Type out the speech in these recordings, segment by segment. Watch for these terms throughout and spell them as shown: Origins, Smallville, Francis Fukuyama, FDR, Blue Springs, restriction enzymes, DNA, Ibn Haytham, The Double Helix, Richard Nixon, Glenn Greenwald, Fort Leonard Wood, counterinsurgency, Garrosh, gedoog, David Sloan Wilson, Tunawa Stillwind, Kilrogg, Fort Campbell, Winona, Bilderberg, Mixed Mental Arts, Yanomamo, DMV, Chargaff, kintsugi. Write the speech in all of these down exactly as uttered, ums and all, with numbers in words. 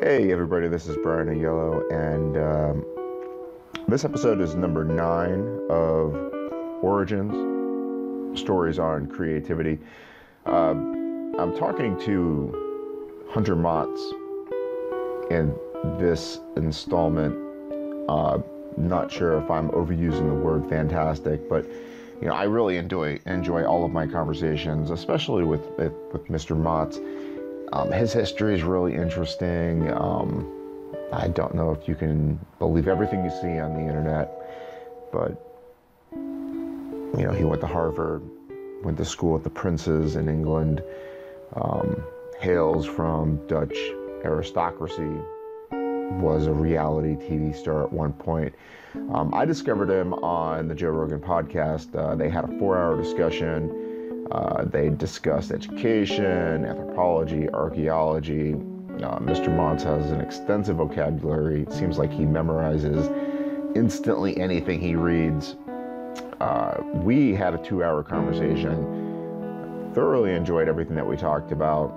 Hey everybody, this is Brian Ayello, and um, this episode is number nine of Origins, Stories on Creativity. Uh, I'm talking to Hunter Maats in this installment. Uh, not sure if I'm overusing the word fantastic, but you know, I really enjoy enjoy all of my conversations, especially with, with, with Mister Maats. Um, his history is really interesting. Um, I don't know if you can believe everything you see on the internet, but you know, he went to Harvard, went to school at the Princes in England, um, hails from Dutch aristocracy, was a reality T V star at one point. Um, I discovered him on the Joe Rogan podcast. Uh, they had a four-hour discussion. Uh, they discussed education, anthropology, archaeology. Uh, Mister Maats has an extensive vocabulary. It seems like he memorizes instantly anything he reads. Uh, we had a two-hour conversation. Thoroughly enjoyed everything that we talked about,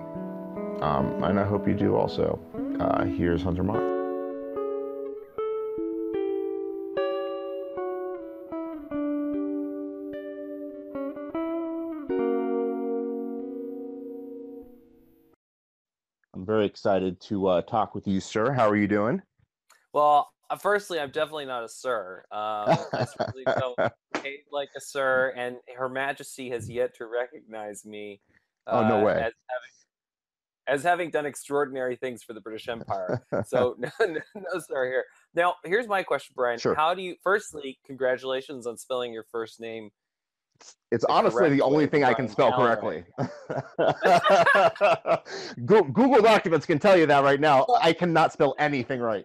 um, and I hope you do also. Uh, here's Hunter Maats. Very excited to uh, talk with you, sir. How are you doing? Well, firstly, I'm definitely not a sir. Um, really so like a sir, and Her Majesty has yet to recognize me. Uh, oh, no way. As having, as having done extraordinary things for the British Empire. So no, no, no sir here. Now, here's my question, Brian. Sure. How do you? Firstly, congratulations on spelling your first name. It's, it's honestly the only thing I can spell correctly. Google documents can tell you that right now. I cannot spell anything right.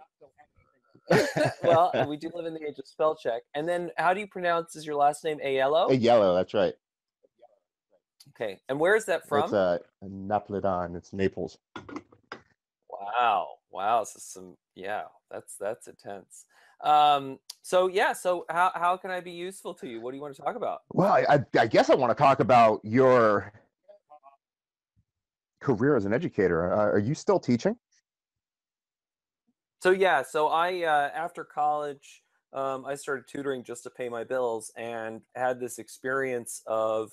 Well, we do live in the age of spell check. And then how do you pronounce is your last name? Ayello? Ayello, that's right. Okay. And where is that from? It's uh, Napolitan. It's Naples. Wow. Wow. So some, yeah, that's, that's intense. Um, so yeah, so how, how can I be useful to you? What do you want to talk about? Well, I, I guess I want to talk about your career as an educator. Uh, are you still teaching? So yeah, so I, uh, after college, um, I started tutoring just to pay my bills and had this experience of,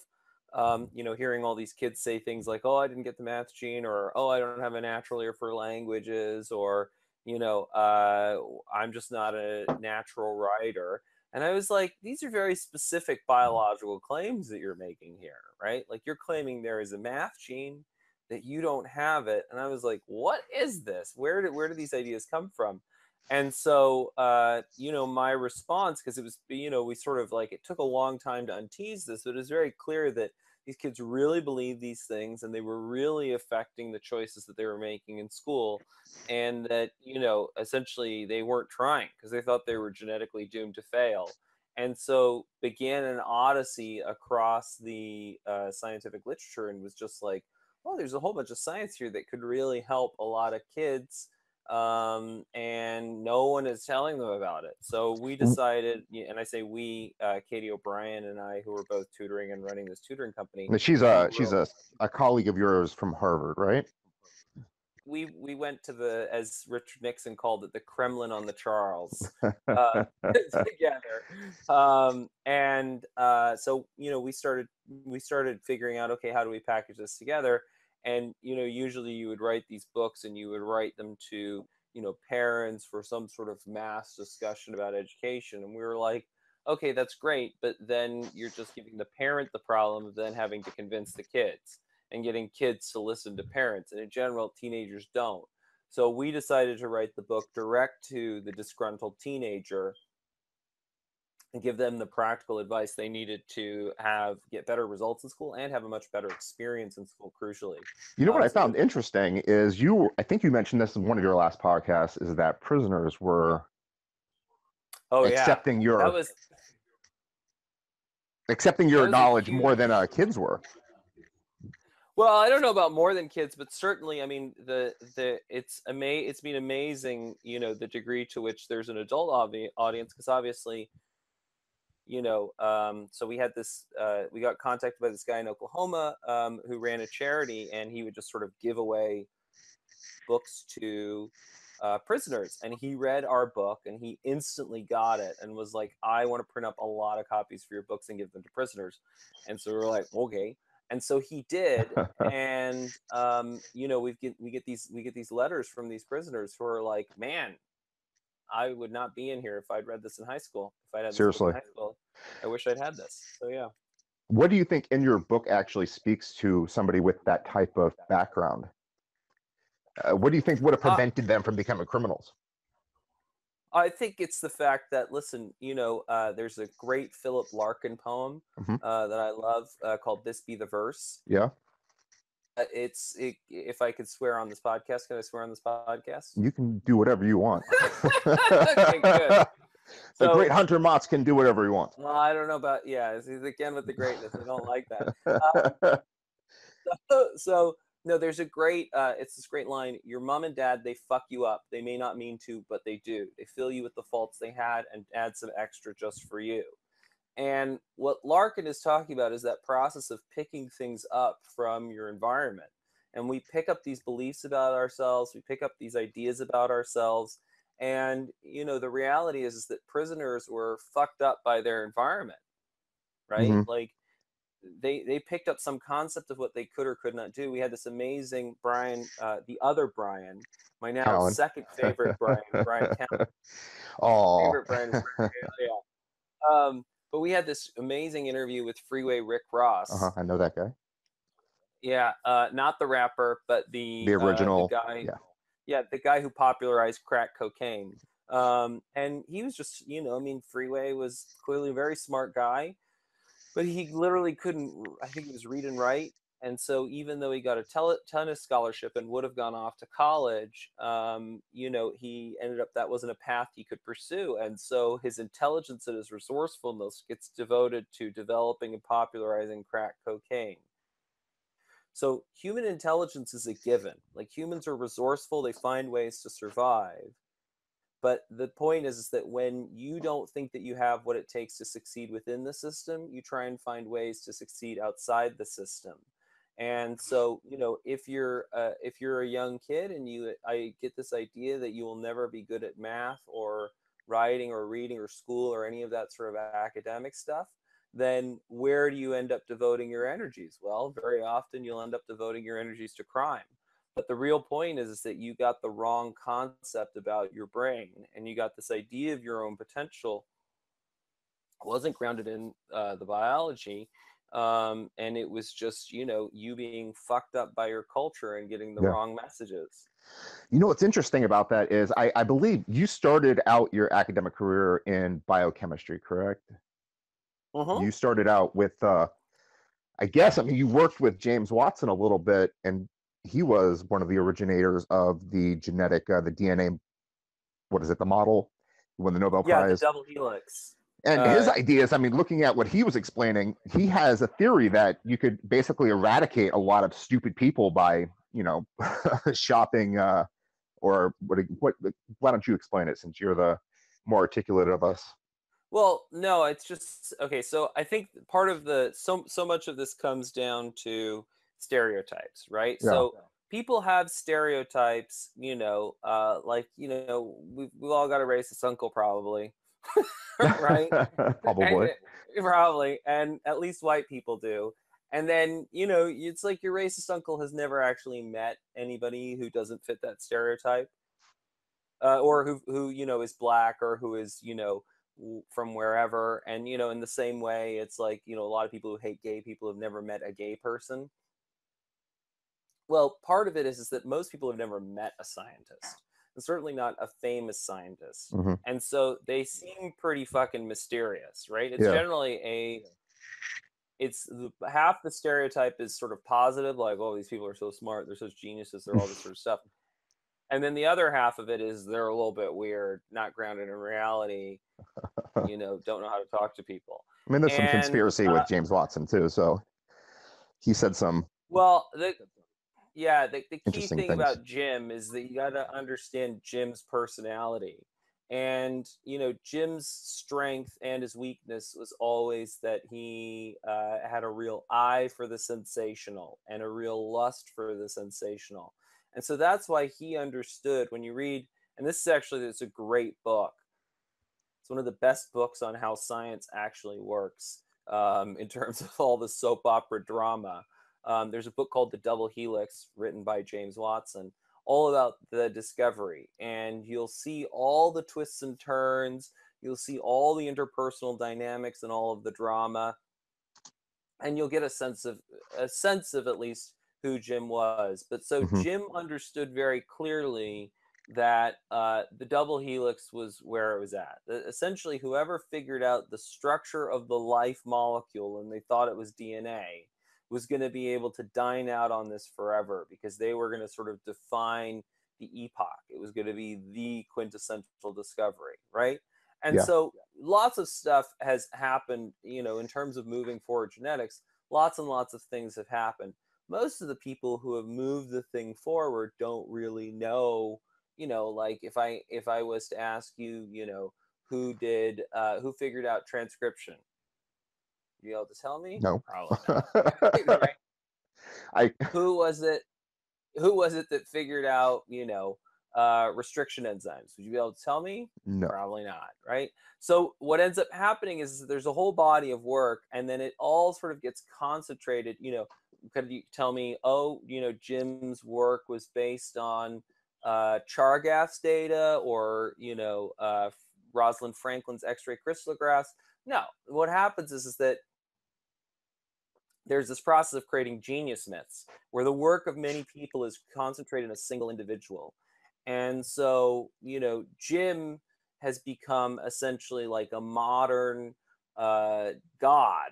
um, you know, hearing all these kids say things like, oh, I didn't get the math gene, or, oh, I don't have a natural ear for languages, or, you know, uh, I'm just not a natural writer. And I was like, these are very specific biological claims that you're making here, right? Like you're claiming there is a math gene that you don't have it. And I was like, what is this? Where did, where do these ideas come from? And so, uh, you know, my response, because it was, you know, we sort of like, it took a long time to untease this, but it was very clear that these kids really believed these things, and they were really affecting the choices that they were making in school, and that, you know, essentially they weren't trying because they thought they were genetically doomed to fail. And so began an odyssey across the uh, scientific literature, and was just like, well, there's a whole bunch of science here that could really help a lot of kids, um, and no one is telling them about it. So we decided, and I say we, uh, Katie O'Brien and I, who are both tutoring and running this tutoring company. She's a she's a, a colleague of yours from Harvard, right? We we went to the, as Richard Nixon called it, the Kremlin on the Charles uh, together, um, and uh, so you know we started we started figuring out, okay, how do we package this together? And, you know, usually you would write these books and you would write them to, you know, parents for some sort of mass discussion about education. And we were like, okay, that's great. But then you're just giving the parent the problem of then having to convince the kids and getting kids to listen to parents. And in general, teenagers don't. So we decided to write the book direct to the disgruntled teenager and give them the practical advice they needed to have get better results in school and have a much better experience in school, crucially. You know what um, I found interesting is you, I think you mentioned this in one of your last podcasts, is that prisoners were oh, accepting yeah. your that was, accepting your knowledge more than uh, kids were. Well, I don't know about more than kids, but certainly, I mean, the the it's ama it's been amazing, you know, the degree to which there's an adult audience, because obviously, you know, um, so we had this, uh, we got contacted by this guy in Oklahoma um, who ran a charity, and he would just sort of give away books to uh, prisoners. And he read our book and he instantly got it and was like, I want to print up a lot of copies for your books and give them to prisoners. And so we were like, okay. And so he did. And, um, you know, we get, we get these, we get these letters from these prisoners who are like, man, I would not be in here if I'd read this in high school. If I'd had Seriously. This in high school, I wish I'd had this. So, yeah. What do you think in your book actually speaks to somebody with that type of background? Uh, what do you think would have prevented uh, them from becoming criminals? I think it's the fact that, listen, you know, uh, there's a great Philip Larkin poem mm-hmm. uh, that I love uh, called This Be the Verse. Yeah. Uh, it's it, if I could swear on this podcast, can I swear on this podcast? You can do whatever you want. Okay, good. The so, great Hunter Maats can do whatever he wants. Well, I don't know about, yeah, he's again with the greatness. I don't like that. Um, so, so, no, there's a great, uh, it's this great line, your mom and dad, they fuck you up. They may not mean to, but they do. They fill you with the faults they had and add some extra just for you. And what Larkin is talking about is that process of picking things up from your environment. And we pick up these beliefs about ourselves. We pick up these ideas about ourselves. And, you know, the reality is, is that prisoners were fucked up by their environment, right? Mm-hmm. Like they they picked up some concept of what they could or could not do. We had this amazing Brian, uh, the other Brian, my now Callen. second favorite Brian, Brian Callen. Oh, favorite Brian, Brian yeah. Um, but we had this amazing interview with Freeway Rick Ross. Uh-huh, I know that guy. Yeah, uh, not the rapper, but the the original uh, the guy. Yeah. Yeah, the guy who popularized crack cocaine. Um, and he was just, you know, I mean, Freeway was clearly a very smart guy, but he literally couldn't, I think he was read and write. And so even though he got a tel- tennis scholarship and would have gone off to college, um, you know, he ended up, that wasn't a path he could pursue. And so his intelligence and his resourcefulness gets devoted to developing and popularizing crack cocaine. So human intelligence is a given. Like humans are resourceful, they find ways to survive. But the point is, is that when you don't think that you have what it takes to succeed within the system, you try and find ways to succeed outside the system. And so, you know, if you're uh, if you're a young kid and you, I get this idea that you will never be good at math or writing or reading or school or any of that sort of academic stuff, then where do you end up devoting your energies? Well, very often you'll end up devoting your energies to crime. But the real point is, is that you got the wrong concept about your brain, and you got this idea of your own potential. It wasn't grounded in uh, the biology, um, and it was just, you know, you being fucked up by your culture and getting the yeah. wrong messages. You know, what's interesting about that is I, I believe you started out your academic career in biochemistry, correct? Uh-huh. You started out with, uh, I guess, I mean, you worked with James Watson a little bit, and he was one of the originators of the genetic, uh, the D N A, what is it, the model? He won the Nobel yeah, Prize. Yeah, the double helix. And uh, his ideas, I mean, looking at what he was explaining, he has a theory that you could basically eradicate a lot of stupid people by, you know, shopping uh, or what, what, why don't you explain it since you're the more articulate of us? Well, no, it's just, okay, so I think part of the, so so much of this comes down to stereotypes, right? Yeah. So people have stereotypes, you know, uh, like, you know, we've, we've all got a racist uncle probably, right? Probably. And, probably, and at least white people do. And then, you know, it's like your racist uncle has never actually met anybody who doesn't fit that stereotype uh, or who, who, you know, is black or who is, you know, from wherever. And you know, in the same way, it's like, you know, a lot of people who hate gay people have never met a gay person. Well, part of it is, is that most people have never met a scientist, and certainly not a famous scientist. Mm-hmm. And so they seem pretty fucking mysterious, right? It's yeah. generally a it's the, half the stereotype is sort of positive, like, oh, these people are so smart, they're such geniuses, they're all this sort of stuff. And then the other half of it is they're a little bit weird, not grounded in reality, you know, don't know how to talk to people. I mean, there's and, some conspiracy uh, with James Watson, too. So he said some. Well, the, yeah, the, the key thing things. about Jim is that you got to understand Jim's personality. And, you know, Jim's strength and his weakness was always that he uh, had a real eye for the sensational and a real lust for the sensational. And so that's why he understood, when you read, and this is actually, it's a great book. It's one of the best books on how science actually works, um, in terms of all the soap opera drama. Um, there's a book called The Double Helix, written by James Watson, all about the discovery. And you'll see all the twists and turns. You'll see all the interpersonal dynamics and all of the drama. And you'll get a sense of, a sense of at least who Jim was. But so mm-hmm. Jim understood very clearly that uh, the double helix was where it was at. Essentially, whoever figured out the structure of the life molecule, and they thought it was D N A, was going to be able to dine out on this forever, because they were going to sort of define the epoch. It was going to be the quintessential discovery, right? And yeah. so lots of stuff has happened, you know, in terms of moving forward genetics, lots and lots of things have happened. Most of the people who have moved the thing forward don't really know, you know, like if I, if I was to ask you, you know, who did, uh, who figured out transcription? You able to tell me? No. Probably not. Right? I who was it? Who was it that figured out, you know, uh, restriction enzymes? Would you be able to tell me? No. Probably not. Right. So what ends up happening is that there's a whole body of work, and then it all sort of gets concentrated. You know, could you tell me? Oh, you know, Jim's work was based on uh, Chargaff's data, or you know, uh, Rosalind Franklin's X-ray crystallographs. No. What happens is is that there's this process of creating genius myths, where the work of many people is concentrated in a single individual. And so, you know, Jim has become essentially like a modern uh, god,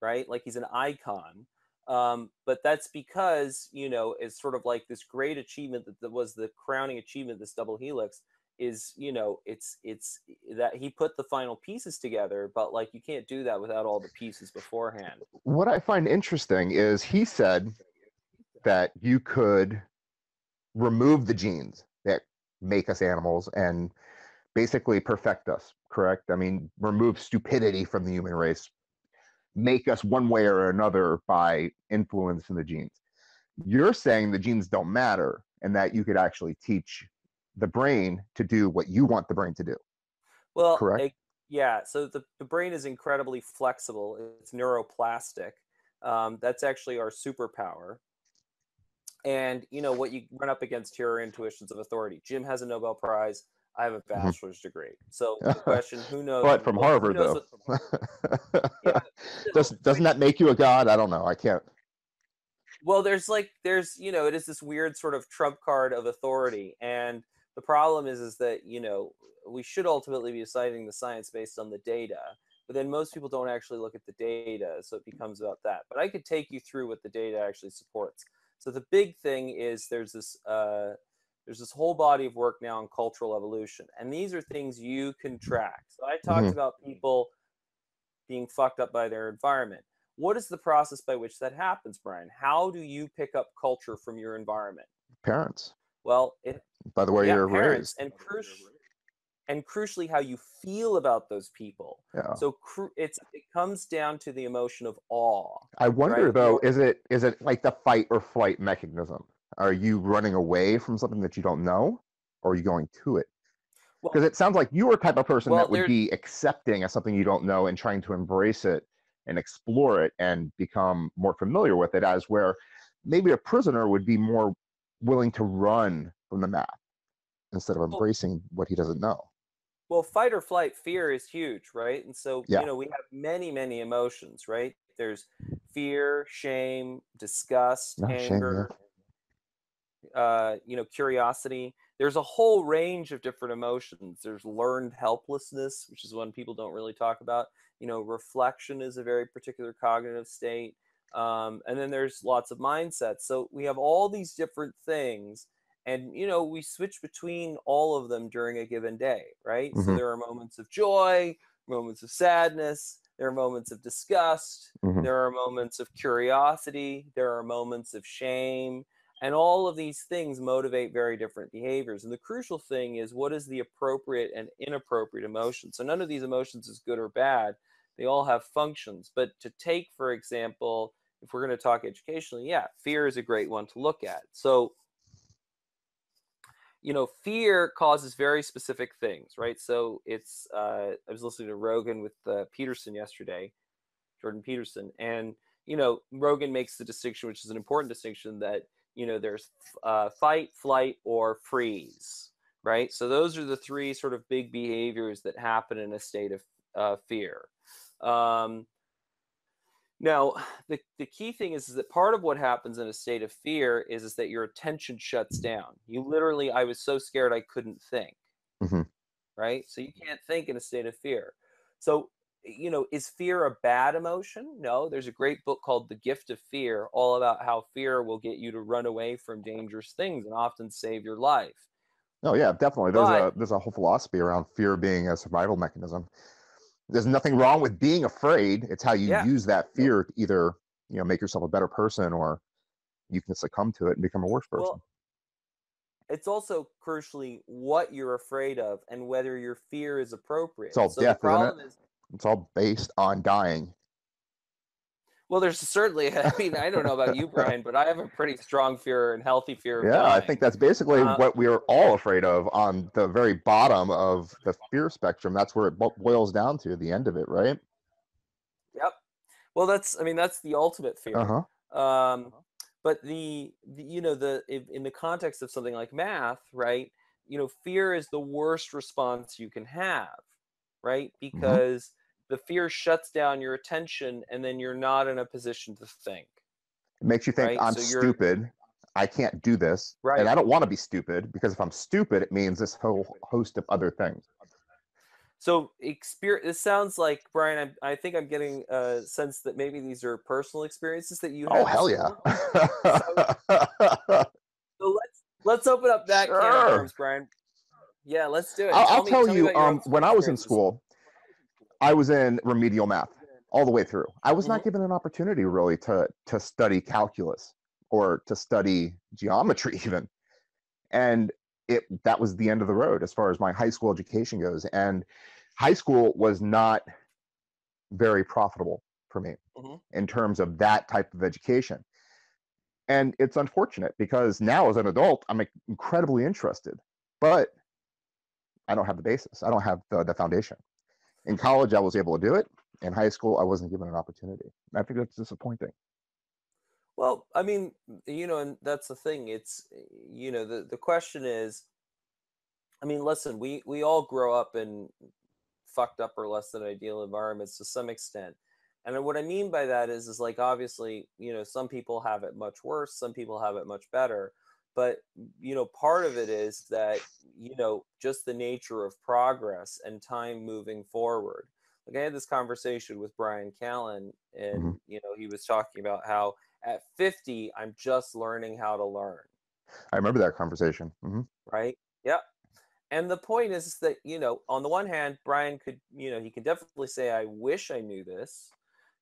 right? Like he's an icon. Um, but that's because, you know, it's sort of like this great achievement that, that was the crowning achievement, this double helix, is, you know, it's it's that he put the final pieces together, but like you can't do that without all the pieces beforehand. What I find interesting is he said that you could remove the genes that make us animals and basically perfect us, correct? I mean, remove stupidity from the human race, make us one way or another by influence in the genes. You're saying the genes don't matter, and that you could actually teach the brain to do what you want the brain to do. Well, correct? It, yeah. So the, the brain is incredibly flexible. It's neuroplastic. Um, that's actually our superpower. And you know what you run up against here are intuitions of authority. Jim has a Nobel Prize. I have a bachelor's mm-hmm. degree. So the question, who knows? But from well, Harvard, though. What, yeah. Does, doesn't that make you a god? I don't know. I can't. Well, there's like, there's, you know, it is this weird sort of trump card of authority. And the problem is, is that, you know, we should ultimately be deciding the science based on the data, but then most people don't actually look at the data. So it becomes about that, but I could take you through what the data actually supports. So the big thing is there's this, uh, there's this whole body of work now on cultural evolution. And these are things you can track. So I talked mm-hmm. about people being fucked up by their environment. What is the process by which that happens, Brian? How do you pick up culture from your environment? Parents. Well, it, by the way, yeah, you're raised. And, cru and crucially, how you feel about those people. Yeah. So cru it's, it comes down to the emotion of awe. I wonder, right? though, is it is it like the fight or flight mechanism? Are you running away from something that you don't know, or are you going to it? Because well, it sounds like you're the type of person well, that would be accepting of something you don't know and trying to embrace it and explore it and become more familiar with it, as where maybe a prisoner would be more willing to run from the map instead of embracing well, what he doesn't know. Well, fight or flight fear is huge, right? And so, yeah. you know, we have many, many emotions, right? There's fear, shame, disgust, no, anger, shame, yeah. uh, you know, curiosity. There's a whole range of different emotions. There's learned helplessness, which is one people don't really talk about. You know, reflection is a very particular cognitive state. Um, and then there's lots of mindsets. So we have all these different things, and, you know, we switch between all of them during a given day, right? Mm-hmm. So there are moments of joy, moments of sadness, there are moments of disgust, mm-hmm. there are moments of curiosity, there are moments of shame, and all of these things motivate very different behaviors. And the crucial thing is, what is the appropriate and inappropriate emotion? So none of these emotions is good or bad. They all have functions. But to take, for example, if we're going to talk educationally, yeah, fear is a great one to look at. So you know, fear causes very specific things, right? So it's, uh, I was listening to Rogan with uh, Peterson yesterday, Jordan Peterson, and, you know, Rogan makes the distinction, which is an important distinction, that, you know, there's uh, fight, flight, or freeze, right? So those are the three sort of big behaviors that happen in a state of uh, fear. Um, now, the, the key thing is, is that part of what happens in a state of fear is, is that your attention shuts down. You literally, I was so scared I couldn't think, mm-hmm. right? So you can't think in a state of fear. So, you know, is fear a bad emotion? No, there's a great book called The Gift of Fear, all about how fear will get you to run away from dangerous things and often save your life. Oh, yeah, definitely. There's, but, a, there's a whole philosophy around fear being a survival mechanism. There's nothing wrong with being afraid. It's how you yeah. use that fear to either, you know, make yourself a better person, or you can succumb to it and become a worse person. Well, it's also crucially what you're afraid of and whether your fear is appropriate. It's all so death, the problem isn't it? Is, it's all based on dying. Well, there's certainly, I mean, I don't know about you, Brian, but I have a pretty strong fear and healthy fear of yeah, dying. Yeah, I think that's basically uh, what we are all afraid of on the very bottom of the fear spectrum. That's where it boils down to, the end of it, right? Yep. Well, that's, I mean, that's the ultimate fear. Uh-huh. Um, but the, the, you know, the if, in the context of something like math, right, you know, fear is the worst response you can have, right? Because mm-hmm. the fear shuts down your attention, and then you're not in a position to think. It makes you think, right? I'm so stupid. I can't do this. Right. And I don't want to be stupid, because if I'm stupid, it means this whole host of other things. So experience, this sounds like, Brian, I, I think I'm getting a sense that maybe these are personal experiences that you have. Oh, hell yeah. so so let's, let's open up that sure. can of worms, Brian. Yeah, let's do it. I'll tell, I'll me, tell, tell you, um, when I was in school, I was in remedial math all the way through. I was mm-hmm. not given an opportunity really to, to study calculus or to study geometry even. And it that was the end of the road as far as my high school education goes. And high school was not very profitable for me mm-hmm. in terms of that type of education. And it's unfortunate, because now as an adult, I'm incredibly interested, but I don't have the basis. I don't have the, the foundation. In college, I was able to do it. In high school, I wasn't given an opportunity. I think that's disappointing. Well, I mean, you know, and that's the thing. It's, you know, the, the question is, I mean, listen, we, we all grow up in fucked up or less than ideal environments to some extent. And what I mean by that is, is like, obviously, you know, some people have it much worse. Some people have it much better. But, you know, part of it is that, you know, just the nature of progress and time moving forward. Like, I had this conversation with Brian Callen, and, mm-hmm. you know, he was talking about how at fifty, I'm just learning how to learn. I remember that conversation. Mm-hmm. Right? Yep. And the point is that, you know, on the one hand, Brian could, you know, he can definitely say, I wish I knew this,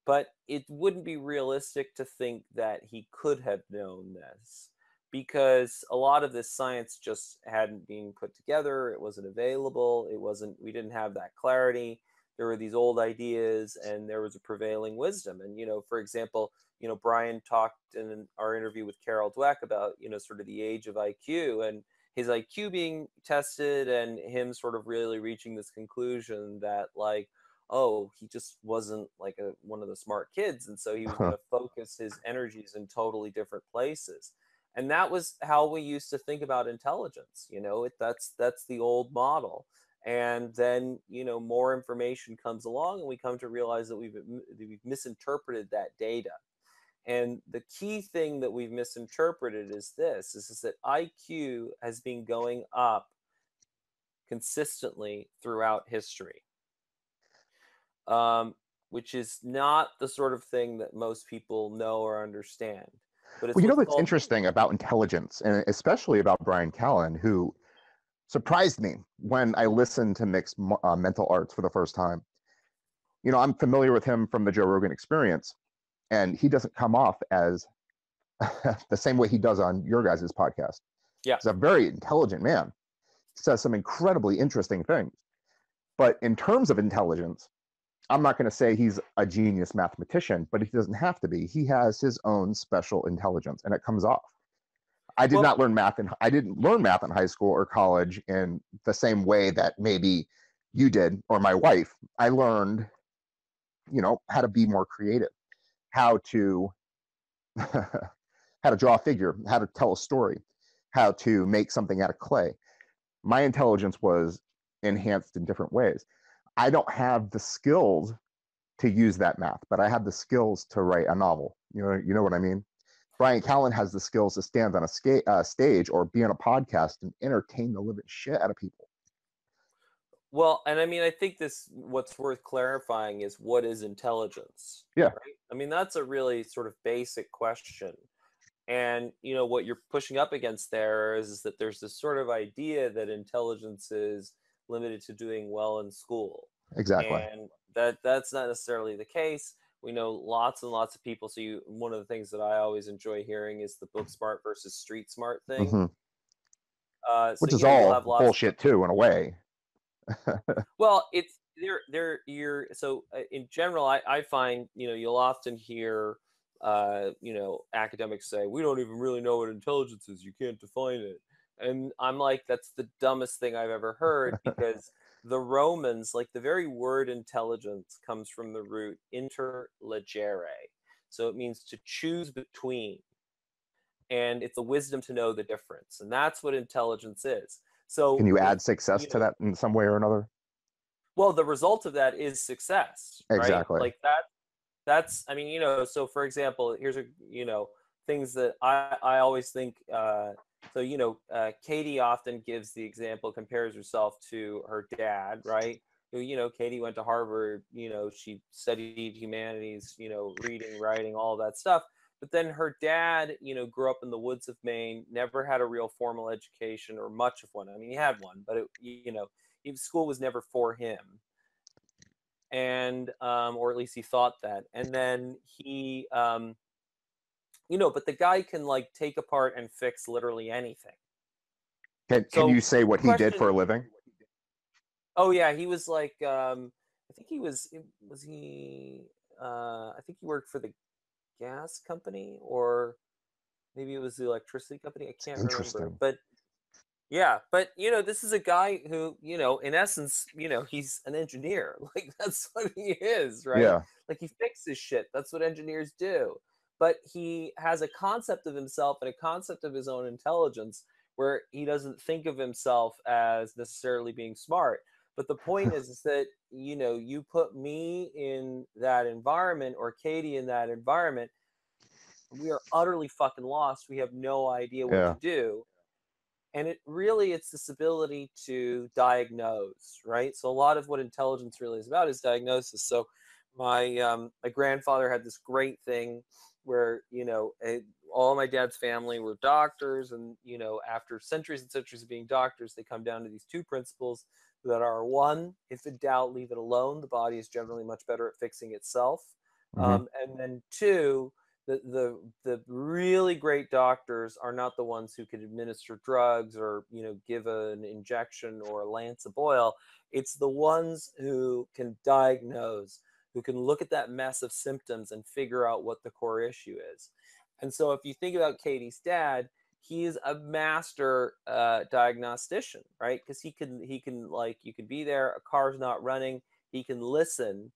but it wouldn't be realistic to think that he could have known this, because a lot of this science just hadn't been put together. It wasn't available. It wasn't, we didn't have that clarity. There were these old ideas, and there was a prevailing wisdom. And, you know, for example, you know, Brian talked in our interview with Carol Dweck about, you know, sort of the age of I Q and his I Q being tested, and him sort of really reaching this conclusion that, like, oh, he just wasn't like a, one of the smart kids. And so he was uh-huh. going to focus his energies in totally different places. And that was how we used to think about intelligence. You know, it, that's that's the old model. And then, you know, more information comes along, and we come to realize that we've, we've misinterpreted that data. And the key thing that we've misinterpreted is this, is, is that I Q has been going up consistently throughout history, um, which is not the sort of thing that most people know or understand. But well, you know what's called- interesting about intelligence, and especially about Brian Callen, who surprised me when I listened to Mixed uh, Mental Arts for the first time. You know, I'm familiar with him from the Joe Rogan Experience, and he doesn't come off as the same way he does on your guys' podcast. Yeah. He's a very intelligent man. He says some incredibly interesting things. But in terms of intelligence, I'm not going to say he's a genius mathematician, but he doesn't have to be. He has his own special intelligence, and it comes off. I did well, not learn math in I didn't learn math in high school or college in the same way that maybe you did or my wife. I learned, you know, how to be more creative, how to how to draw a figure, how to tell a story, how to make something out of clay. My intelligence was enhanced in different ways. I don't have the skills to use that math, but I have the skills to write a novel. You know, you know what I mean? Brian Callen has the skills to stand on a ska- uh, stage or be on a podcast and entertain the living shit out of people. Well, and I mean, I think this, what's worth clarifying is what is intelligence? Yeah. Right? I mean, that's a really sort of basic question. And, you know, what you're pushing up against there is, is that there's this sort of idea that intelligence is limited to doing well in school. Exactly. And that that's not necessarily the case. We know lots and lots of people. So you, one of the things that I always enjoy hearing is the book smart versus street smart thing. Mm-hmm. uh, so Which is all bullshit too, in a way. Well, it's there, there, you're, so in general, I, I find, you know, you'll often hear, uh, you know, academics say, we don't even really know what intelligence is. You can't define it. And I'm like, that's the dumbest thing I've ever heard, because the Romans, like the very word intelligence comes from the root interlegere. So it means to choose between, and it's the wisdom to know the difference. And that's what intelligence is. So can you add success you know, to that in some way or another? Well, the result of that is success, right? Exactly. Like that, that's, I mean, you know, so for example, here's a, you know, things that I, I always think, uh, so, you know, uh, Katie often gives the example, compares herself to her dad, right? Who, you know, Katie went to Harvard, you know, she studied humanities, you know, reading, writing, all that stuff. But then her dad, you know, grew up in the woods of Maine, never had a real formal education or much of one. I mean, he had one, but, it, you know, school was never for him. And, um, or at least he thought that. And then he, um, you know, but the guy can like take apart and fix literally anything. Can, so, can you say what he did for a living? Oh, yeah. He was like, um, I think he was, was he, uh, I think he worked for the gas company, or maybe it was the electricity company. I can't remember, but yeah, but you know, this is a guy who, you know, in essence, you know, he's an engineer. Like that's what he is, right? Yeah. Like he fixes shit. That's what engineers do. But he has a concept of himself and a concept of his own intelligence where he doesn't think of himself as necessarily being smart. But the point is, is that, you know, you put me in that environment or Katie in that environment, we are utterly fucking lost. We have no idea what yeah. to do. And it really, it's this ability to diagnose, right? So a lot of what intelligence really is about is diagnosis. So my, um, my grandfather had this great thing where, you know, a, all my dad's family were doctors. And, you know, after centuries and centuries of being doctors, they come down to these two principles that are one, if in doubt, leave it alone. The body is generally much better at fixing itself. Mm-hmm. Um, and then two, the, the the really great doctors are not the ones who can administer drugs or, you know, give an injection or a lance of oil. It's the ones who can diagnose, who can look at that mess of symptoms and figure out what the core issue is. And so if you think about Katie's dad, he is a master uh, diagnostician, right? Because he can, he can like, you can be there, a car's not running, he can listen,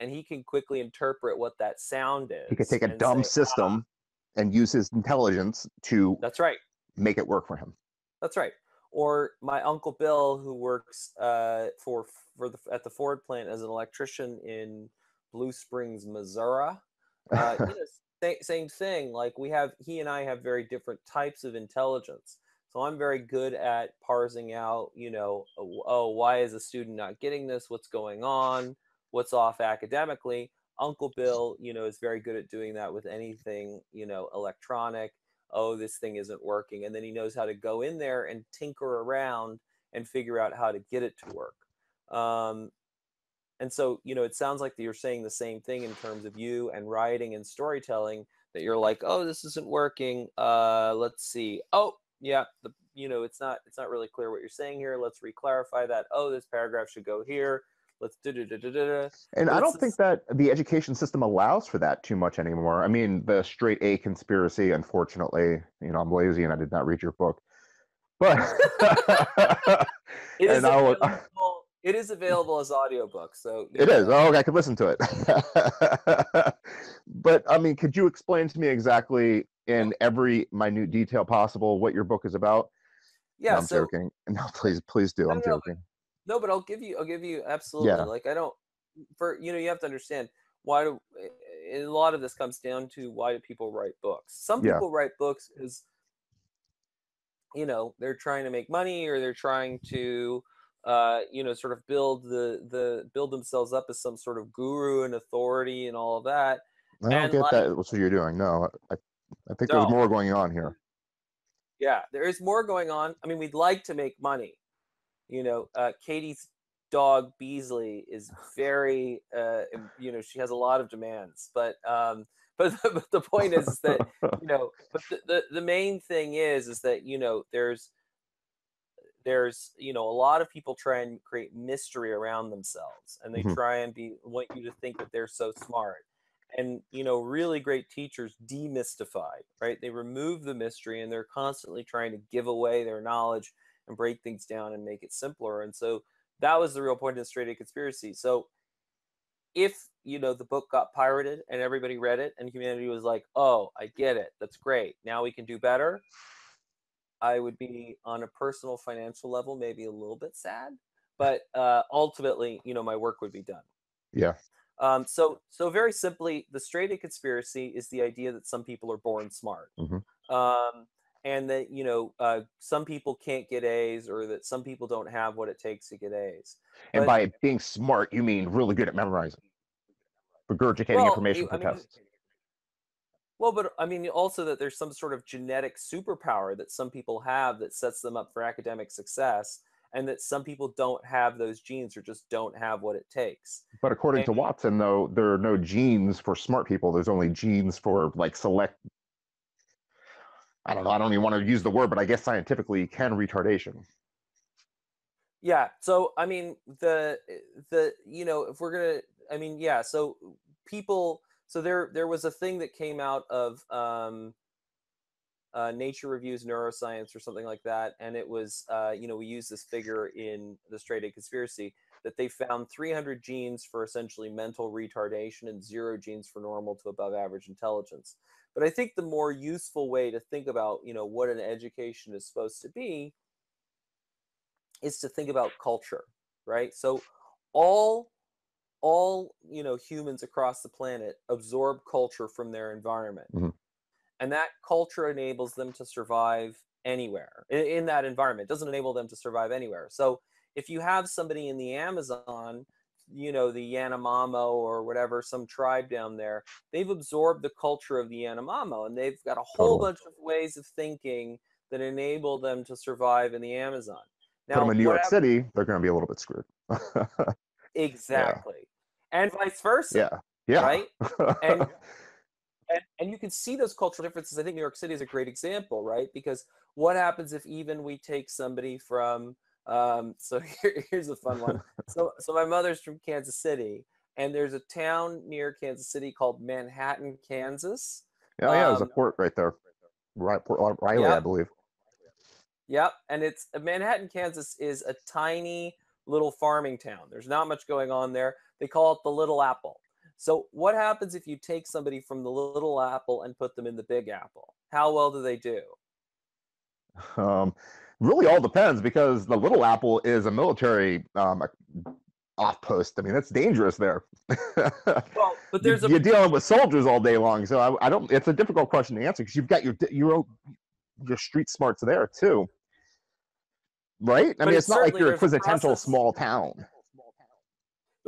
and he can quickly interpret what that sound is. He could take a dumb say, system ah. and use his intelligence to That's right. make it work for him. That's right. Or my Uncle Bill, who works uh, for for the, at the Ford plant as an electrician in Blue Springs, Missouri. Uh, you know, same thing. Like we have, he and I have very different types of intelligence. So I'm very good at parsing out, you know, oh, why is a student not getting this? What's going on? What's off academically? Uncle Bill, you know, is very good at doing that with anything, you know, electronic. Oh, this thing isn't working. And then he knows how to go in there and tinker around and figure out how to get it to work. Um, And so, you know, it sounds like you're saying the same thing in terms of you and writing and storytelling, that you're like, oh, this isn't working. Uh, let's see. Oh, yeah. The, you know, it's not, it's not really clear what you're saying here. Let's reclarify that. Oh, this paragraph should go here. let's do do do do do. And let's, I don't think that the education system allows for that too much anymore. I mean, the Straight A Conspiracy, unfortunately, you know, I'm lazy and I did not read your book, but it, is will, it is available as audiobook. So it know. is. Oh, okay, I could listen to it. But I mean, could you explain to me exactly in every minute detail possible what your book is about? Yeah, no, I'm so, joking. No, please, please do. I'm know, joking. But, no, but I'll give you, I'll give you absolutely. Yeah. Like I don't, for you know, you have to understand why. Do, and a lot of this comes down to why do people write books? Some yeah. people write books is, you know, they're trying to make money, or they're trying to, uh, you know, sort of build the the build themselves up as some sort of guru and authority and all of that. I don't and get like, that. That's what you're doing. No, I, I think no. there's more going on here. Yeah, there is more going on. I mean, we'd like to make money. You know, uh, Katie's dog Beasley is very, uh, you know, she has a lot of demands. But um, but, the, but the point is, is that, you know, but the, the, the main thing is, is that, you know, there's, there's, you know, a lot of people try and create mystery around themselves. And they mm-hmm. try and be want you to think that they're so smart. And, you know, really great teachers demystify, right? They remove the mystery, and they're constantly trying to give away their knowledge and break things down and make it simpler. And so that was the real point of the Straight A Conspiracy. So if, you know, the book got pirated and everybody read it and humanity was like, oh, I get it. That's great. Now we can do better. I would be on a personal financial level, maybe a little bit sad, but uh, ultimately, you know, my work would be done. Yeah. Um, so, so very simply, the Straight A Conspiracy is the idea that some people are born smart, mm-hmm. um, and that, you know, uh, some people can't get A's, or that some people don't have what it takes to get A's. And but, by being smart, you mean really good at memorizing, regurgitating well, information for tests. Well, but I mean also that there's some sort of genetic superpower that some people have that sets them up for academic success. And that some people don't have those genes, or just don't have what it takes. But according and, to Watson, though, there are no genes for smart people. There's only genes for like select. I don't know. I don't even want to use the word, but I guess scientifically you can retardation. Yeah. So I mean, the the you know, if we're gonna, I mean, yeah. So people. So there there was a thing that came out of. Um, Uh, Nature Reviews Neuroscience or something like that, and it was uh, you know, we use this figure in the Straight A Conspiracy that they found three hundred genes for essentially mental retardation and zero genes for normal to above average intelligence. But I think the more useful way to think about, you know, what an education is supposed to be is to think about culture, right? So all all you know, humans across the planet absorb culture from their environment. Mm-hmm. And that culture enables them to survive anywhere in, in that environment. It doesn't enable them to survive anywhere. So if you have somebody in the Amazon, you know, the Yanomamo or whatever, some tribe down there, they've absorbed the culture of the Yanomamo, and they've got a whole totally. bunch of ways of thinking that enable them to survive in the Amazon. Now, in New York happened, City, they're going to be a little bit screwed. Exactly. Yeah. And vice versa. Yeah. Yeah. Right? And, And, and you can see those cultural differences. I think New York City is a great example, right? Because what happens if even we take somebody from, um, so here, here's a fun one. So, so my mother's from Kansas City, and there's a town near Kansas City called Manhattan, Kansas. Oh, yeah, um, there's a port right there. Right, Fort Riley, yep. I believe. Yep, and it's Manhattan, Kansas is a tiny little farming town. There's not much going on there. They call it the Little Apple. So what happens if you take somebody from the Little Apple and put them in the Big Apple? How well do they do? Um, really all depends, because the Little Apple is a military um, off-post. I mean, that's dangerous there. Well, but there's a- You're dealing with soldiers all day long, so I, I don't. It's a difficult question to answer, because you've got your, your, your street smarts there, too. Right? I but mean, it's, it's not like you're a quintessential small town.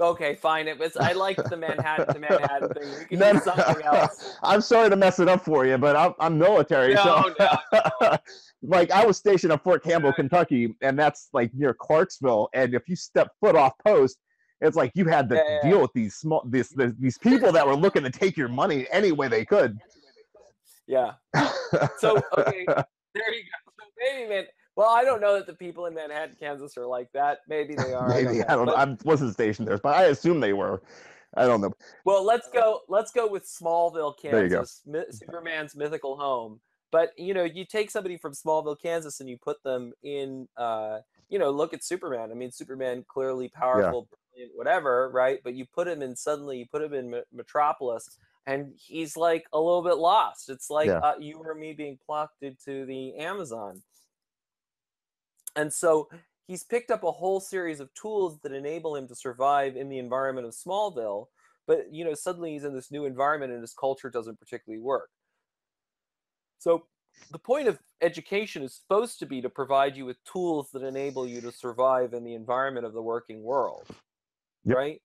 Okay, fine. It was. I like the Manhattan to Manhattan thing. We can no, do something else. I'm sorry to mess it up for you, but I'm, I'm military. No, so. no, no. Like, I was stationed at Fort Campbell, Kentucky, and that's like near Clarksville. And if you step foot off post, it's like you had to yeah, deal yeah. with these small these these people that were looking to take your money any way they could. Yeah. So okay, there you go. So maybe man. Well, Well, I don't know that the people in Manhattan, Kansas are like that. Maybe they are. Maybe. I don't know. I don't, but, I wasn't stationed there, but I assume they were. I don't know. Well, let's go. Let's go with Smallville, Kansas, Mi- Superman's mythical home. But, you know, you take somebody from Smallville, Kansas, and you put them in, uh, you know, look at Superman. I mean, Superman, clearly powerful, yeah. brilliant, whatever, right? But you put him in, suddenly you put him in Metropolis, and he's like a little bit lost. It's like yeah. uh, you or me being plucked into the Amazon. And so he's picked up a whole series of tools that enable him to survive in the environment of Smallville. But, you know, suddenly he's in this new environment and his culture doesn't particularly work. So the point of education is supposed to be to provide you with tools that enable you to survive in the environment of the working world, yep. right?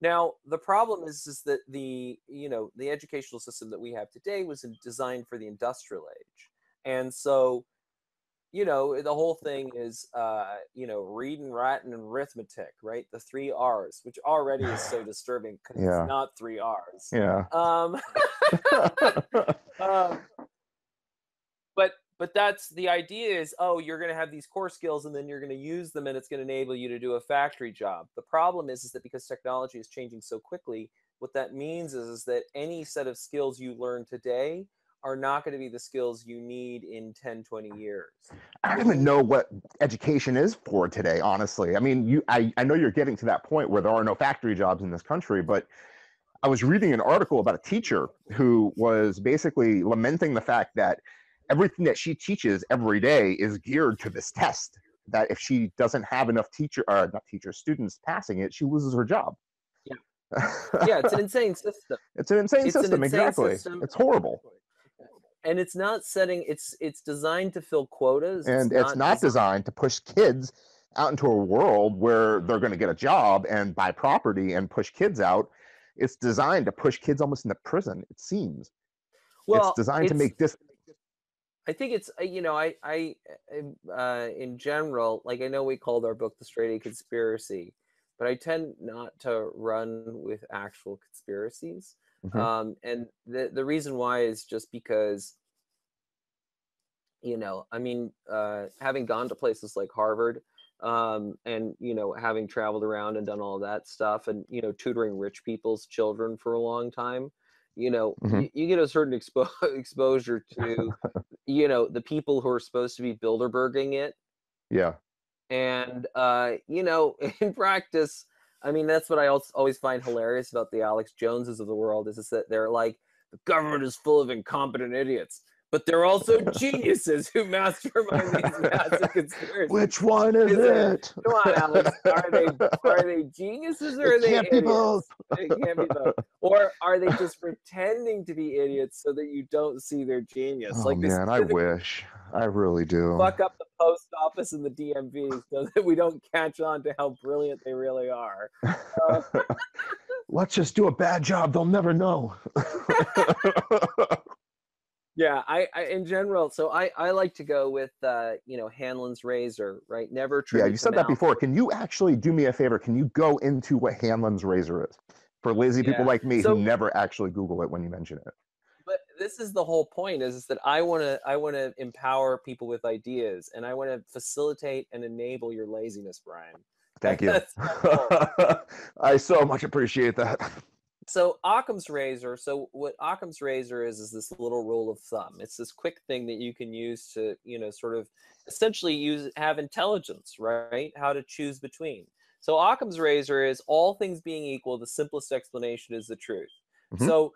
Now, the problem is, is that the, you know, the educational system that we have today was designed for the industrial age. And so, you know, the whole thing is, uh, you know, reading, writing, and arithmetic, right? The three R's, which already is so disturbing because yeah. it's not three R's. Yeah. Um, um, But but that's the idea is, oh, you're going to have these core skills and then you're going to use them and it's going to enable you to do a factory job. The problem is, is that because technology is changing so quickly, what that means is, is that any set of skills you learn today are not going to be the skills you need in ten, twenty years. I don't even know what education is for today, honestly. I mean, you, I, I know you're getting to that point where there are no factory jobs in this country, but I was reading an article about a teacher who was basically lamenting the fact that everything that she teaches every day is geared to this test, that if she doesn't have enough teacher, or not teacher, students passing it, she loses her job. Yeah, yeah, it's an insane system. It's an insane it's system, an insane exactly. System. It's horrible. And it's not setting, it's it's designed to fill quotas. And it's, it's not, not designed to push kids out into a world where they're going to get a job and buy property and push kids out. It's designed to push kids almost into prison, it seems. Well, it's designed it's, to make this... I think it's, you know, I, I, uh, in general, like I know we called our book The Straight A Conspiracy, but I tend not to run with actual conspiracies. Mm-hmm. Um, and the, the reason why is just because, you know, I mean, uh, having gone to places like Harvard um, and, you know, having traveled around and done all that stuff and, you know, tutoring rich people's children for a long time, you know, mm-hmm. you, you get a certain expo- exposure to, you know, the people who are supposed to be Bilderberging it. Yeah. And, uh, you know, in practice, I mean, that's what I always find hilarious about the Alex Joneses of the world is, is that they're like, the government is full of incompetent idiots, but they're also geniuses who mastermind these massive conspiracies. Which one is, is it? it? Come on, Alex. Are they are they geniuses or it are they can't idiots? Be both. It can't be both. Or are they just pretending to be idiots so that you don't see their genius? Oh, like man, I wish. I really do. Fuck up the post office and the D M V so that we don't catch on to how brilliant they really are. Uh, Let's just do a bad job. They'll never know. Yeah, I, I in general, so I, I like to go with, uh, you know, Hanlon's razor, right? Never true. Yeah, you said that before. Can you actually do me a favor? Can you go into what Hanlon's razor is for lazy yeah. people like me so, who never actually Google it when you mention it? But this is the whole point is, is that I want to I want to empower people with ideas and I want to facilitate and enable your laziness, Brian. Thank you. I so much appreciate that. So Occam's razor, so what Occam's razor is, is this little rule of thumb. It's this quick thing that you can use to, you know, sort of essentially use, have intelligence, right? How to choose between. So Occam's razor is all things being equal, the simplest explanation is the truth. Mm-hmm. So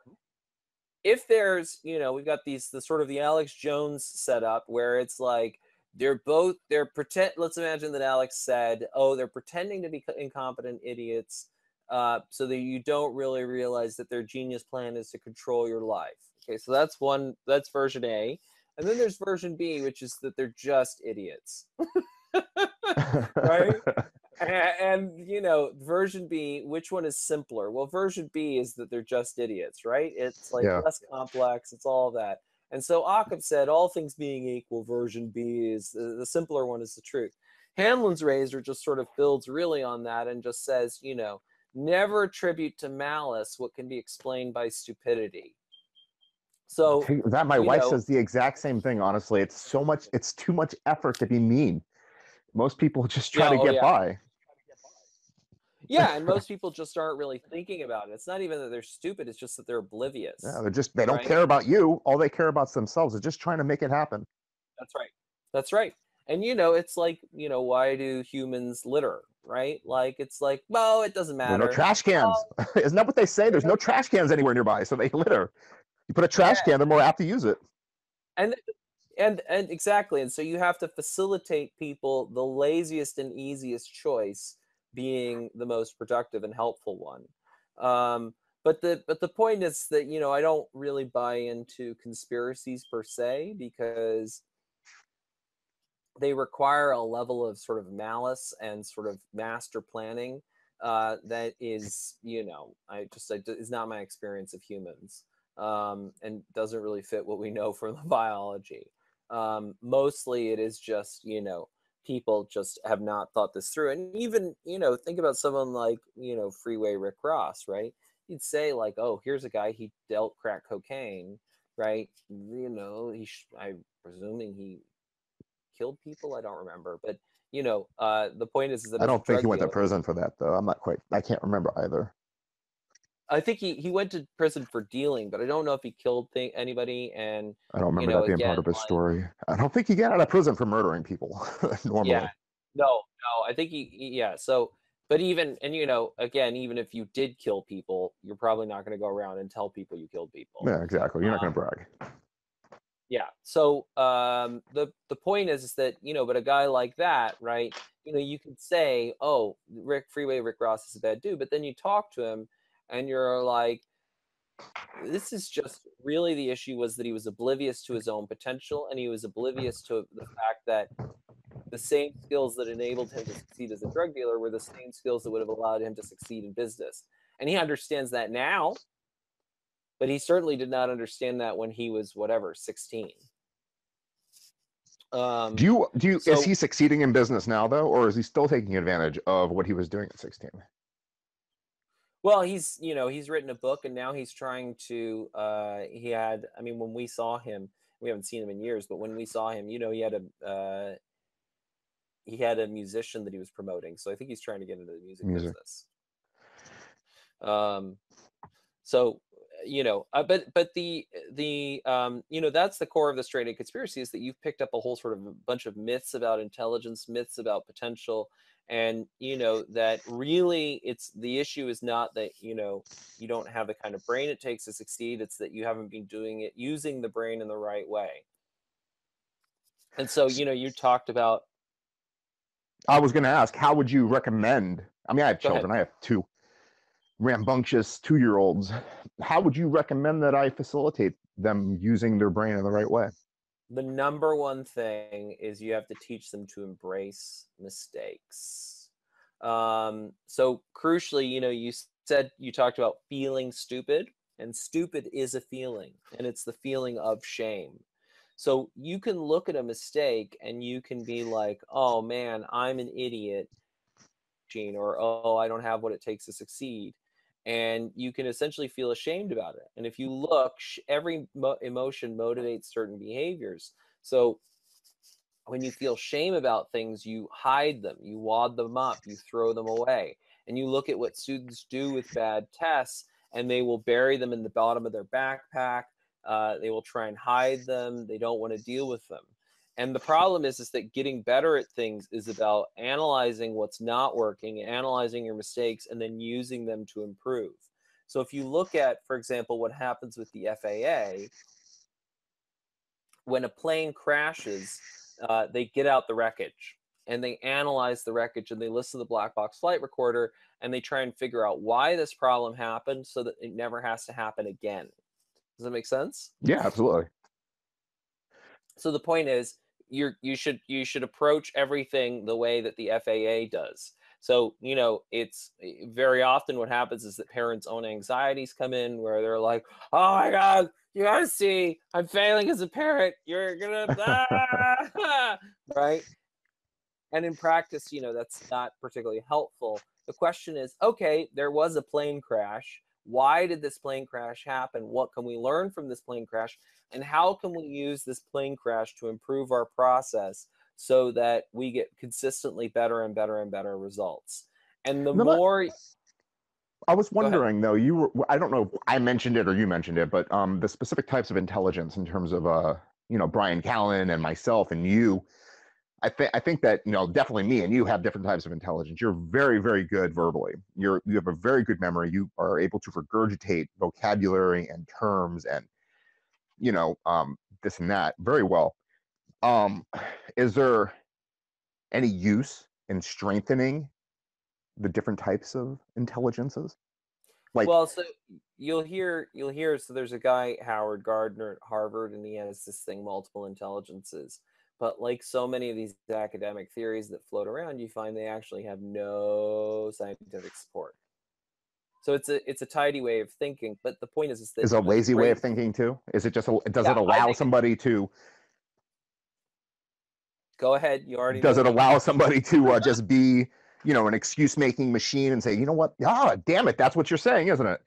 if there's, you know, we've got these, the sort of the Alex Jones setup where it's like, they're both, they're pretend, let's imagine that Alex said, oh, they're pretending to be incompetent idiots. Uh, so that you don't really realize that their genius plan is to control your life. Okay, so that's one, that's version A. And then there's version B, which is that they're just idiots. Right? and, and, you know, version B, which one is simpler? Well, version B is that they're just idiots, right? It's like yeah. less complex, it's all that. And so Occam said, all things being equal, version B is, the, the simpler one is the truth. Hanlon's razor just sort of builds really on that and just says, you know, never attribute to malice what can be explained by stupidity. So that my wife know, says the exact same thing. Honestly, it's so much. It's too much effort to be mean. Most people just try yeah, to oh, get yeah. by. Yeah, and most people just aren't really thinking about it. It's not even that they're stupid. It's just that they're oblivious. Yeah, they're just they don't right? care about you. All they care about is themselves. They're just trying to make it happen. That's right. That's right. And you know, it's like, you know, why do humans litter? Right? Like, it's like, well, it doesn't matter. There are no trash cans. Oh. Isn't that what they say? There's no trash cans anywhere nearby, so they litter. You put a trash yeah. can, they're more apt to use it. And and and exactly. And so you have to facilitate people the laziest and easiest choice being the most productive and helpful one. Um, but the but the point is that, you know, I don't really buy into conspiracies per se, because they require a level of sort of malice and sort of master planning uh, that is, you know, I just I, is not my experience of humans, um, and doesn't really fit what we know from the biology. Um, mostly it is just, you know, people just have not thought this through. And even, you know, think about someone like, you know, Freeway Rick Ross, right? You'd say like, oh, here's a guy, he dealt crack cocaine, right? You know, he sh I'm presuming he killed people, I don't remember, but you know, uh the point is, is that I don't think he went dealer. to prison for that, though. I'm not quite, I can't remember either. I think he he went to prison for dealing, but I don't know if he killed thing, anybody. And I don't remember you know, that being again, part of his like, story. I don't think he got out of prison for murdering people normally. Yeah, no, no, I think he, he yeah. So, but even and you know, again, even if you did kill people, you're probably not going to go around and tell people you killed people. Yeah, exactly. You're um, not going to brag. Yeah. So um, the the point is, is that, you know, but a guy like that, right? You know, you could say, oh, Rick Freeway Rick Ross is a bad dude, but then you talk to him, and you're like, this is just really the issue was that he was oblivious to his own potential, and he was oblivious to the fact that the same skills that enabled him to succeed as a drug dealer were the same skills that would have allowed him to succeed in business. And he understands that now. But he certainly did not understand that when he was whatever sixteen. Um, do you do you, so, is he succeeding in business now though, or is he still taking advantage of what he was doing at sixteen? Well, he's you know he's written a book, and now he's trying to. Uh, he had I mean when we saw him, we haven't seen him in years, but when we saw him, you know he had a uh, he had a musician that he was promoting. So I think he's trying to get into the music, music. business. Um, so. You know, uh, but but the the um, you know, that's the core of the Straight A Conspiracy, is that you've picked up a whole sort of a bunch of myths about intelligence, myths about potential, and you know that really it's the issue is not that you know you don't have the kind of brain it takes to succeed. It's that you haven't been doing it using the brain in the right way. And so you know you talked about. I was going to ask, how would you recommend? I mean, I have children. I have two rambunctious two-year-olds. How would you recommend that I facilitate them using their brain in the right way? The number one thing is you have to teach them to embrace mistakes. Um, so crucially, you know, you said you talked about feeling stupid, and stupid is a feeling, and it's the feeling of shame. So you can look at a mistake and you can be like, oh man, I'm an idiot, Gene, or oh, I don't have what it takes to succeed. And you can essentially feel ashamed about it. And if you look, every mo emotion motivates certain behaviors. So when you feel shame about things, you hide them, you wad them up, you throw them away. And you look at what students do with bad tests, and they will bury them in the bottom of their backpack. Uh, they will try and hide them. They don't want to deal with them. And the problem is, is that getting better at things is about analyzing what's not working, analyzing your mistakes, and then using them to improve. So if you look at, for example, what happens with the F A A, when a plane crashes, uh, they get out the wreckage and they analyze the wreckage, and they listen to the black box flight recorder, and they try and figure out why this problem happened so that it never has to happen again. Does that make sense? Yeah, absolutely. So the point is, You're, you should you should approach everything the way that the F A A does. So, you know, it's very often what happens is that parents' own anxieties come in, where they're like, oh my God, you gotta see, I'm failing as a parent. You're gonna, ah! Right? And in practice, you know, that's not particularly helpful. The question is, okay, there was a plane crash. Why did this plane crash happen? What can we learn from this plane crash? And how can we use this plane crash to improve our process so that we get consistently better and better and better results? And the no, more... I was wondering, though, you were, I don't know if I mentioned it or you mentioned it, but um, the specific types of intelligence in terms of, uh, you know, Brian Callen and myself and you, I think I think that, you know, definitely me and you have different types of intelligence. You're very, very good verbally. You're you have a very good memory. You are able to regurgitate vocabulary and terms and, you know, um, this and that very well. Um, is there any use in strengthening the different types of intelligences? Like, well, so you'll hear you'll hear. So there's a guy, Howard Gardner at Harvard, and he has this thing, multiple intelligences. But like so many of these academic theories that float around, you find they actually have no scientific support. So it's a it's a tidy way of thinking. But the point is, is that is a lazy way of thinking too. Is it just a, does yeah, it allow somebody it, to go ahead? You already does it allow somebody to uh, just be, you know, an excuse-making machine and say, you know what? Ah, oh, damn it. That's what you're saying, isn't it?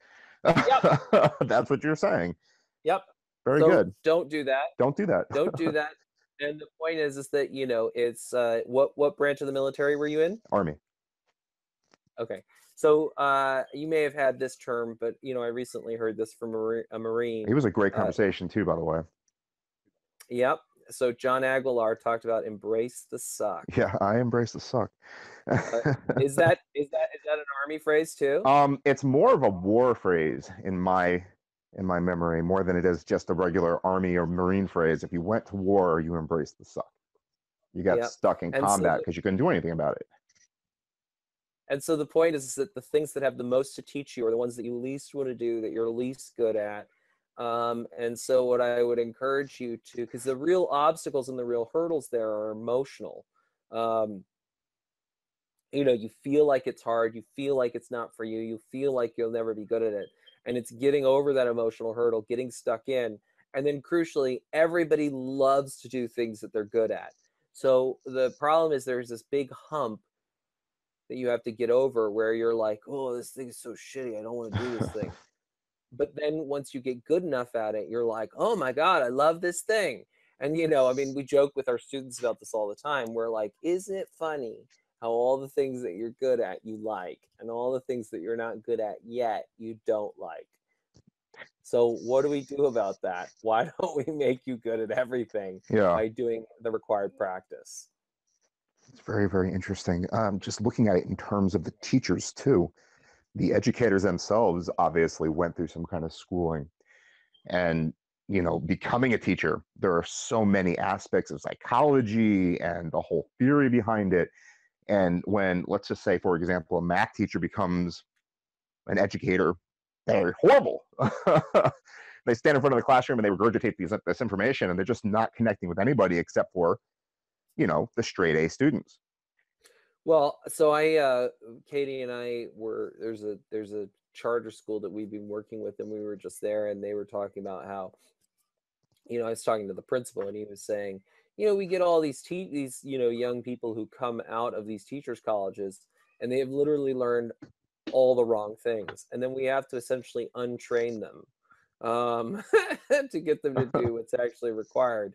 Yep. That's what you're saying. Yep. Very so good. Don't do that. Don't do that. Don't do that. And the point is, is that, you know, it's uh, what, what branch of the military were you in? Army. Okay. So uh, you may have had this term, but, you know, I recently heard this from a Marine. He was a great conversation uh, too, by the way. Yep. So John Aguilar talked about embrace the suck. Yeah, I embrace the suck. uh, is that is that is that an Army phrase too? Um, it's more of a war phrase in my in my memory, more than it is just a regular Army or Marine phrase. If you went to war, you embraced the suck. You got yep. stuck in and combat because so you couldn't do anything about it. And so the point is that the things that have the most to teach you are the ones that you least want to do, that you're least good at. Um, and so what I would encourage you to, because the real obstacles and the real hurdles there are emotional. Um, you know, you feel like it's hard, you feel like it's not for you, you feel like you'll never be good at it. And it's getting over that emotional hurdle, getting stuck in. And then crucially, everybody loves to do things that they're good at. So the problem is there's this big hump that you have to get over where you're like, oh, this thing is so shitty, I don't want to do this thing. But then once you get good enough at it, you're like, oh my God, I love this thing. And, you know, I mean, we joke with our students about this all the time. We're like, isn't it funny how all the things that you're good at, you like, and all the things that you're not good at yet, you don't like. So what do we do about that? Why don't we make you good at everything yeah. by doing the required practice? It's very, very interesting. Um, just looking at it in terms of the teachers too. The educators themselves obviously went through some kind of schooling, and, you know, becoming a teacher, there are so many aspects of psychology and the whole theory behind it. And when, let's just say, for example, a math teacher becomes an educator, they're horrible. They stand in front of the classroom and they regurgitate these, this information, and they're just not connecting with anybody except for, you know, the straight A students. Well, so I, uh, Katie and I were, there's a, there's a charter school that we've been working with, and we were just there, and they were talking about how, you know, I was talking to the principal, and he was saying, you know, we get all these, te- these, you know, young people who come out of these teachers' colleges, and they have literally learned all the wrong things. And then we have to essentially untrain them, um, to get them to do what's actually required.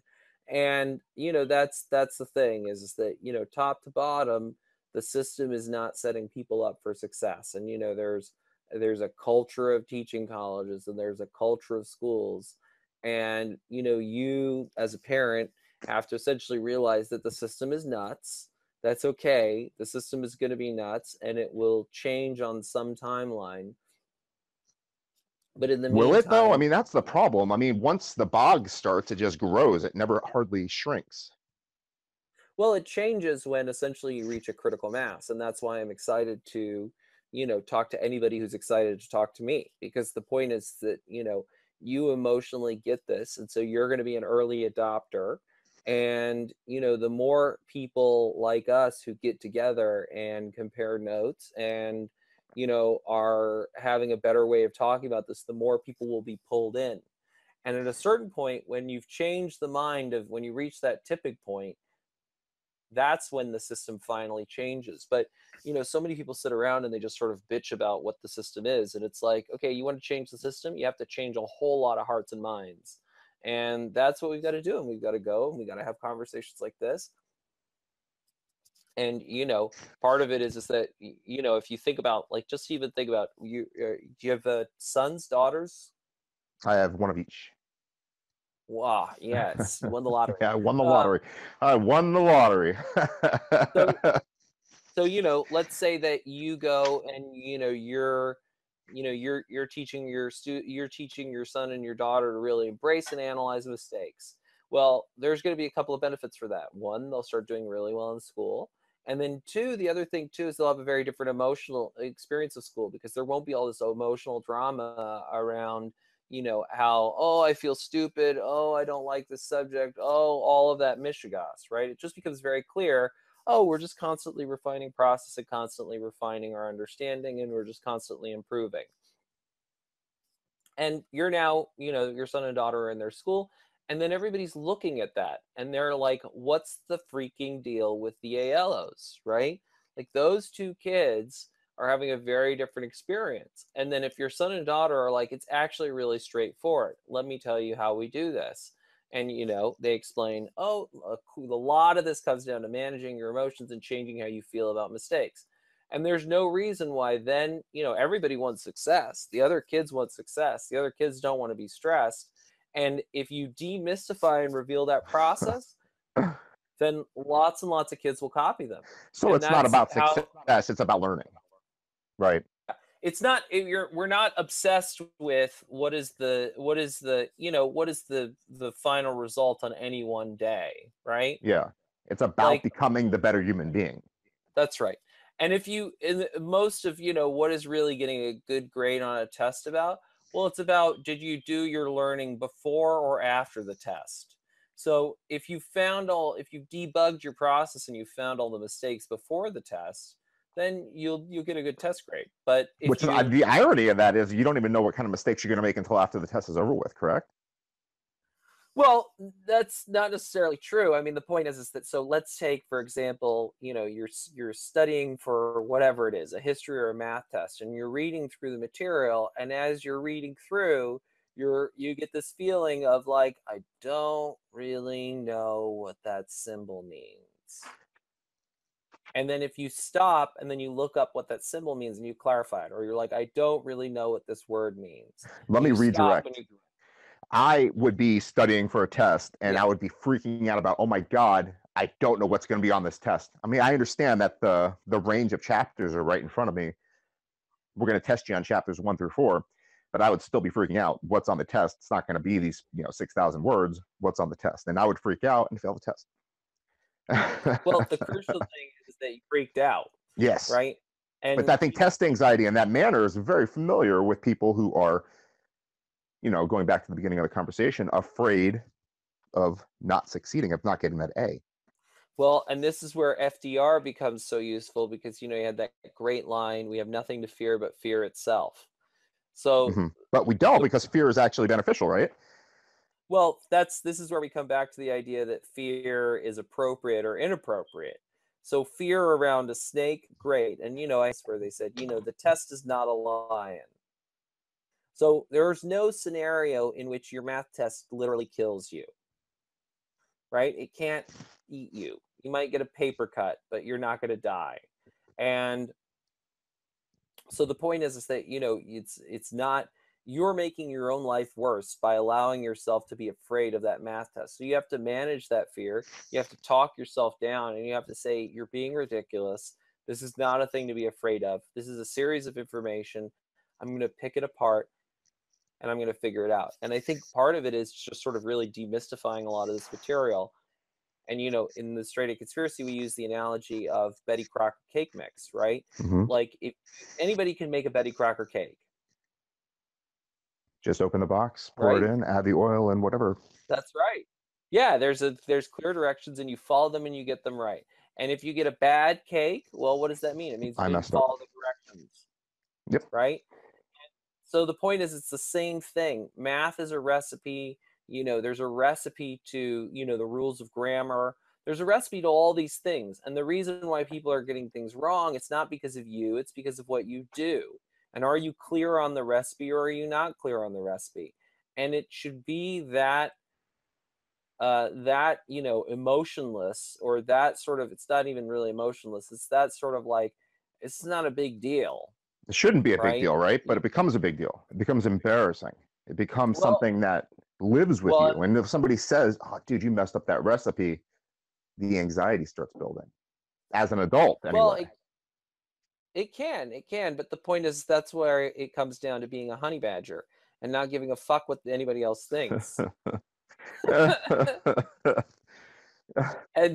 And, you know, that's, that's the thing is, is that, you know, top to bottom, the system is not setting people up for success. And, you know, there's there's a culture of teaching colleges, and there's a culture of schools. And, you know, you as a parent have to essentially realize that the system is nuts. That's okay. The system is going to be nuts, and it will change on some timeline. But in the meantime, will it though? I mean, that's the problem. I mean, once the bog starts, it just grows. It never hardly shrinks. Well, it changes when essentially you reach a critical mass. And that's why I'm excited to, you know, talk to anybody who's excited to talk to me, because the point is that, you know, you emotionally get this. And so you're going to be an early adopter. And, you know, the more people like us who get together and compare notes and, you know, are having a better way of talking about this, the more people will be pulled in. And at a certain point, when you've changed the mind of when you reach that tipping point, that's when the system finally changes. But, you know, so many people sit around and they just sort of bitch about what the system is. And it's like, okay, you want to change the system? You have to change a whole lot of hearts and minds. And that's what we've got to do. And we've got to go and we've got to have conversations like this. And, you know, part of it is, is that, you know, if you think about, like, just even think about, you, uh, do you have uh, sons, daughters? I have one of each. Wow. Yes. Won the lottery. Yeah, I won the lottery. Uh, I won the lottery. so, so, you know, let's say that you go and, you know, you're, you know, you're, you're teaching your stu- you're teaching your son and your daughter to really embrace and analyze mistakes. Well, there's going to be a couple of benefits for that. One, they'll start doing really well in school. And then two, the other thing too, is they'll have a very different emotional experience of school, because there won't be all this emotional drama around, you know, how, oh, I feel stupid. Oh, I don't like this subject. Oh, all of that mishigas, right? It just becomes very clear. Oh, we're just constantly refining process and constantly refining our understanding, and we're just constantly improving. And you're now, you know, your son and daughter are in their school, and then everybody's looking at that and they're like, what's the freaking deal with the A L Os, right? Like, those two kids are having a very different experience. And then if your son and daughter are like, it's actually really straightforward. Let me tell you how we do this. And, you know, they explain, oh, a lot of this comes down to managing your emotions and changing how you feel about mistakes. And there's no reason why then, you know, everybody wants success. The other kids want success. The other kids don't want to be stressed. And if you demystify and reveal that process, then lots and lots of kids will copy them. So and it's not about how, success, it's about learning, right? It's not, it, you're, we're not obsessed with what is the, what is the, you know, what is the, the final result on any one day, right? Yeah, it's about, like, becoming the better human being. That's right. And if you, in most of, you know, what is really getting a good grade on a test about? Well, it's about, did you do your learning before or after the test? So if you found all, if you debugged your process and you found all the mistakes before the test, then you'll you'll get a good test grade. But if Which you, uh, the irony of that is you don't even know what kind of mistakes you're going to make until after the test is over with, correct? Well, that's not necessarily true. I mean, the point is, is that, so let's take, for example, you know, you're, you're studying for whatever it is, a history or a math test, and you're reading through the material. And as you're reading through, you're, you get this feeling of like, I don't really know what that symbol means. And then if you stop and then you look up what that symbol means and you clarify it, or you're like, I don't really know what this word means. Let me redirect. I would be studying for a test and yeah. I would be freaking out about, oh my God, I don't know what's going to be on this test. I mean, I understand that the, the range of chapters are right in front of me. We're going to test you on chapters one through four, but I would still be freaking out. What's on the test? It's not going to be these, you know, six thousand words. What's on the test? And I would freak out and fail the test. Well, the crucial thing is that you freaked out. Yes. Right. And but I think test anxiety in that manner is very familiar with people who are, you know, going back to the beginning of the conversation, afraid of not succeeding, of not getting that A. Well, and this is where F D R becomes so useful, because, you know, you had that great line, we have nothing to fear but fear itself. So, mm-hmm. But we don't, because fear is actually beneficial, right? Well, that's, this is where we come back to the idea that fear is appropriate or inappropriate. So fear around a snake, great. And, you know, I swear they said, you know, the test is not a lion. So there's no scenario in which your math test literally kills you, right? It can't eat you. You might get a paper cut, but you're not going to die. And so the point is, is that, you know, it's, it's not, you're making your own life worse by allowing yourself to be afraid of that math test. So you have to manage that fear. You have to talk yourself down, and you have to say, you're being ridiculous. This is not a thing to be afraid of. This is a series of information. I'm going to pick it apart. And I'm going to figure it out. And I think part of it is just sort of really demystifying a lot of this material. And, you know, in the Straight A Conspiracy, we use the analogy of Betty Crocker cake mix, right? Mm-hmm. Like, if anybody can make a Betty Crocker cake. Just open the box, pour right? it in, add the oil and whatever. That's right. Yeah, there's a there's clear directions, and you follow them and you get them right. And if you get a bad cake, well, what does that mean? It means you follow the directions. Yep. Right? So the point is, it's the same thing. Math is a recipe. You know, there's a recipe to, you know, the rules of grammar. There's a recipe to all these things. And the reason why people are getting things wrong, it's not because of you, it's because of what you do. And are you clear on the recipe or are you not clear on the recipe? And it should be that, uh, that, you know, emotionless, or that sort of, it's not even really emotionless. It's that sort of like, it's not a big deal. It shouldn't be a right? big deal, right? But it becomes a big deal. It becomes embarrassing. It becomes well, something that lives with well, you. And if somebody says, oh, dude, you messed up that recipe, the anxiety starts building as an adult. Anyway. Well, it, it can, it can. But the point is, that's where it comes down to being a honey badger and not giving a fuck what anybody else thinks. And,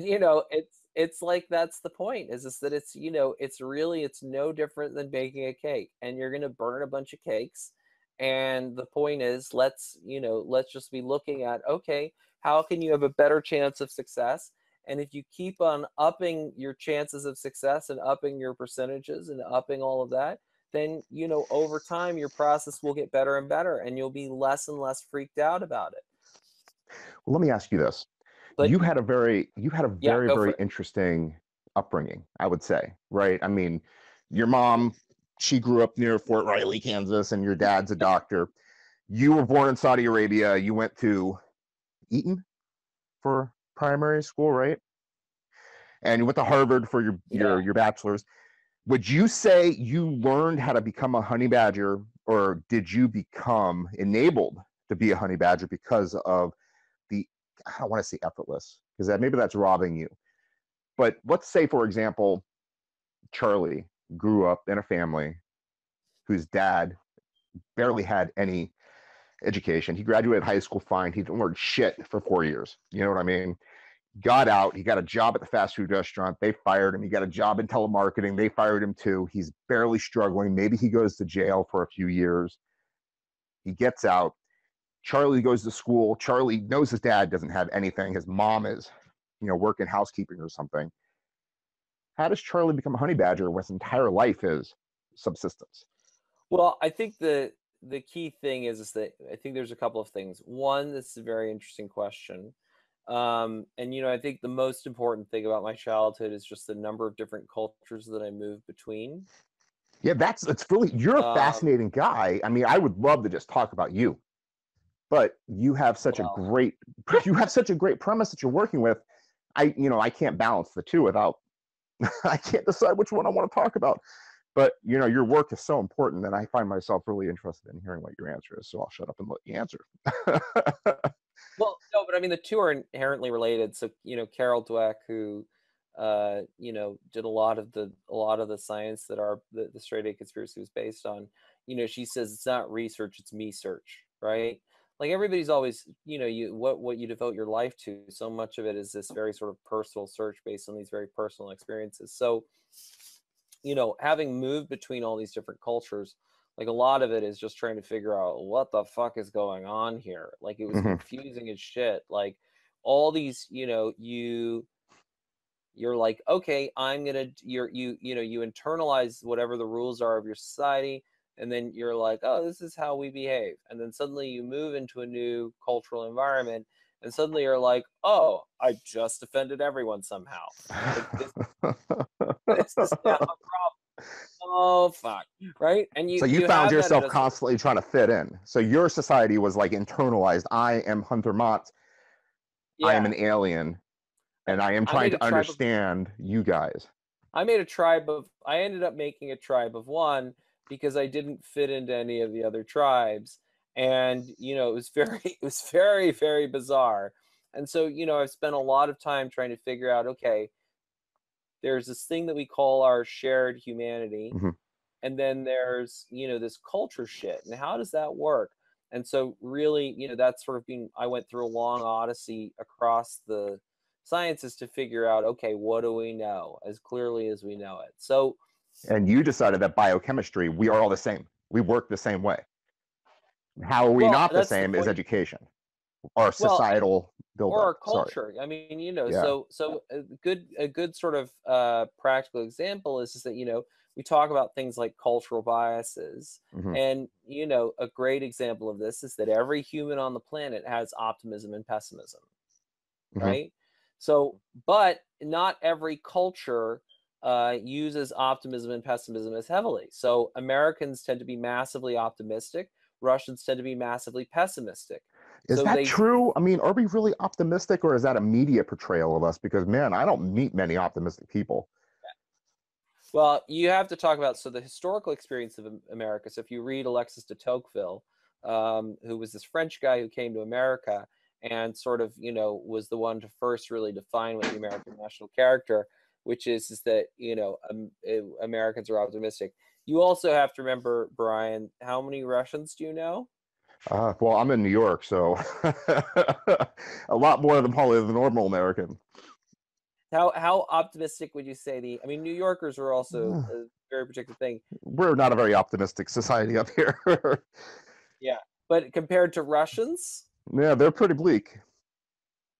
you know, it's, it's like, that's the point is, is that it's, you know, it's really, it's no different than baking a cake, and you're going to burn a bunch of cakes. And the point is, let's, you know, let's just be looking at, okay, how can you have a better chance of success? And if you keep on upping your chances of success and upping your percentages and upping all of that, then, you know, over time, your process will get better and better, and you'll be less and less freaked out about it. Well, let me ask you this. But, you had a very, you had a very, yeah, very interesting upbringing, I would say, right? I mean, your mom, she grew up near Fort Riley, Kansas, and your dad's a doctor. You were born in Saudi Arabia. You went to Eton for primary school, right? And you went to Harvard for your, yeah. your, your bachelor's. Would you say you learned how to become a honey badger, or did you become enabled to be a honey badger because of the, I don't want to say effortless, because that, maybe that's robbing you. But let's say, for example, Charlie grew up in a family whose dad barely had any education. He graduated high school fine. He didn't learn shit for four years. You know what I mean? Got out. He got a job at the fast food restaurant. They fired him. He got a job in telemarketing. They fired him too. He's barely struggling. Maybe he goes to jail for a few years. He gets out. Charlie goes to school. Charlie knows his dad doesn't have anything. His mom is, you know, working housekeeping or something. How does Charlie become a honey badger when his entire life is subsistence? Well, I think the the key thing is, is that I think there's a couple of things. One, this is a very interesting question. Um, and, you know, I think the most important thing about my childhood is just the number of different cultures that I moved between. Yeah, that's, it's really, you're a um, fascinating guy. I mean, I would love to just talk about you. But you have such well, a great, you have such a great premise that you're working with. I, you know, I can't balance the two without, I can't decide which one I want to talk about. But, you know, your work is so important that I find myself really interested in hearing what your answer is. So I'll shut up and let you answer. Well, no, but I mean, the two are inherently related. So, you know, Carol Dweck, who, uh, you know, did a lot of the, a lot of the science that our, the, the Straight A Conspiracy was based on, you know, she says, it's not research, it's me search, right? Like, everybody's always, you know, you what what you devote your life to, so much of it is this very sort of personal search based on these very personal experiences. So, you know, having moved between all these different cultures, like, a lot of it is just trying to figure out what the fuck is going on here. Like, it was mm-hmm. confusing as shit. Like, all these, you know, you you're like, okay, I'm gonna you're you you know, you internalize whatever the rules are of your society. And then you're like, oh, this is how we behave. And then suddenly you move into a new cultural environment, and suddenly you're like, oh, I just offended everyone somehow. Like, this, this is not a problem. Oh, fuck. Right? And you, so you, you found yourself constantly trying to fit in. So your society was like internalized. I am Hunter Maats. Yeah. I am an alien. And I am trying I to understand of, you guys. I made a tribe of, I ended up making a tribe of one, because I didn't fit into any of the other tribes. And, you know, it was very, it was very, very bizarre. And so, you know, I've spent a lot of time trying to figure out, okay, there's this thing that we call our shared humanity. Mm-hmm. And then there's, you know, this culture shit. And how does that work? And so really, you know, that's sort of been, I went through a long odyssey across the sciences to figure out, okay, what do we know as clearly as we know it? So, and you decided that biochemistry, we are all the same. We work the same way. How are we well, not the same the is education, our societal well, buildup. Or our culture. Sorry. I mean, you know, yeah. so so a good, a good sort of uh, practical example is, is that, you know, we talk about things like cultural biases. Mm-hmm. And, you know, a great example of this is that every human on the planet has optimism and pessimism, mm-hmm. right? So, but not every culture uh, uses optimism and pessimism as heavily. So Americans tend to be massively optimistic. Russians tend to be massively pessimistic. Is so that they, true? I mean, are we really optimistic, or is that a media portrayal of us? Because, man, I don't meet many optimistic people. Well, you have to talk about, so the historical experience of America. So if you read Alexis de Tocqueville, um, who was this French guy who came to America and sort of, you know, was the one to first really define what the American national character, which is, is that, you know, um, it, Americans are optimistic. You also have to remember, Brian, how many Russians do you know? Uh, well, I'm in New York, so a lot more than probably the normal American. How how optimistic would you say the? I mean, New Yorkers are also a very particular thing. We're not a very optimistic society up here. Yeah, but compared to Russians, yeah, they're pretty bleak.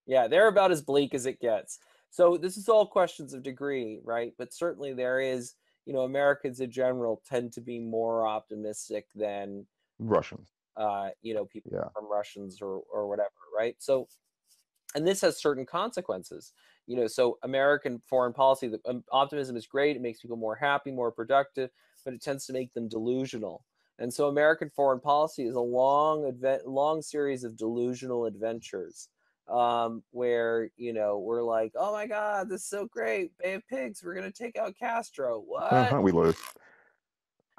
Yeah, they're about as bleak as it gets. So this is all questions of degree, right? But certainly there is, you know, Americans in general tend to be more optimistic than Russians. Uh, you know, people yeah. from Russians or or whatever, right? So. And this has certain consequences, you know, so American foreign policy, the, um, optimism is great. It makes people more happy, more productive, but it tends to make them delusional. And so American foreign policy is a long advent, long series of delusional adventures um, where, you know, we're like, oh, my God, this is so great. Bay of Pigs. We're going to take out Castro. What? Uh-huh, we lose.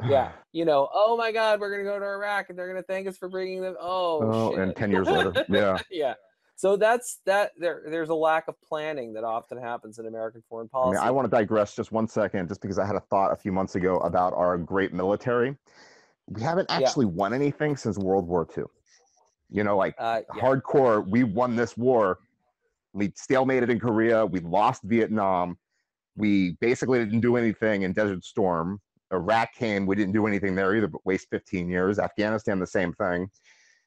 Yeah. You know, oh, my God, we're going to go to Iraq and they're going to thank us for bringing them. Oh, oh shit. And ten years later. Yeah. Yeah. So that's that. There, there's a lack of planning that often happens in American foreign policy. I, mean, I want to digress just one second, just because I had a thought a few months ago about our great military. We haven't actually yeah. won anything since World War Two. You know, like uh, yeah. hardcore, we won this war. We stalemated in Korea. We lost Vietnam. We basically didn't do anything in Desert Storm. Iraq came. We didn't do anything there either, but waste fifteen years. Afghanistan, the same thing.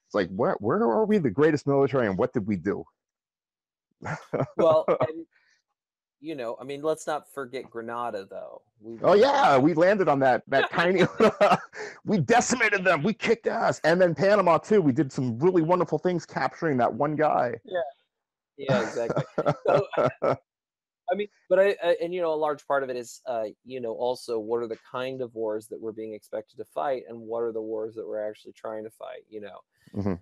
It's like, where, where are we the greatest military and what did we do? Well, and, you know, I mean, let's not forget Grenada, though. We oh, yeah, we landed on that, that tiny, we decimated them, we kicked ass. And then Panama, too, we did some really wonderful things capturing that one guy. Yeah, yeah, exactly. So, I mean, but I, I, and, you know, a large part of it is, uh, you know, also what are the kind of wars that we're being expected to fight and what are the wars that we're actually trying to fight, you know? Mm-hmm.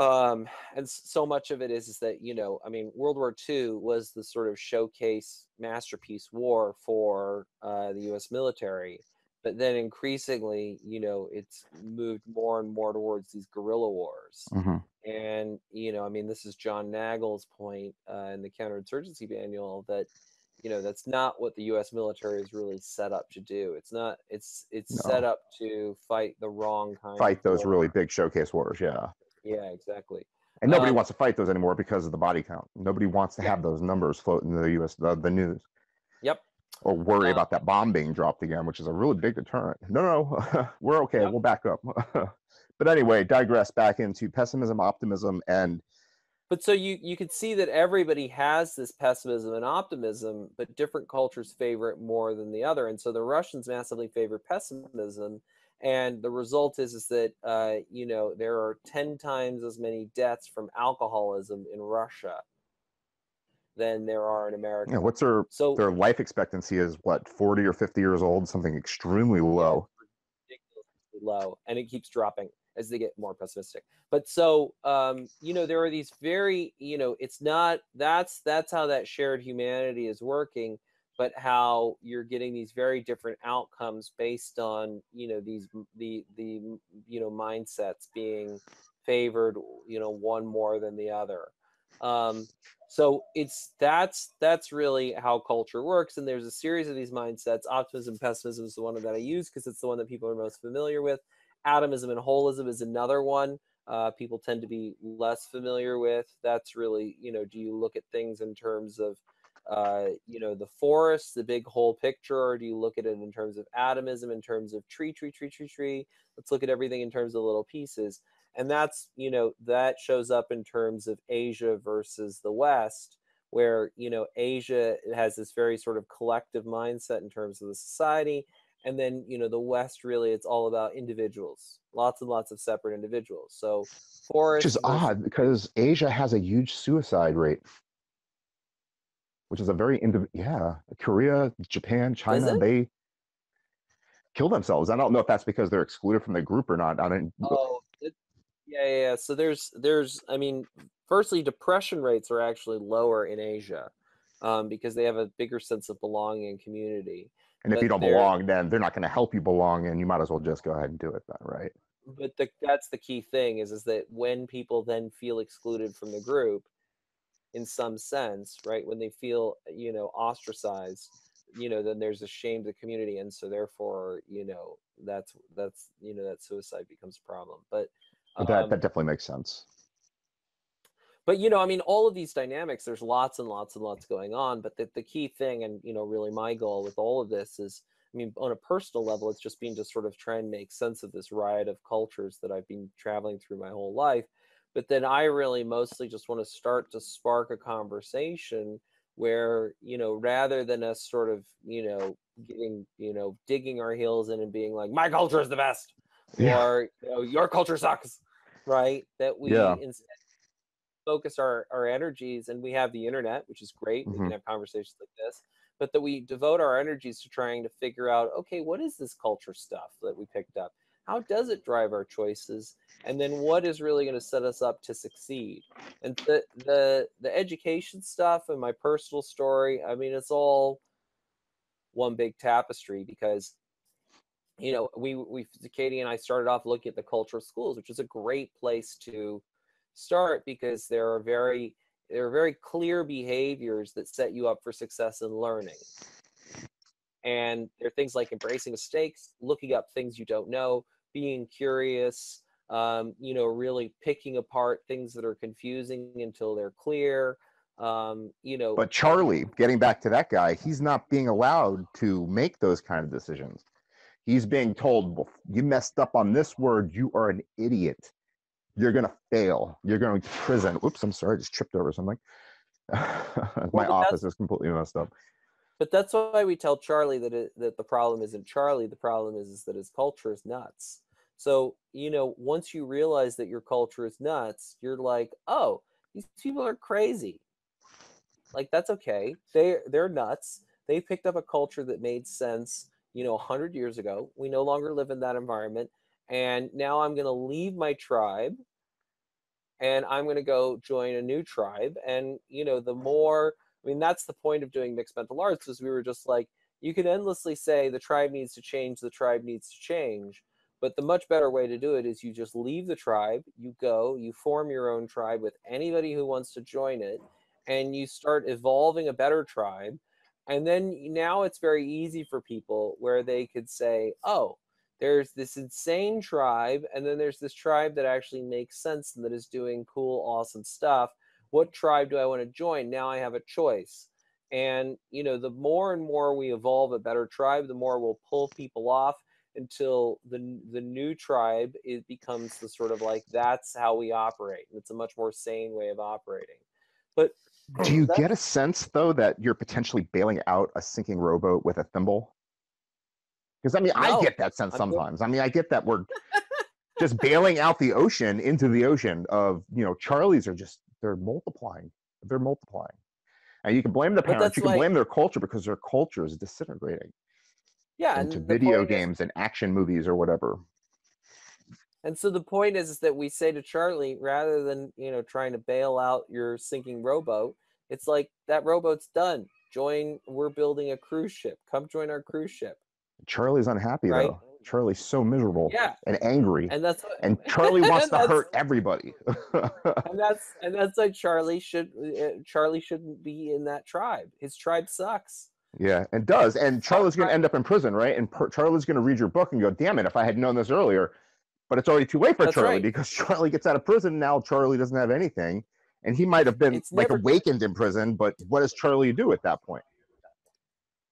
um and so much of it is is that you know I mean World War Two was the sort of showcase masterpiece war for uh the U S military, but then increasingly you know it's moved more and more towards these guerrilla wars. Mm-hmm. And you know I mean this is John Nagel's point uh in the counterinsurgency manual that you know that's not what the U S military is really set up to do. It's not. It's it's no. set up to fight the wrong kind. Fight of those war. Really big showcase wars. Yeah. Yeah, exactly. And nobody um, wants to fight those anymore because of the body count. Nobody wants to yeah. have those numbers floating in the U S the, the news. Yep. Or worry um, about that bomb being dropped again, which is a really big deterrent. No, no, we're okay. Yep. We'll back up. But anyway, digress back into pessimism, optimism, and. But so you, you can see that everybody has this pessimism and optimism, but different cultures favor it more than the other. And so the Russians massively favor pessimism. And the result is, is that, uh, you know, there are ten times as many deaths from alcoholism in Russia than there are in America. Yeah, what's their, so, their life expectancy is, what, forty or fifty years old, something extremely low. Ridiculously low. And it keeps dropping as they get more pessimistic. But so, um, you know, there are these very, you know, it's not, that's, that's how that shared humanity is working, but how you're getting these very different outcomes based on, you know, these, the, the, you know, mindsets being favored, you know, one more than the other. Um, so it's, that's, that's really how culture works. And there's a series of these mindsets. Optimism, pessimism is the one that I use because it's the one that people are most familiar with. Atomism and holism is another one uh, people tend to be less familiar with. That's really, you know, do you look at things in terms of, uh, you know, the forest, the big whole picture, or do you look at it in terms of atomism, in terms of tree, tree, tree, tree, tree? Let's look at everything in terms of little pieces. And that's, you know, that shows up in terms of Asia versus the West, where, you know, Asia has this very sort of collective mindset in terms of the society. And then, you know, the West, really, it's all about individuals, lots and lots of separate individuals. So, forest. Which is odd because Asia has a huge suicide rate. which is a very, yeah, Korea, Japan, China, they kill themselves. I don't know if that's because they're excluded from the group or not. I didn't. Oh, it, yeah, yeah. So there's, there's, I mean, firstly, depression rates are actually lower in Asia um, because they have a bigger sense of belonging and community. And but if you don't belong, then they're not going to help you belong, and you might as well just go ahead and do it then, right? But the, that's the key thing is, is that when people then feel excluded from the group, in some sense, right, when they feel, you know, ostracized, you know, then there's a shame to the community. And so therefore, you know, that's, that's, you know, that suicide becomes a problem. But um, that, that definitely makes sense. But, you know, I mean, all of these dynamics, there's lots and lots and lots going on. But the, the key thing, and, you know, really my goal with all of this is, I mean, on a personal level, it's just been to sort of try and make sense of this riot of cultures that I've been traveling through my whole life. But then I really mostly just want to start to spark a conversation where, you know, rather than us sort of, you know, getting, you know, digging our heels in and being like, my culture is the best, yeah. or, you know, your culture sucks, right? That we yeah. instead focus our, our energies, and we have the internet, which is great. Mm-hmm. We can have conversations like this, but that we devote our energies to trying to figure out, okay, what is this culture stuff that we picked up? How does it drive our choices? And then what is really going to set us up to succeed? And the, the, the education stuff and my personal story, I mean, it's all one big tapestry because, you know, we, we, Katie and I started off looking at the culture of schools, which is a great place to start because there are very, there are very clear behaviors that set you up for success in learning. And there are things like embracing mistakes, looking up things you don't know, being curious, um, you know, really picking apart things that are confusing until they're clear, um, you know. But Charlie, getting back to that guy, he's not being allowed to make those kind of decisions. He's being told, well, you messed up on this word, you are an idiot. You're going to fail. You're going to prison. Oops, I'm sorry, I just tripped over something. My office is completely messed up. But that's why we tell Charlie that it, that the problem isn't Charlie. The problem is, is that his culture is nuts. So, you know, once you realize that your culture is nuts, you're like, oh, these people are crazy. Like, that's okay. They, they're nuts. They picked up a culture that made sense, you know, a hundred years ago. We no longer live in that environment. And now I'm going to leave my tribe and I'm going to go join a new tribe. And, you know, the more... I mean, that's the point of doing mixed mental arts, is we were just like, you can endlessly say the tribe needs to change, the tribe needs to change. But the much better way to do it is you just leave the tribe, you go, you form your own tribe with anybody who wants to join it, and you start evolving a better tribe. And then now it's very easy for people where they could say, oh, there's this insane tribe, and then there's this tribe that actually makes sense and that is doing cool, awesome stuff. What tribe do I want to join? Now I have a choice. And, you know, the more and more we evolve a better tribe, the more we'll pull people off until the, the new tribe, it becomes the sort of like, that's how we operate. And it's a much more sane way of operating. But do you get a sense, though, that you're potentially bailing out a sinking rowboat with a thimble? Because, I mean, no, I get that sense I'm sometimes. Good. I mean, I get that we're just bailing out the ocean into the ocean of, you know, Charlies are just, they're multiplying. They're multiplying. And you can blame the parents. You can like, blame their culture because their culture is disintegrating. Yeah. Into and video games is, and action movies or whatever. And so the point is, is that we say to Charlie, rather than, you know, trying to bail out your sinking rowboat, it's like, that rowboat's done. Join. We're building a cruise ship. Come join our cruise ship. Charlie's unhappy, right? Though. Charlie's so miserable yeah. and angry, and that's what, and Charlie wants and to hurt everybody. and that's and that's like Charlie should Charlie shouldn't be in that tribe. His tribe sucks. Yeah, and does. And Charlie's going to end up in prison, right? And per Charlie's going to read your book and go, "Damn it! If I had known this earlier." But it's already too late for that's Charlie right. because Charlie gets out of prison now. Charlie doesn't have anything, and he might have been it's like awakened in prison. But what does Charlie do at that point?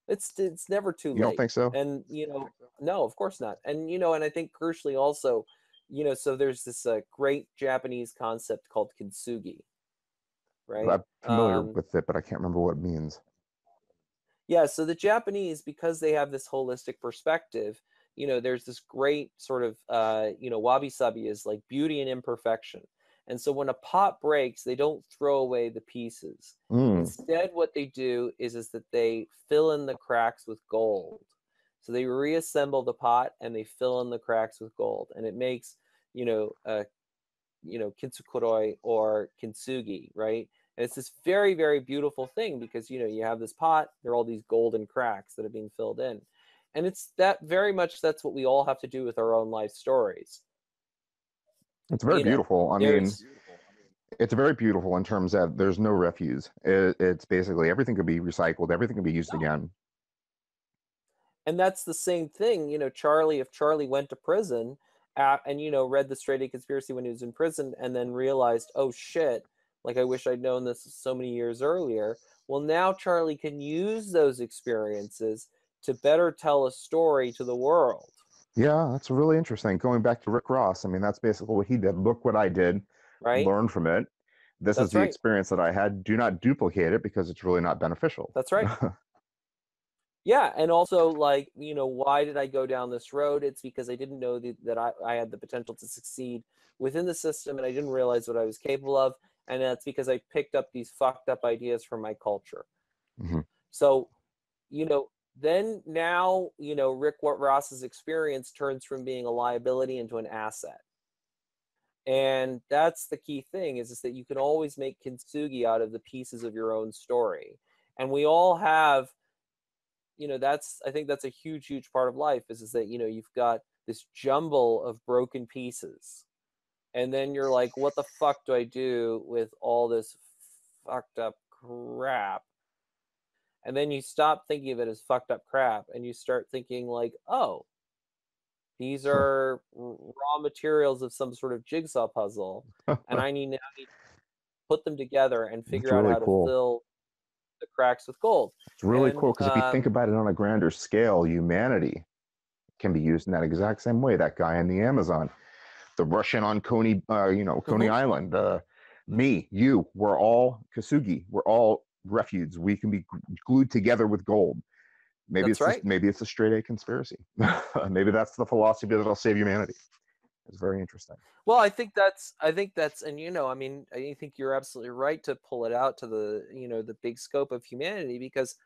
It's it's never too late. You don't think so? And, you know, no, of course not. And, you know, and I think crucially also, you know, so there's this uh, great Japanese concept called kintsugi, right? I'm familiar um, with it, but I can't remember what it means. Yeah, so the Japanese, because they have this holistic perspective, you know, there's this great sort of, uh, you know, wabi-sabi is like beauty and imperfection. And so when a pot breaks, they don't throw away the pieces. Mm. Instead, what they do is, is that they fill in the cracks with gold. So they reassemble the pot and they fill in the cracks with gold. And it makes, you know, uh, you know, kintsugi or kintsugi, right? And it's this very, very beautiful thing because, you know, you have this pot, there are all these golden cracks that are being filled in. And it's that very much, that's what we all have to do with our own life stories. It's very you beautiful. Know, I mean, beautiful. I mean, it's very beautiful in terms that there's no refuse. It, it's basically everything could be recycled. Everything could be used no. again. And that's the same thing. You know, Charlie, if Charlie went to prison at, and, you know, read The Straight A Conspiracy when he was in prison and then realized, oh, shit, like I wish I'd known this so many years earlier. Well, now Charlie can use those experiences to better tell a story to the world. Yeah, that's really interesting. Going back to Rick Ross, I mean, that's basically what he did. Look what I did, right? Learn from it. This that's is the right. experience that I had. Do not duplicate it because it's really not beneficial. That's right. Yeah, and also, like, you know, why did I go down this road? It's because I didn't know the, that I, I had the potential to succeed within the system, and I didn't realize what I was capable of, and that's because I picked up these fucked up ideas from my culture. Mm-hmm. So, you know, Then now, you know, Rick Ross's experience turns from being a liability into an asset. And that's the key thing is, is that you can always make kintsugi out of the pieces of your own story. And we all have, you know, that's, I think that's a huge, huge part of life is, is that, you know, you've got this jumble of broken pieces. And then you're like, what the fuck do I do with all this fucked up crap? And then you stop thinking of it as fucked up crap and you start thinking like, oh, these are raw materials of some sort of jigsaw puzzle. And I need now to put them together and figure really out how cool. to fill the cracks with gold. It's really and, cool because um, if you think about it on a grander scale, humanity can be used in that exact same way. That guy in the Amazon, the Russian on Coney, uh, you know, Coney Island, uh, me, you, we're all kintsugi. We're all refuge. We can be glued together with gold. Maybe that's it's right. just, maybe it's a straight A conspiracy. Maybe that's the philosophy that'll save humanity. It's very interesting. Well, I think that's I think that's and you know, I mean, I think you're absolutely right to pull it out to the, you know, the big scope of humanity because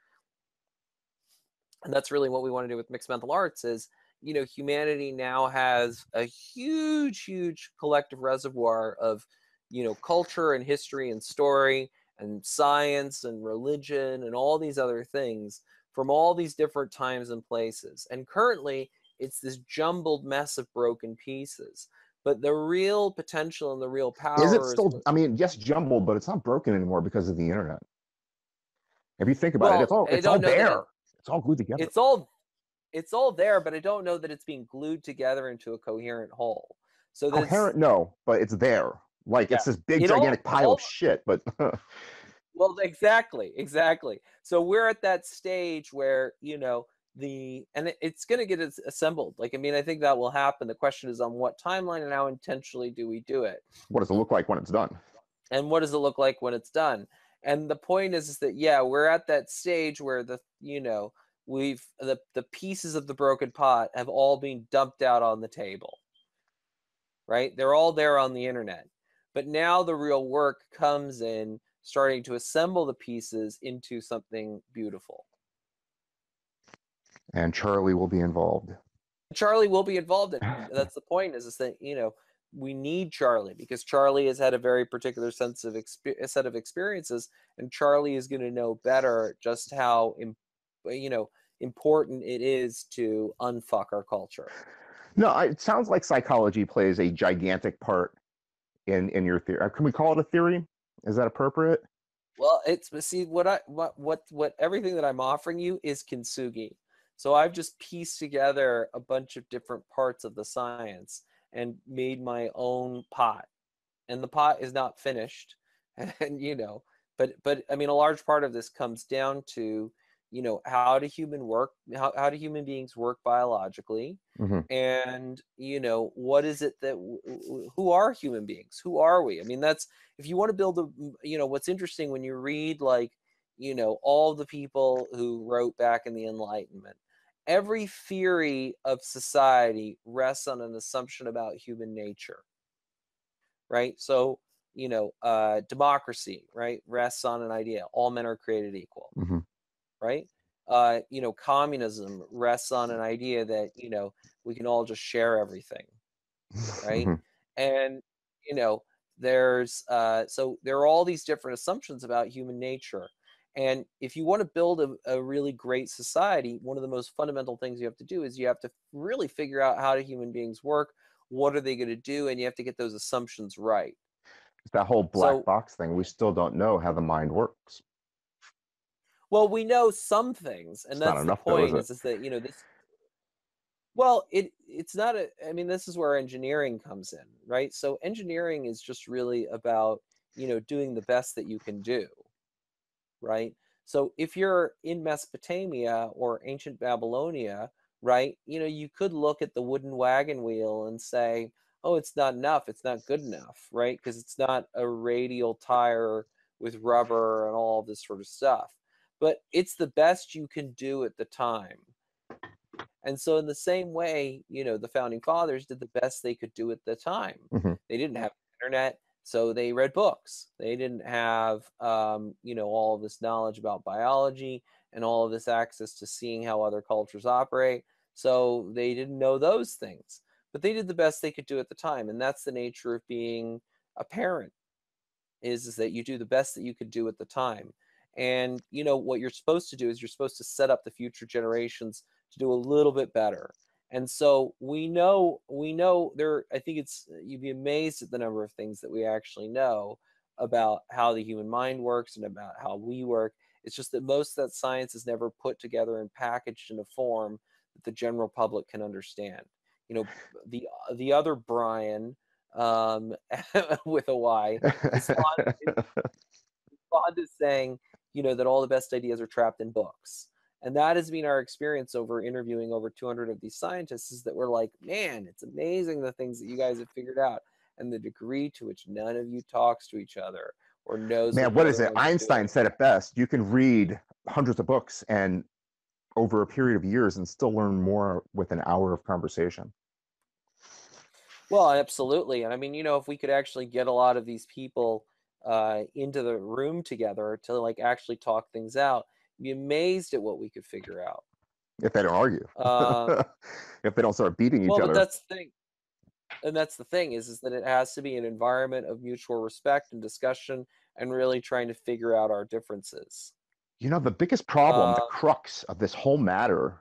and that's really what we want to do with Mixed Mental Arts is, you know, humanity now has a huge, huge collective reservoir of, you know, culture and history and story and science and religion and all these other things from all these different times and places. And currently, it's this jumbled mess of broken pieces. But the real potential and the real power is it still? Is I mean, yes, jumbled, but it's not broken anymore because of the internet. If you think about well, it, it's all it's all there. It, it's all glued together. It's all it's all there, but I don't know that it's being glued together into a coherent whole. So coherent, no, but it's there. Like, yeah. It's this big, it gigantic all, pile all, of shit, but... Well, exactly, exactly. So we're at that stage where, you know, the... And it, it's going to get assembled. Like, I mean, I think that will happen. The question is on what timeline and how intentionally do we do it? What does it look like when it's done? And what does it look like when it's done? And the point is, is that, yeah, we're at that stage where the, you know, we've... The, the pieces of the broken pot have all been dumped out on the table. Right? They're all there on the internet. But now the real work comes in starting to assemble the pieces into something beautiful. And Charlie will be involved. Charlie will be involved. In it. That's the point is, is that, you know, we need Charlie because Charlie has had a very particular sense of exp- set of experiences. And Charlie is going to know better just how, imp- you know, important it is to unfuck our culture. No, it sounds like psychology plays a gigantic part in in your theory. Can we call it a theory? Is that appropriate? Well, it's see what I what what what everything that I'm offering you is kintsugi. So I've just pieced together a bunch of different parts of the science and made my own pot. And the pot is not finished. And you know, but but I mean, a large part of this comes down to, you know, how do human work? How, how do human beings work biologically? Mm-hmm. And, you know, what is it that, who are human beings? Who are we? I mean, that's, if you want to build a, you know, what's interesting when you read, like, you know, all the people who wrote back in the Enlightenment, every theory of society rests on an assumption about human nature, right? So you know, uh, democracy, right, rests on an idea. All men are created equal, mm-hmm. right? Uh, you know, communism rests on an idea that, you know, we can all just share everything, right? Mm-hmm. And, you know, there's, uh, so there are all these different assumptions about human nature. And if you want to build a, a really great society, one of the most fundamental things you have to do is you have to really figure out how do human beings work, what are they going to do, and you have to get those assumptions right. It's that whole black so, box thing. We still don't know how the mind works. Well, we know some things, and it's that's the point. Though, is, is that you know this? Well, it it's not a. I mean, this is where engineering comes in, right? So engineering is just really about you know doing the best that you can do. Right. So if you're in Mesopotamia or ancient Babylonia, right, you know, you could look at the wooden wagon wheel and say, oh, it's not enough. It's not good enough. Right. Because it's not a radial tire with rubber and all this sort of stuff. But it's the best you can do at the time. And so in the same way, you know, the founding fathers did the best they could do at the time. Mm-hmm. They didn't have the internet. So they read books. They didn't have, um, you know, all of this knowledge about biology and all of this access to seeing how other cultures operate. So they didn't know those things, but they did the best they could do at the time. And that's the nature of being a parent is, is that you do the best that you could do at the time. And, you know, what you're supposed to do is you're supposed to set up the future generations to do a little bit better. And so we know, we know there, I think it's, you'd be amazed at the number of things that we actually know about how the human mind works and about how we work. It's just that most of that science is never put together and packaged in a form that the general public can understand. You know, the, the other Brian um, with a Y is fond, is, fond of saying, you know, that all the best ideas are trapped in books. And that has been our experience over interviewing over two hundred of these scientists is that we're like, man, it's amazing the things that you guys have figured out and the degree to which none of you talks to each other or knows. Man, what is it? Einstein said it best. You can read hundreds of books and over a period of years and still learn more with an hour of conversation. Well, absolutely. And I mean, you know, if we could actually get a lot of these people uh, into the room together to like actually talk things out, be amazed at what we could figure out if they don't argue, uh, if they don't start beating well, each other. But that's the thing, and that's the thing is, is that it has to be an environment of mutual respect and discussion, and really trying to figure out our differences. You know, the biggest problem, uh, the crux of this whole matter,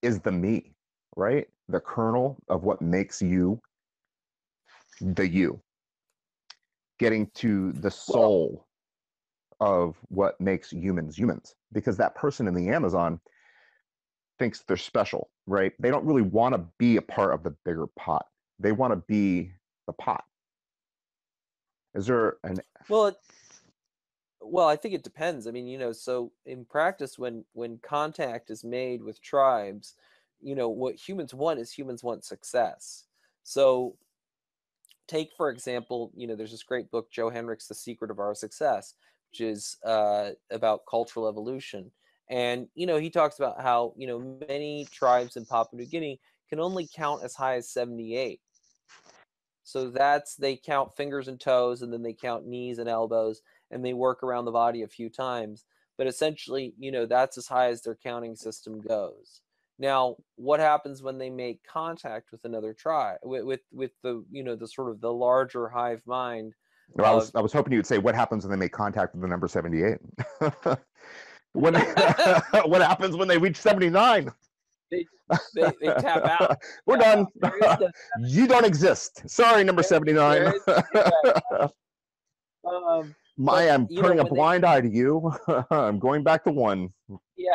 is the me, right? The kernel of what makes you the you. Getting to the soul. Well, of what makes humans humans, because that person in the Amazon thinks they're special, right? They don't really want to be a part of the bigger pot. They want to be the pot. Is there an... Well, it, well, I think it depends. I mean, you know, so in practice, when, when contact is made with tribes, you know, what humans want is humans want success. So take, for example, you know, there's this great book, Joe Henrich's The Secret of Our Success, which is uh, about cultural evolution. And, you know, he talks about how, you know, many tribes in Papua New Guinea can only count as high as seventy-eight. So that's, they count fingers and toes, and then they count knees and elbows, and they work around the body a few times. But essentially, you know, that's as high as their counting system goes. Now, what happens when they make contact with another tribe, with, with, with the, you know, the sort of the larger hive mind? Well, I was I was hoping you would say what happens when they make contact with the number seventy-eight. When what happens when they reach seventy-nine? They, they, they tap out. We're done. The, you don't exist. Sorry, number seventy-nine. Is, yeah. um, My, but, I'm turning know, a blind they, eye to you. I'm going back to one. Yeah,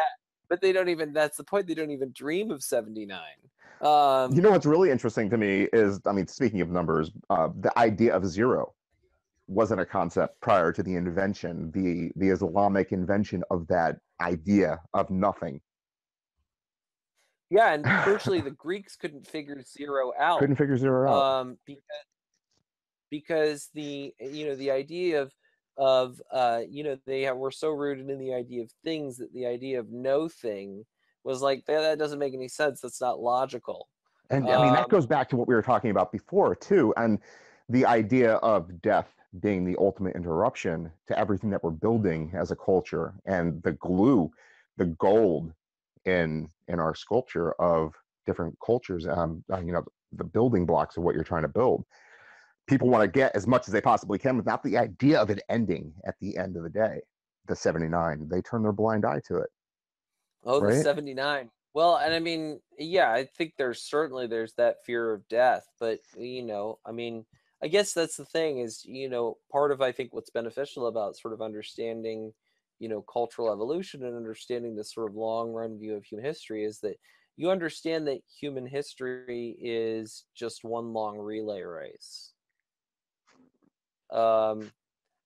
but they don't even. That's the point. They don't even dream of seventy-nine. Um, you know what's really interesting to me is, I mean, speaking of numbers, uh, the idea of zero wasn't a concept prior to the invention, the the Islamic invention of that idea of nothing. Yeah, and crucially, the Greeks couldn't figure zero out. Couldn't figure zero out um, because because the you know the idea of of uh, you know they have, were so rooted in the idea of things that the idea of no thing was like that, that doesn't make any sense. That's not logical. And I mean um, that goes back to what we were talking about before too, and. the idea of death being the ultimate interruption to everything that we're building as a culture, and the glue, the gold in in our sculpture of different cultures, um, you know, the building blocks of what you're trying to build. People want to get as much as they possibly can without the idea of it ending at the end of the day. The seventy-nine, they turn their blind eye to it. Oh, right? The seventy-nine. Well, and I mean, yeah, I think there's certainly there's that fear of death, but you know, I mean, I guess that's the thing is, you know, part of, I think what's beneficial about sort of understanding, you know, cultural evolution and understanding this sort of long run view of human history is that you understand that human history is just one long relay race. Um,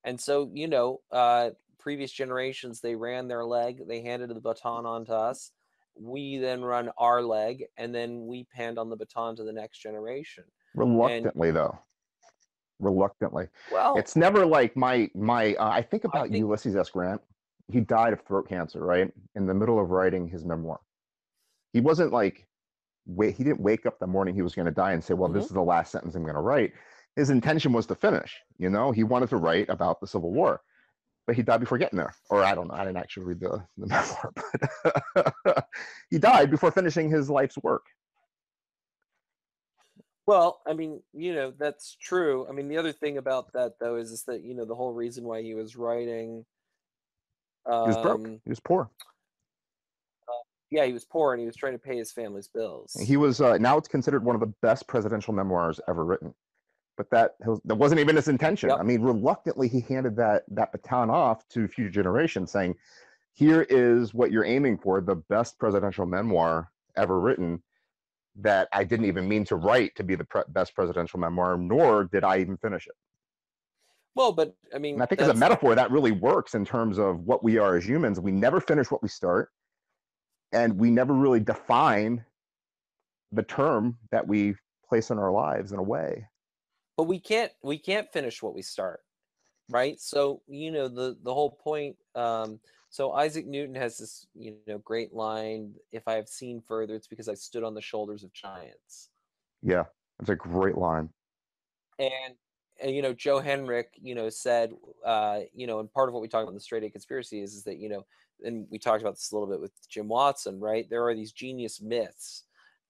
and so, you know, uh, previous generations, they ran their leg, they handed the baton on to us. We then run our leg, and then we hand on the baton to the next generation. Reluctantly, and, though. Reluctantly. Well, it's never like my, my, uh, I think about I think, Ulysses S. Grant. He died of throat cancer, right? In the middle of writing his memoir. He wasn't like, wait, he didn't wake up the morning he was going to die and say, well, mm-hmm. this is the last sentence I'm going to write. His intention was to finish, you know, he wanted to write about the Civil War, but he died before getting there. Or I don't know, I didn't actually read the, the memoir, but he died before finishing his life's work. Well, I mean, you know, that's true. I mean, the other thing about that, though, is, is that, you know, the whole reason why he was writing. Um, he was broke. He was poor. Uh, yeah, he was poor, and he was trying to pay his family's bills. And he was uh, now it's considered one of the best presidential memoirs ever written. But that that wasn't even his intention. Yep. I mean, reluctantly, he handed that that baton off to future generations, saying, "Here is what you're aiming for: the best presidential memoir ever written." That I didn't even mean to write to be the pre best presidential memoir, nor did I even finish it. Well, but I mean, and I think as a metaphor, that really works in terms of what we are as humans. We never finish what we start, and we never really define the term that we place in our lives in a way. But we can't we can't finish what we start, right? So you know the the whole point. Um, so Isaac Newton has this you know great line: "If I have seen further, it's because I stood on the shoulders of giants." Yeah, that's a great line. And, and you know Joe Henrich, you know said uh, you know, and part of what we talk about in the Straight A Conspiracy is is that you know, and we talked about this a little bit with Jim Watson, right? There are these genius myths.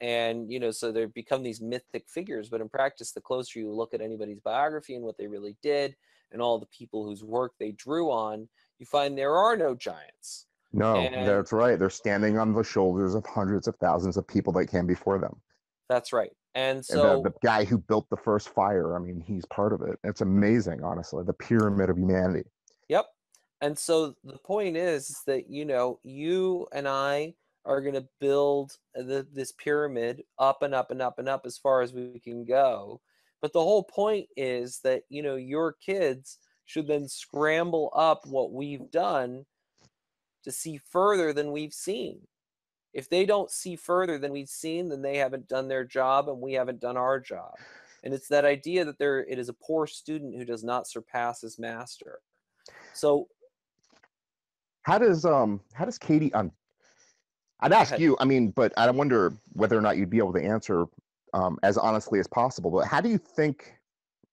And, you know, so they've become these mythic figures, but in practice, the closer you look at anybody's biography and what they really did and all the people whose work they drew on, you find there are no giants. No, and that's right. They're standing on the shoulders of hundreds of thousands of people that came before them. That's right. And so and the, the guy who built the first fire, I mean, he's part of it. It's amazing, honestly, the pyramid of humanity. Yep. And so the point is that, you know, you and I are going to build the, this pyramid up and up and up and up as far as we can go. But the whole point is that, you know, your kids should then scramble up what we've done to see further than we've seen. If they don't see further than we've seen, then they haven't done their job and we haven't done our job. And it's that idea that there, it is a poor student who does not surpass his master. So how does, um, how does Katie, um, I'd ask you, I mean, but I wonder whether or not you'd be able to answer um, as honestly as possible, but how do you think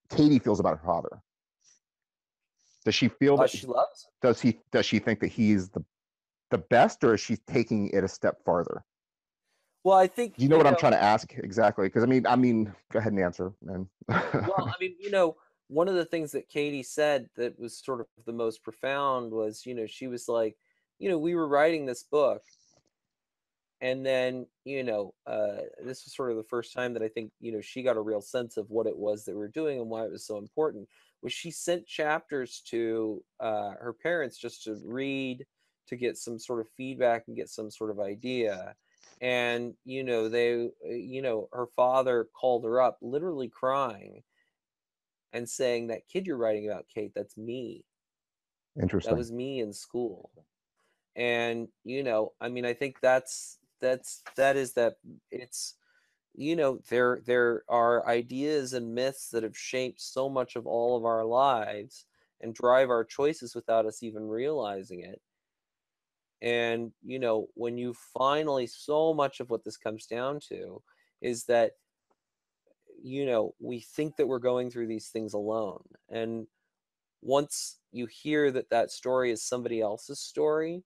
Katie feels about her father? Does she feel uh, that she loves him? Does he, does she think that he's the, the best, or is she taking it a step farther? Well, I think, you know, you what know, I'm trying to ask exactly. Cause I mean, I mean, go ahead and answer. Man. Well, I mean, you know, one of the things that Katie said that was sort of the most profound was, you know, she was like, you know, we were writing this book. And then, you know, uh, this was sort of the first time that I think, you know, she got a real sense of what it was that we were doing and why it was so important, was she sent chapters to uh, her parents just to read, to get some sort of feedback and get some sort of idea. And, you know, they, you know, her father called her up literally crying and saying, "That kid you're writing about, Kate, that's me. Interesting. That was me in school." And, you know, I mean, I think that's, that's that is that it's you know there there are ideas and myths that have shaped so much of all of our lives and drive our choices without us even realizing it. And you know, when you finally, so much of what this comes down to is that you know, we think that we're going through these things alone. And once you hear that that story is somebody else's story,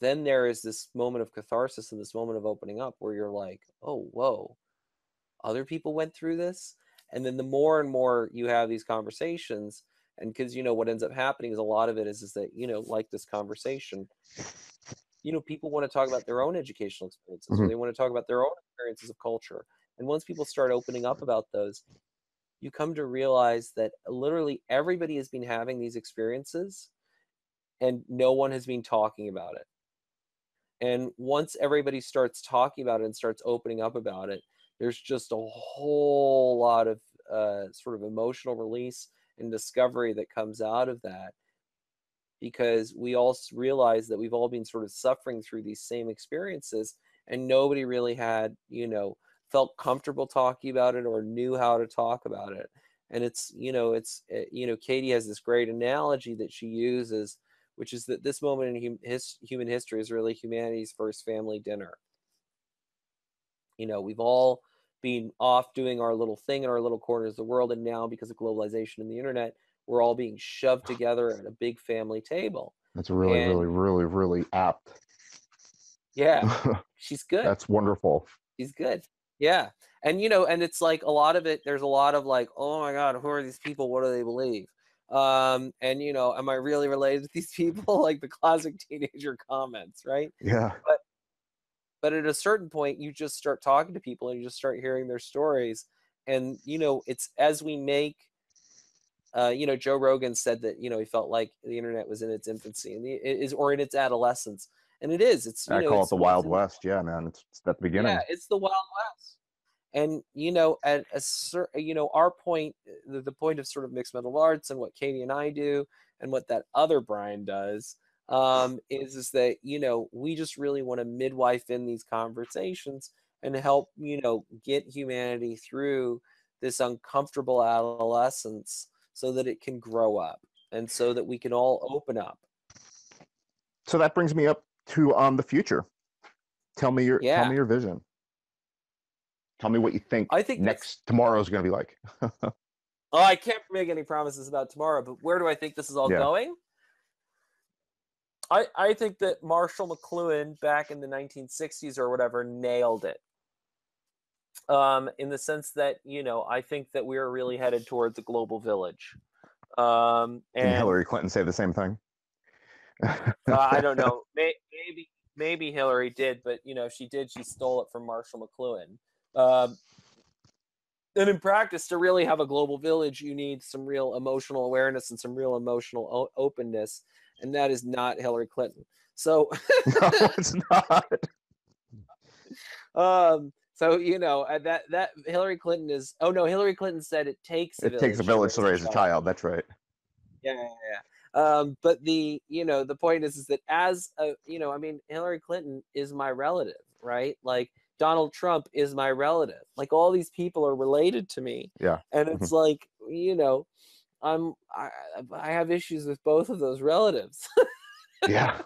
then there is this moment of catharsis and this moment of opening up where you're like, oh, whoa, other people went through this. And then the more and more you have these conversations, and because, you know, what ends up happening is a lot of it is, is that, you know, like this conversation, you know, people want to talk about their own educational experiences. Mm-hmm. Or they want to talk about their own experiences of culture. And once people start opening up about those, you come to realize that literally everybody has been having these experiences and no one has been talking about it. And once everybody starts talking about it and starts opening up about it, there's just a whole lot of uh, sort of emotional release and discovery that comes out of that, because we all realize that we've all been sort of suffering through these same experiences and nobody really had, you know, felt comfortable talking about it or knew how to talk about it. And it's, you know, it's, it, you know, Katie has this great analogy that she uses, which is that this moment in hum, his, human history is really humanity's first family dinner. You know, we've all been off doing our little thing in our little corners of the world. And now, because of globalization and the internet, we're all being shoved together at a big family table. That's really, and, really, really, really apt. Yeah, she's good. That's wonderful. She's good. Yeah. And, you know, and it's like a lot of it, there's a lot of like, oh my God, who are these people? What do they believe? Um, and, you know, am I really related to these people? Like the classic teenager comments, right? Yeah. But, but at a certain point, you just start talking to people and you just start hearing their stories. And, you know, it's as we make, uh, you know, Joe Rogan said that, you know, he felt like the internet was in its infancy and the, is, or in its adolescence. And it is, it's, you I know, call it's, it the Wild West. Yeah, man, it's, it's at the beginning. Yeah, it's the Wild West. And, you know, at a certain, you know, our point, the, the point of sort of mixed mental arts and what Katie and I do and what that other Brian does um, is, is that, you know, we just really want to midwife in these conversations and help, you know, get humanity through this uncomfortable adolescence so that it can grow up and so that we can all open up. So that brings me up to um the future. Tell me your yeah. tell me your vision. Tell me what you think. I think next tomorrow is going to be like. Oh, I can't make any promises about tomorrow, but where do I think this is all yeah. going? I I think that Marshall McLuhan back in the nineteen sixties or whatever nailed it. Um, in the sense that, you know, I think that we are really headed towards a global village. Um, and Didn't Hillary Clinton say the same thing? uh, I don't know. Maybe, maybe Hillary did, but you know, if she did, she stole it from Marshall McLuhan. Um, and in practice, to really have a global village, you need some real emotional awareness and some real emotional o openness, and that is not Hillary Clinton. So, no, it's not. Um, so you know that that Hillary Clinton is. Oh no, Hillary Clinton said it takes a it village takes a village to raise a child. child. That's right. Yeah, yeah, yeah. Um, but the, you know, the point is, is that as a, you know, I mean, Hillary Clinton is my relative, right? Like Donald Trump is my relative. Like all these people are related to me. Yeah. And it's like, you know, I'm, I, I have issues with both of those relatives. Yeah.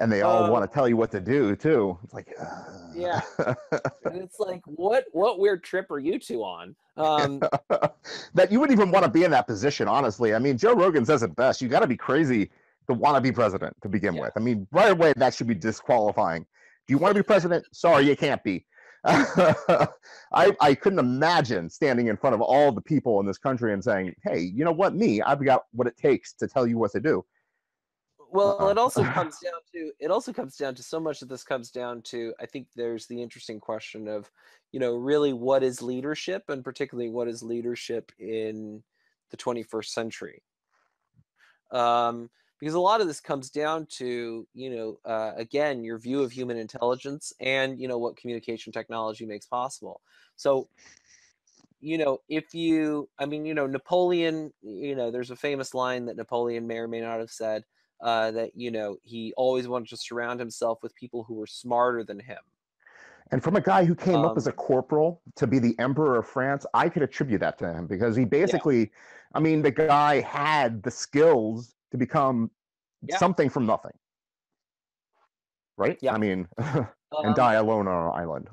And they all um, want to tell you what to do too. It's like, uh... yeah. And it's like, what, what weird trip are you two on? Um, that you wouldn't even want to be in that position, honestly. I mean, Joe Rogan says it best. You got to be crazy to want to be president to begin yeah. with. I mean, right away, that should be disqualifying. Do you want to be president? Sorry, you can't be. I, I couldn't imagine standing in front of all the people in this country and saying, hey, you know what, me, I've got what it takes to tell you what to do. Well, it also comes down to, it also comes down to so much of this comes down to, I think there's the interesting question of, you know, really what is leadership, and particularly what is leadership in the twenty-first century? Um, because a lot of this comes down to, you know, uh, again, your view of human intelligence and, you know, what communication technology makes possible. So, you know, if you, I mean, you know, Napoleon, you know, there's a famous line that Napoleon may or may not have said, Uh, that, you know, he always wanted to surround himself with people who were smarter than him. And from a guy who came um, up as a corporal to be the emperor of France, I could attribute that to him, because he basically, yeah. I mean, the guy had the skills to become yeah. something from nothing. Right? Yeah. I mean, and um, die alone on an island.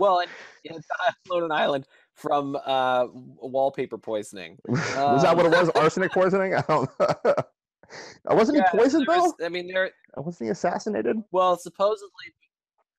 Well, and, and die alone on an island. from uh, wallpaper poisoning. Was um, that what it was? Arsenic poisoning? I don't know. Wasn't yeah, he poisoned though? Was, I mean, there. Wasn't he assassinated? Well, supposedly,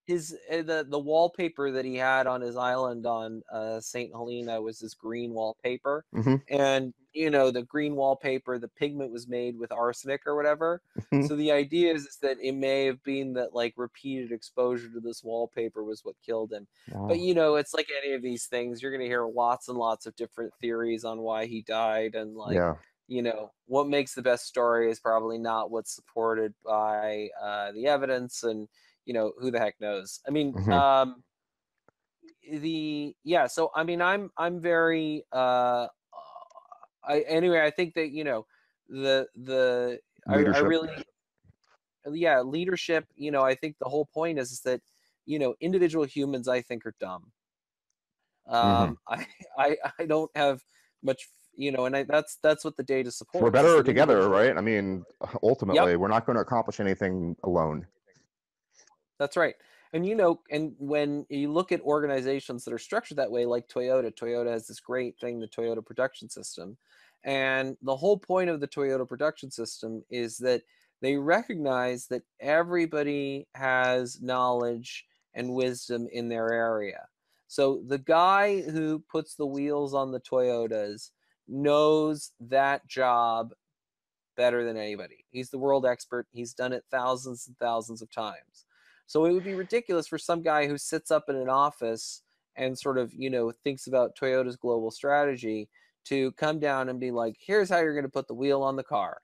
his uh, the the wallpaper that he had on his island on uh, Saint Helena was this green wallpaper, mm-hmm. and you know the green wallpaper, the pigment was made with arsenic or whatever. Mm-hmm. So the idea is, is that it may have been that like repeated exposure to this wallpaper was what killed him. Wow. But you know, it's like any of these things, you're gonna hear lots and lots of different theories on why he died, and like. Yeah. You know, what makes the best story is probably not what's supported by uh, the evidence, and you know, who the heck knows? I mean, mm-hmm. um, the yeah. So I mean, I'm I'm very. Uh, I anyway, I think that you know, the the I, I really, yeah, leadership. You know, I think the whole point is, is that you know, individual humans, I think, are dumb. Um, mm-hmm. I, I I don't have much. You know, and I, that's that's what the data supports. We're better together, right? I mean, ultimately, yep. we're not going to accomplish anything alone. That's right. And, you know, and when you look at organizations that are structured that way, like Toyota, Toyota has this great thing, the Toyota Production System. And the whole point of the Toyota Production System is that they recognize that everybody has knowledge and wisdom in their area. So the guy who puts the wheels on the Toyotas knows that job better than anybody. He's the world expert. He's done it thousands and thousands of times. So it would be ridiculous for some guy who sits up in an office and sort of, you know, thinks about Toyota's global strategy to come down and be like, here's how you're going to put the wheel on the car.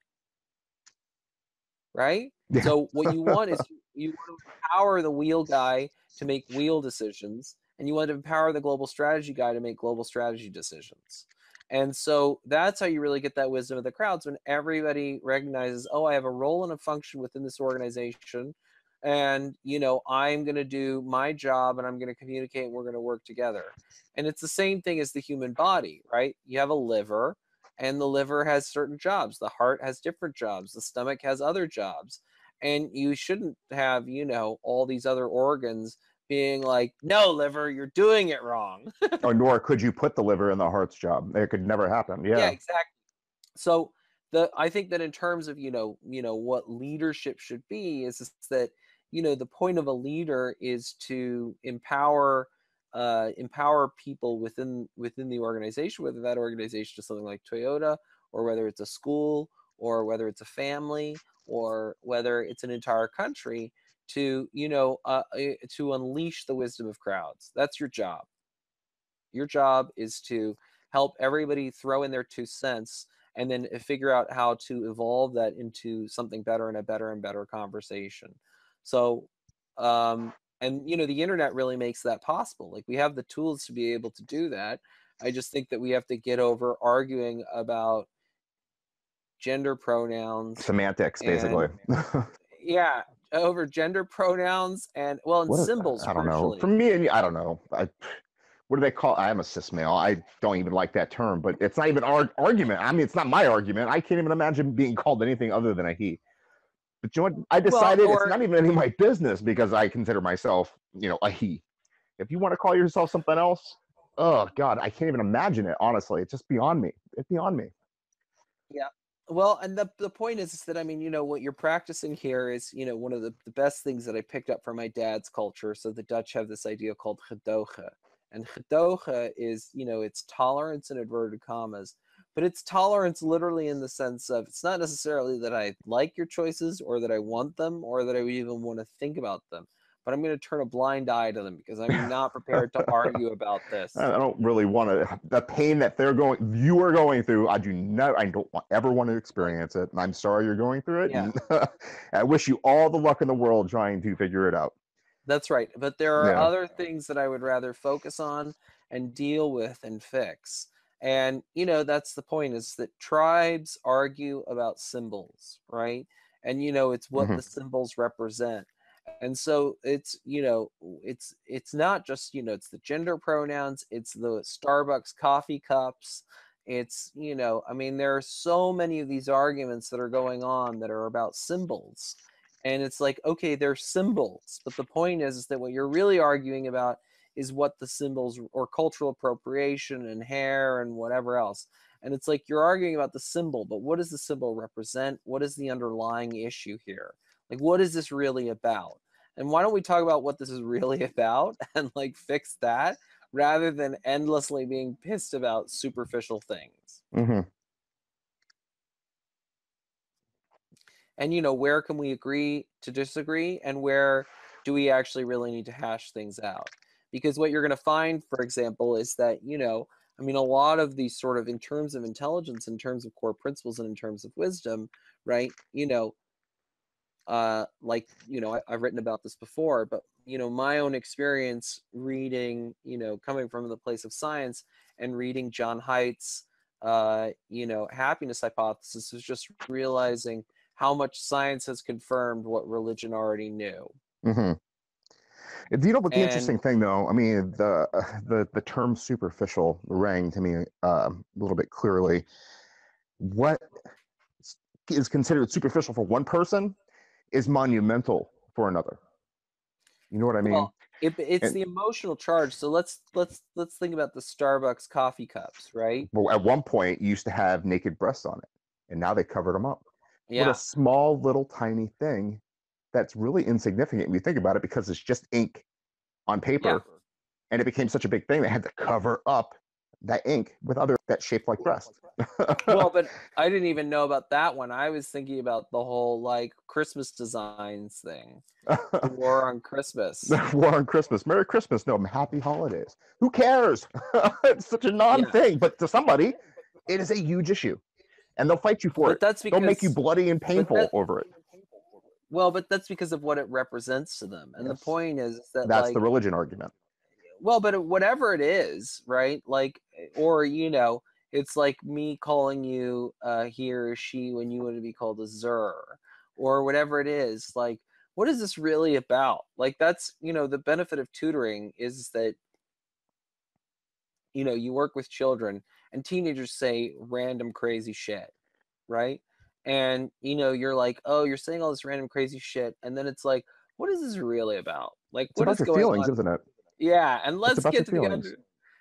Right? Yeah. So what you want is you want to empower the wheel guy to make wheel decisions, and you want to empower the global strategy guy to make global strategy decisions. And so that's how you really get that wisdom of the crowds, when everybody recognizes, oh, I have a role and a function within this organization, and, you know, I'm going to do my job, and I'm going to communicate, and we're going to work together. And it's the same thing as the human body, right? You have a liver, and the liver has certain jobs. The heart has different jobs. The stomach has other jobs. And you shouldn't have, you know, all these other organs being like, no, liver, you're doing it wrong. Or nor could you put the liver in the heart's job. It could never happen. Yeah, yeah, exactly. So the I think that in terms of, you know, you know, what leadership should be is, is that, you know, the point of a leader is to empower uh, empower people within within the organization, whether that organization is something like Toyota, or whether it's a school, or whether it's a family, or whether it's an entire country, to, you know, uh, to unleash the wisdom of crowds. That's your job. Your job is to help everybody throw in their two cents, and then figure out how to evolve that into something better and a better and better conversation. So, um, and, you know, the internet really makes that possible. Like, we have the tools to be able to do that. I just think that we have to get over arguing about gender pronouns. Semantics, basically. And, yeah. Over gender pronouns and well and what, symbols. I don't know. For me and I don't know. I, what do they call? I am a cis male. I don't even like that term, but it's not even our argument. I mean, it's not my argument. I can't even imagine being called anything other than a he. But you know what? I decided well, or, it's not even any of my business, because I consider myself, you know, a he. If you want to call yourself something else, oh God, I can't even imagine it. Honestly, it's just beyond me. It's beyond me. Yeah. Well, and the, the point is, is that, I mean, you know, what you're practicing here is, you know, one of the, the best things that I picked up from my dad's culture. So the Dutch have this idea called gedoog. And gedoog is, you know, it's tolerance in inverted commas, but it's tolerance literally in the sense of, it's not necessarily that I like your choices, or that I want them, or that I would even want to think about them, but I'm going to turn a blind eye to them, because I'm not prepared to argue about this. I don't really want to, the pain that they're going, you are going through, I do not, I don't want, ever want to experience it. And I'm sorry you're going through it. Yeah. And I wish you all the luck in the world trying to figure it out. That's right. But there are yeah. other things that I would rather focus on and deal with and fix. And, you know, that's the point, is that tribes argue about symbols, right? And, you know, it's what mm-hmm. the symbols represent. And so it's, you know, it's, it's not just, you know, it's the gender pronouns, it's the Starbucks coffee cups. It's, you know, I mean, there are so many of these arguments that are going on that are about symbols, and it's like, okay, they're symbols. But the point is, is that what you're really arguing about is what the symbols, or cultural appropriation and hair and whatever else. And it's like, you're arguing about the symbol, but what does the symbol represent? What is the underlying issue here? Like, what is this really about? And why don't we talk about what this is really about and like fix that rather than endlessly being pissed about superficial things. Mm-hmm. And, you know, where can we agree to disagree, and where do we actually really need to hash things out? Because what you're going to find, for example, is that, you know, I mean, a lot of these sort of, in terms of intelligence, in terms of core principles, and in terms of wisdom, right, you know, uh, like, you know, I, I've written about this before, but, you know, my own experience reading, you know, coming from the place of science and reading John Haidt's, uh, you know, happiness hypothesis was just realizing how much science has confirmed what religion already knew. Mm-hmm. You know, but the and, interesting thing, though, I mean, the the the term superficial rang to me uh, a little bit clearly. What is considered superficial for one person is monumental for another. You know what I mean? Well, it, it's and, the emotional charge. So let's let's let's think about the Starbucks coffee cups, right? Well, at one point, you used to have naked breasts on it, and now they covered them up. Yeah. What a small, little, tiny thing. That's really insignificant when you think about it, because it's just ink on paper. Yeah. And it became such a big thing, they had to cover up that ink with other that shaped like breast. Well, but I didn't even know about that one. I was thinking about the whole like Christmas designs thing. The war on Christmas. The war on Christmas. Merry Christmas. No, happy holidays. Who cares? It's such a non yeah. thing. But to somebody, it is a huge issue. And they'll fight you for but it. That's because, they'll make you bloody and painful that, over it. Well, but that's because of what it represents to them. And yes. the point is that that's like, the religion argument. Well, but whatever it is, right? Like, or, you know, it's like me calling you uh, he or she when you want to be called a zur, or whatever it is. Like, what is this really about? Like, that's, you know, the benefit of tutoring is that, you know, you work with children and teenagers say random crazy shit, right? And, you know, you're like, oh, you're saying all this random crazy shit. And then it's like, what is this really about? Like, it's what about is your going feelings, on? Isn't it? Yeah. And let's get to feelings. the under-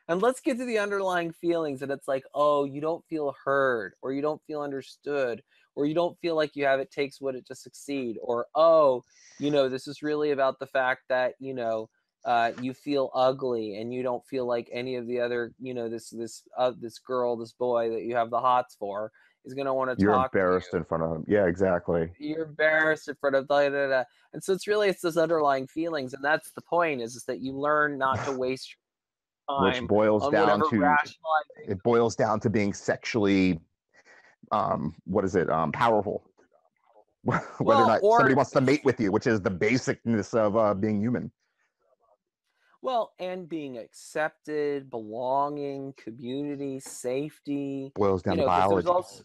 and let's get to the underlying feelings. And it's like, oh, you don't feel heard, or you don't feel understood, or you don't feel like you have it takes what it to succeed. Or, oh, you know, this is really about the fact that, you know, uh, you feel ugly and you don't feel like any of the other, you know, this, this, uh, this girl, this boy that you have the hots for. Is going to want to You're talk You're embarrassed to you. in front of him. Yeah, exactly. You're embarrassed in front of da, da, da. And so it's really, it's those underlying feelings. And that's the point is, is that you learn not to waste your time. Which boils down to, it boils down to being sexually, um, what is it, um, powerful. Whether well, or not or, somebody wants to mate with you, which is the basicness of uh, being human. Well, and being accepted, belonging, community, safety. Boils down you know, to biology. Also,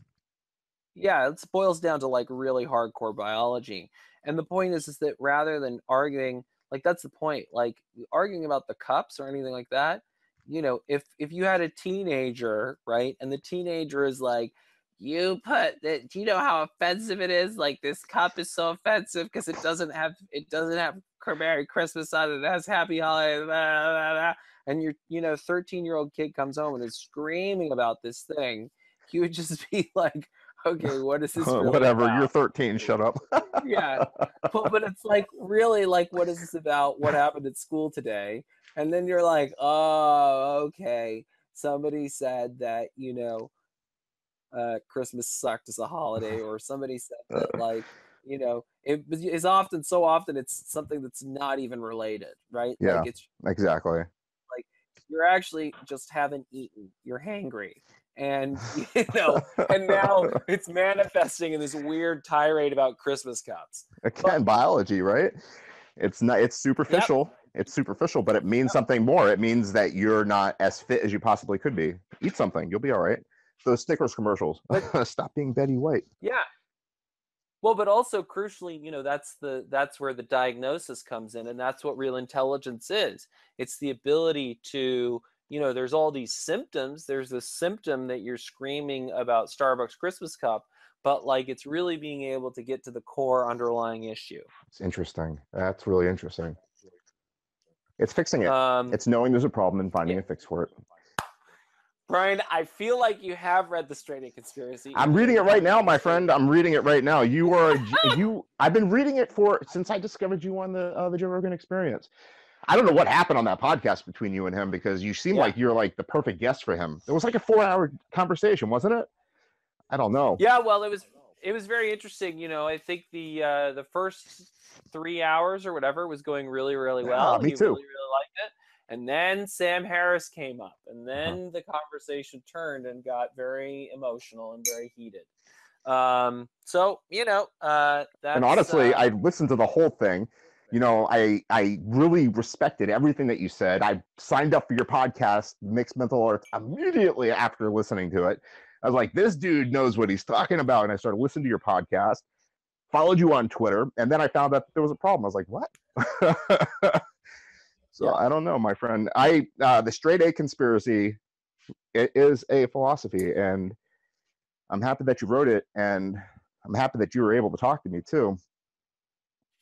yeah, it boils down to like really hardcore biology. And the point is, is that rather than arguing, like that's the point, like arguing about the cups or anything like that, you know, if, if you had a teenager, right, and the teenager is like, you put that, do you know how offensive it is? Like this cup is so offensive because it doesn't have, it doesn't have Merry Christmas on it, it has happy holidays, blah, blah, blah. And your, you know, thirteen year old kid comes home and is screaming about this thing. You would just be like, okay, what is this? Really Whatever, about? You're thirteen, shut up. Yeah. But, but it's like, really, like, what is this about? What happened at school today? And then you're like, oh, okay. Somebody said that, you know, uh, Christmas sucked as a holiday, or somebody said that, like, you know, it is often so often it's something that's not even related, right? Yeah, like it's, exactly. Like you're actually just haven't eaten. You're hangry, and you know, and now it's manifesting in this weird tirade about Christmas cups. Again, but, biology, right? It's not. It's superficial. Yep. It's superficial, but it means yep. something more. It means that you're not as fit as you possibly could be. Eat something. You'll be all right. Those Snickers commercials. But, stop being Betty White. Yeah. Well, but also crucially, you know, that's the that's where the diagnosis comes in, and that's what real intelligence is. It's the ability to, you know, there's all these symptoms. There's this symptom that you're screaming about Starbucks Christmas cup, but like it's really being able to get to the core underlying issue. It's interesting. That's really interesting. It's fixing it. Um, it's knowing there's a problem and finding yeah. a fix for it. Brian, I feel like you have read The Straight A Conspiracy. I'm reading it right now, my friend. I'm reading it right now. You are you. I've been reading it for since I discovered you on the uh, the Joe Rogan Experience. I don't know what happened on that podcast between you and him, because you seem yeah. like you're like the perfect guest for him. It was like a four-hour conversation, wasn't it? I don't know. Yeah, well, it was it was very interesting. You know, I think the uh, the first three hours or whatever was going really, really well. Yeah, me he too. Really, really liked it. And then Sam Harris came up, and then uh-huh. the conversation turned and got very emotional and very heated. Um, so, you know, uh, that's... And honestly, uh, I listened to the whole thing. You know, I, I really respected everything that you said. I signed up for your podcast, Mixed Mental Arts, immediately after listening to it. I was like, this dude knows what he's talking about. And I started listening to your podcast, followed you on Twitter, and then I found out there was a problem. I was like, what? So yeah. I don't know, my friend. I uh, The Straight A Conspiracy, it is a philosophy. And I'm happy that you wrote it. And I'm happy that you were able to talk to me, too.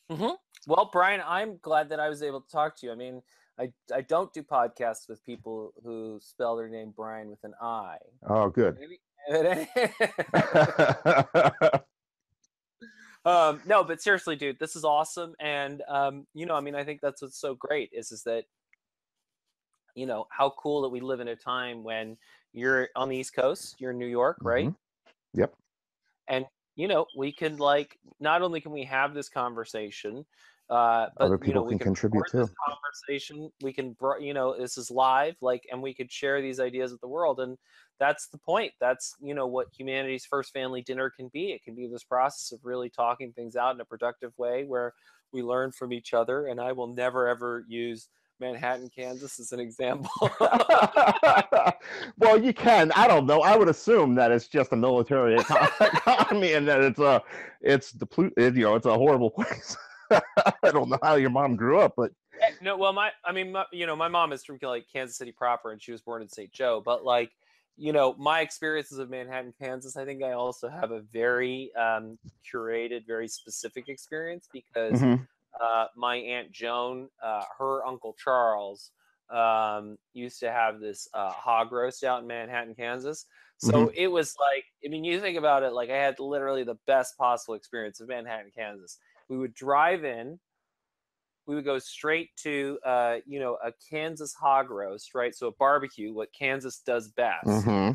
Mm-hmm. Well, Brian, I'm glad that I was able to talk to you. I mean, I, I don't do podcasts with people who spell their name Brian with an I. Oh, good. um, no, but seriously, dude, this is awesome. And, um, you know, I mean, I think that's what's so great is, is that, you know, how cool that we live in a time when you're on the East Coast, you're in New York, right? Mm-hmm. Yep. And you know, we can like, not only can we have this conversation, uh, but other people you know, we can, can contribute to this conversation. We can, you know, this is live, like, and we could share these ideas with the world. And that's the point. That's, you know, what humanity's first family dinner can be. It can be this process of really talking things out in a productive way where we learn from each other. And I will never, ever use Manhattan, Kansas as an example. Well, you can. I don't know. I would assume that it's just a military economy and that it's a, it's depleted. You know, it's a horrible place. I don't know how your mom grew up, but no. Well, my, I mean, my, you know, my mom is from like Kansas City proper, and she was born in Saint Joe. But like, you know, my experiences of Manhattan, Kansas, I think I also have a very um, curated, very specific experience because. Mm-hmm. Uh, my Aunt Joan, uh, her Uncle Charles, um, used to have this uh, hog roast out in Manhattan, Kansas. So mm-hmm. it was like, I mean, you think about it, like I had literally the best possible experience of Manhattan, Kansas. We would drive in, we would go straight to, uh, you know, a Kansas hog roast, right? So a barbecue, what Kansas does best. Mm-hmm.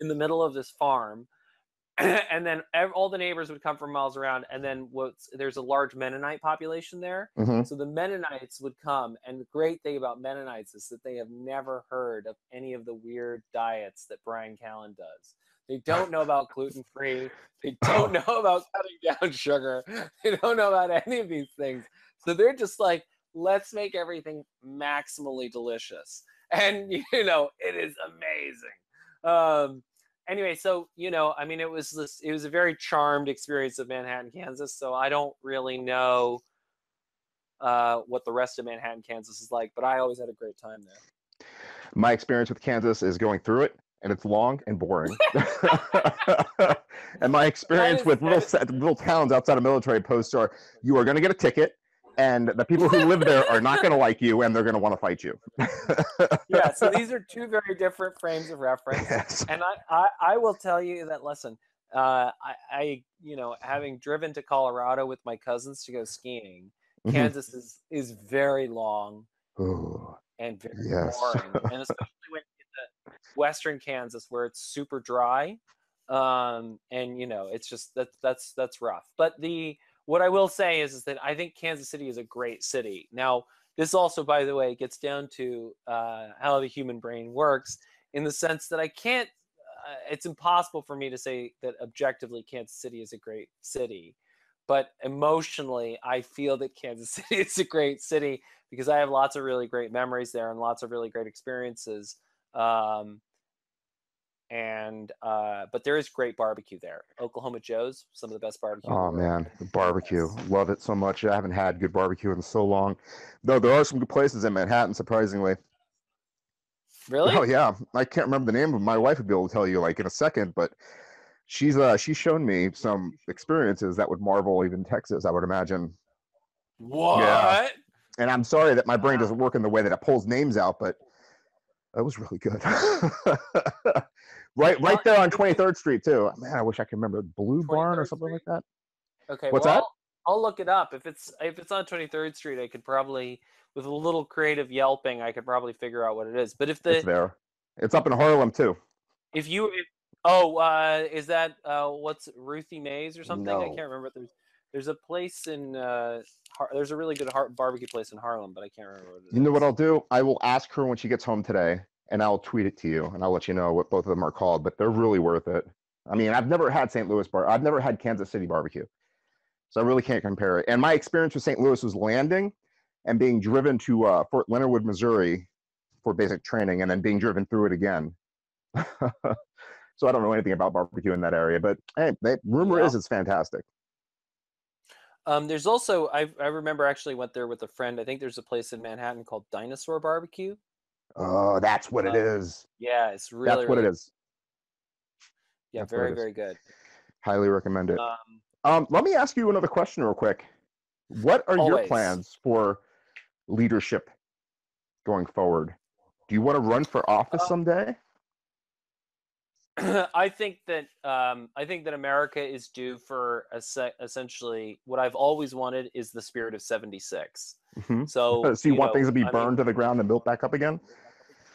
In the middle of this farm. And then all the neighbors would come from miles around. And then what's, there's a large Mennonite population there. Mm-hmm. So the Mennonites would come. And the great thing about Mennonites is that they have never heard of any of the weird diets that Brian Callen does. They don't know about gluten-free. They don't know about cutting down sugar. They don't know about any of these things. So they're just like, let's make everything maximally delicious. And, you know, it is amazing. Um, Anyway, so, you know, I mean, it was this, it was a very charmed experience of Manhattan, Kansas. So I don't really know uh, what the rest of Manhattan, Kansas is like, but I always had a great time there. My experience with Kansas is going through it, and it's long and boring. And my experience is, with little, is, little towns outside of military posts are, you are going to get a ticket, and the people who live there are not going to like you, and they're going to want to fight you. Yeah, so these are two very different frames of reference. Yes. And I, I, I will tell you that, listen, uh, I, I, you know, having driven to Colorado with my cousins to go skiing, mm-hmm. Kansas is, is very long Ooh, and very yes. boring. And especially when you get to western Kansas where it's super dry. Um, and, you know, it's just, that, that's, that's rough. But the... What I will say is, is that I think Kansas City is a great city. Now, this also, by the way, gets down to uh, how the human brain works in the sense that I can't, uh, it's impossible for me to say that objectively Kansas City is a great city. But emotionally, I feel that Kansas City is a great city because I have lots of really great memories there and lots of really great experiences. Um, And uh, but there is great barbecue there. Oklahoma Joe's, some of the best barbecue. Oh man, the barbecue, yes. Love it so much. I haven't had good barbecue in so long. Though there are some good places in Manhattan, surprisingly. Really? Oh yeah, I can't remember the name of them. My wife would be able to tell you like in a second, but she's uh, she's shown me some experiences that would marvel even Texas, I would imagine. What? Yeah. And I'm sorry that my brain doesn't work in the way that it pulls names out, but that was really good. right right there on twenty-third street, too. Man, I wish I could remember. Blue Barn or something like that? Okay. What's well, that? I'll look it up. If it's if it's on twenty-third street, I could probably, with a little creative yelping, I could probably figure out what it is. But if the... It's there. It's up in Harlem, too. If you... If, oh, uh, is that... Uh, what's Ruthie Mays or something? No. I can't remember. There's, there's a place in... Uh, There's a really good barbecue place in Harlem, but I can't remember what it is. You know what I'll do? I will ask her when she gets home today, and I'll tweet it to you, and I'll let you know what both of them are called, but they're really worth it. I mean, I've never had Saint Louis bar. I've never had Kansas City barbecue, so I really can't compare it. And my experience with Saint Louis was landing and being driven to uh, Fort Leonard Wood, Missouri for basic training, and then being driven through it again. So I don't know anything about barbecue in that area, but hey, they, rumor yeah. is it's fantastic. Um, there's also, I, I remember actually went there with a friend. I think there's a place in Manhattan called Dinosaur Barbecue. Oh, that's what um, it is. Yeah, it's really, that's what really, it is. Yeah, that's very, very good. Highly recommend it. Um, um, let me ask you another question real quick. What are always. your plans for leadership going forward? Do you want to run for office um, someday? I think that um, I think that America is due for a se essentially what I've always wanted is the spirit of seventy-six. Mm-hmm. So, so you, you want know, things to be I burned mean, to the ground and built back up again?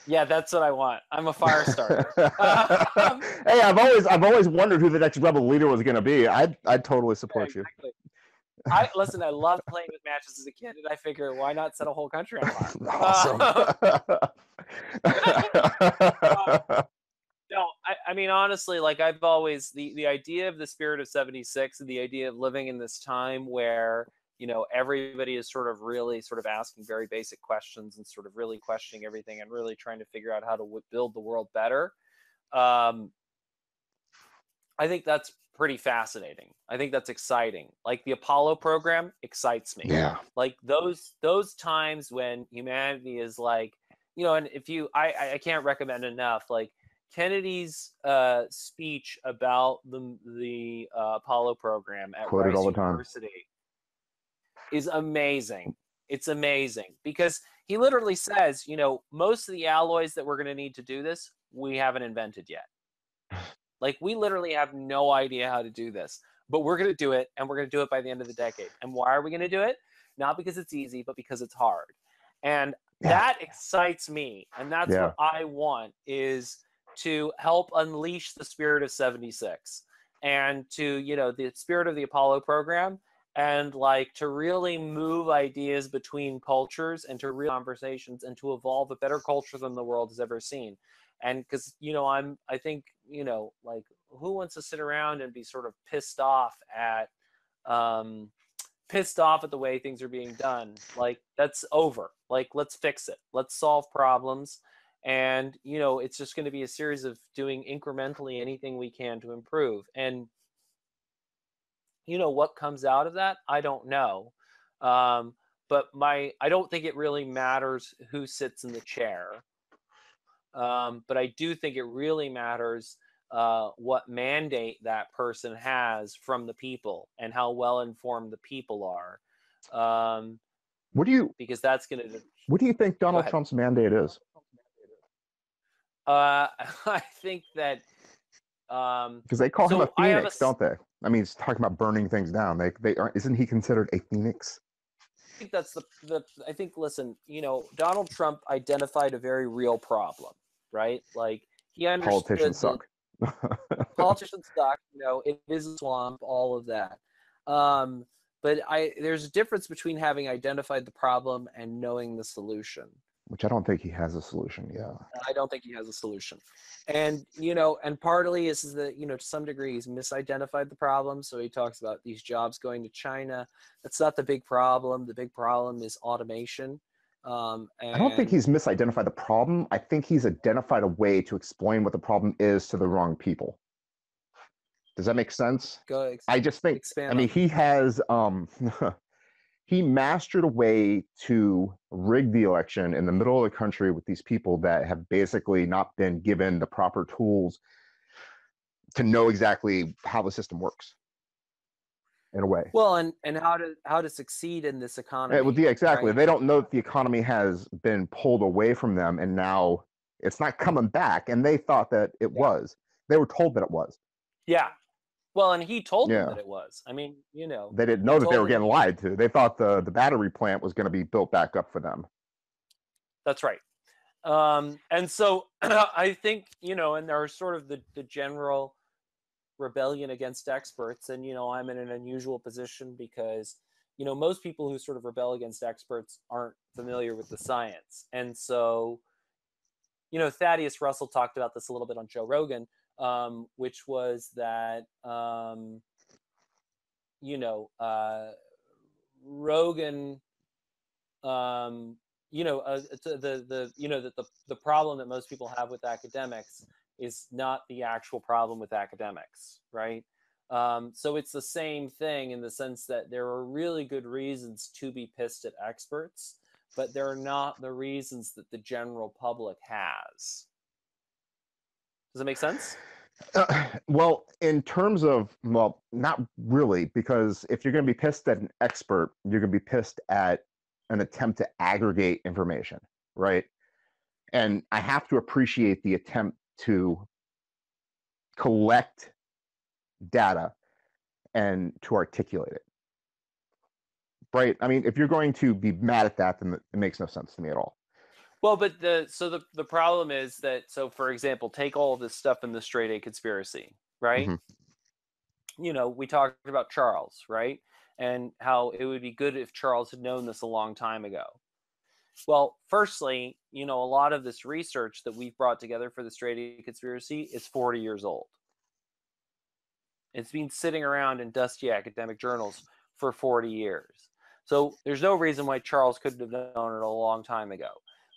Yeah, that's what I want. I'm a fire starter. um, hey, I've always I've always wondered who the next rebel leader was going to be. I I totally support yeah, exactly. you. I listen. I love playing with matches as a kid, and I figure why not set a whole country on fire? Awesome. Uh, um, No, I, I mean, honestly, like I've always, the, the idea of the spirit of seventy-six and the idea of living in this time where, you know, everybody is sort of really sort of asking very basic questions and sort of really questioning everything and really trying to figure out how to w build the world better. Um, I think that's pretty fascinating. I think that's exciting. Like the Apollo program excites me. Yeah. Like those, those times when humanity is like, you know, and if you, I, I can't recommend enough, like, Kennedy's uh, speech about the, the uh, Apollo program at Rice University is amazing. It's amazing because he literally says, you know, most of the alloys that we're going to need to do this, we haven't invented yet. Like we literally have no idea how to do this, but we're going to do it and we're going to do it by the end of the decade. And why are we going to do it? Not because it's easy, but because it's hard. And yeah. that excites me. And that's yeah. what I want is to help unleash the spirit of seventy-six and to, you know, the spirit of the Apollo program and like to really move ideas between cultures and to real conversations and to evolve a better culture than the world has ever seen. And because, you know, I'm, I think, you know, like who wants to sit around and be sort of pissed off at, um, pissed off at the way things are being done. Like that's over. Like, let's fix it. Let's solve problems. And, you know, it's just going to be a series of doing incrementally anything we can to improve. And, you know, what comes out of that, I don't know. Um, but my, I don't think it really matters who sits in the chair. Um, but I do think it really matters uh, what mandate that person has from the people and how well informed the people are. Um, what do you, because that's going to, what do you think Donald Trump's mandate is? Uh, I think that um, because they call so him a phoenix, a, don't they? I mean, he's talking about burning things down. They, they aren't. Isn't he considered a phoenix? I think that's the, the. I think. Listen, you know, Donald Trump identified a very real problem, right? Like he understood politicians suck. Politicians suck. You know, it is a swamp. All of that. Um, but I, there's a difference between having identified the problem and knowing the solution. Which I don't think he has a solution. Yeah, I don't think he has a solution. And, you know, and partly is that, you know, to some degree he's misidentified the problem. So he talks about these jobs going to China. That's not the big problem. The big problem is automation. Um, and I don't think he's misidentified the problem. I think he's identified a way to explain what the problem is to the wrong people. Does that make sense? Go I just think, expand I mean, on. he has, um, he mastered a way to rig the election in the middle of the country with these people that have basically not been given the proper tools to know exactly how the system works. in a way. Well, and, and how to how to succeed in this economy. It, well, yeah, exactly. Right? They don't know that the economy has been pulled away from them, and now it's not coming back. And they thought that it yeah. was. They were told that it was. Yeah. Well, and he told yeah. them that it was. I mean, you know. They didn't know that they were getting lied to. They thought the, the battery plant was going to be built back up for them. That's right. Um, and so I think, you know, and there are sort of the, the general rebellion against experts. And, you know, I'm in an unusual position because, you know, most people who sort of rebel against experts aren't familiar with the science. And so, you know, Thaddeus Russell talked about this a little bit on Joe Rogan. Um, which was that, um, you know, uh, Rogan, um, you know, uh, the, the, you know, that the, the problem that most people have with academics is not the actual problem with academics, right? Um, so it's the same thing in the sense that there are really good reasons to be pissed at experts, but they're not the reasons that the general public has. Does that make sense? Uh, well, in terms of, well, not really, because if you're going to be pissed at an expert, you're going to be pissed at an attempt to aggregate information, right? And I have to appreciate the attempt to collect data and to articulate it, right? I mean, if you're going to be mad at that, then it makes no sense to me at all. Well, but the so the, the problem is that, so for example, take all of this stuff in the Straight A Conspiracy, right? Mm-hmm. You know, we talked about Charles, right? And how it would be good if Charles had known this a long time ago. Well, firstly, you know, a lot of this research that we've brought together for the Straight A Conspiracy is forty years old. It's been sitting around in dusty academic journals for forty years. So there's no reason why Charles couldn't have known it a long time ago.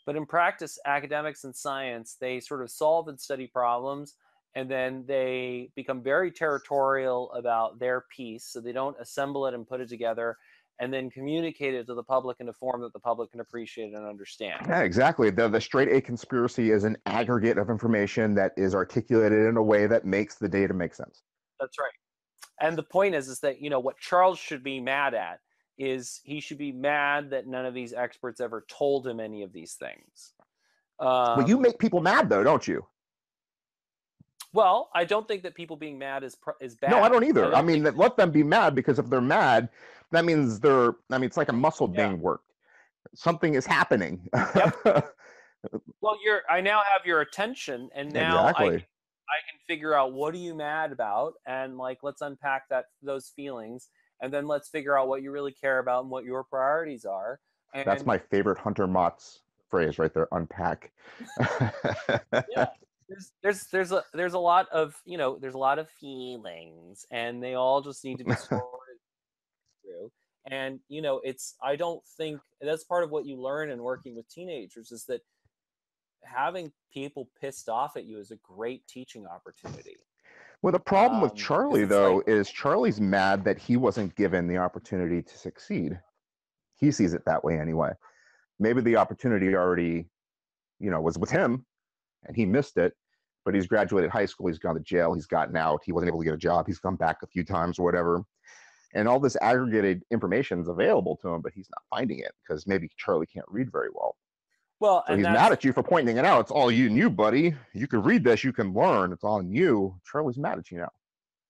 But in practice, academics and science, they sort of solve and study problems, and then they become very territorial about their piece. So they don't assemble it and put it together and then communicate it to the public in a form that the public can appreciate and understand. Yeah, exactly. The, the Straight A Conspiracy is an aggregate of information that is articulated in a way that makes the data make sense. That's right. And the point is, is that, you know, what Charles should be mad at is he should be mad that none of these experts ever told him any of these things. Um, well, you make people mad, though, don't you? Well, I don't think that people being mad is is bad. No, I don't either. I, don't I mean, that let them be mad, because if they're mad, that means they're, I mean, it's like a muscle yeah. being worked. Something is happening. Yep. Well, you're, I now have your attention, and now exactly. I, I can figure out, what are you mad about? And like, let's unpack that, those feelings. And then let's figure out what you really care about and what your priorities are. And that's my favorite Hunter Maats phrase right there, unpack. Yeah, there's, there's, there's, a, there's a lot of, you know, there's a lot of feelings, and they all just need to be sorted through. And, you know, it's, I don't think, that's part of what you learn in working with teenagers, is that having people pissed off at you is a great teaching opportunity. Well, the problem um, with Charlie, though, like, is Charlie's mad that he wasn't given the opportunity to succeed. He sees it that way anyway. Maybe the opportunity already, you know, was with him, and he missed it, but he's graduated high school, he's gone to jail, he's gotten out, he wasn't able to get a job, he's come back a few times or whatever. And all this aggregated information is available to him, but he's not finding it, because maybe Charlie can't read very well. Well, so and he's mad at you for pointing it out. It's all you and you, buddy. You can read this. You can learn. It's all on you. Charlie's mad at you now.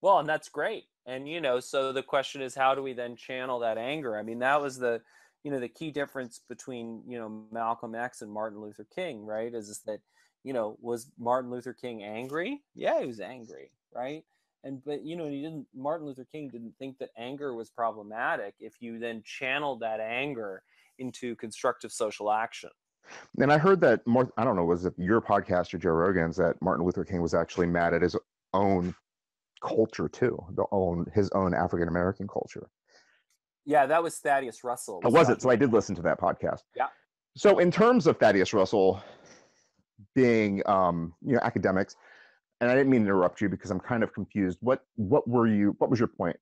Well, and that's great. And, you know, so the question is, how do we then channel that anger? I mean, that was the, you know, the key difference between, you know, Malcolm X and Martin Luther King, right? Is, is that, you know, was Martin Luther King angry? Yeah, he was angry, right? And, but, you know, he didn't, Martin Luther King didn't think that anger was problematic if you then channeled that anger into constructive social action. And I heard that, more, I don't know, was it your podcast or Joe Rogan's, that Martin Luther King was actually mad at his own culture too, the own his own African American culture. Yeah, that was Thaddeus Russell. Oh, was it? So I did listen to that podcast. Yeah. So in terms of Thaddeus Russell being, um, you know, academics, and I didn't mean to interrupt you because I'm kind of confused. What what were you? What was your point?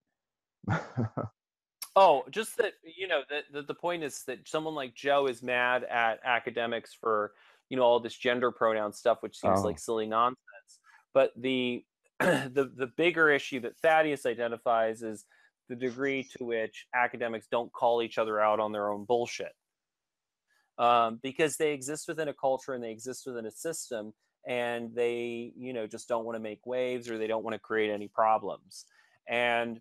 Oh, just that, you know, that the, the point is that someone like Joe is mad at academics for, you know, all this gender pronoun stuff, which seems oh. like silly nonsense. But the, the the bigger issue that Thaddeus identifies is the degree to which academics don't call each other out on their own bullshit. Um, because they exist within a culture and they exist within a system, and they, you know, just don't want to make waves, or they don't want to create any problems. And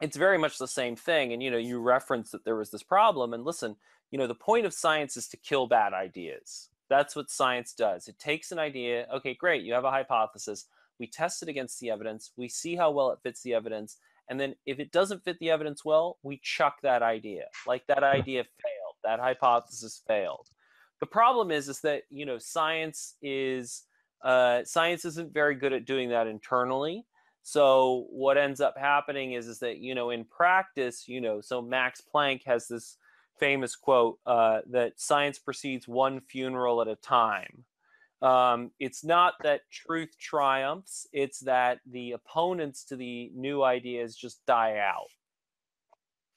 it's very much the same thing. And, you know, you referenced that there was this problem, and listen, you know, the point of science is to kill bad ideas. That's what science does. It takes an idea. Okay, great. You have a hypothesis. We test it against the evidence. We see how well it fits the evidence. And then if it doesn't fit the evidence well, we chuck that idea. Like, that idea failed. That hypothesis failed. The problem is, is that, you know, science is, uh, science isn't very good at doing that internally. So what ends up happening is, is that, you know, in practice, you know, so Max Planck has this famous quote uh, that science proceeds one funeral at a time. Um, it's not that truth triumphs, it's that the opponents to the new ideas just die out.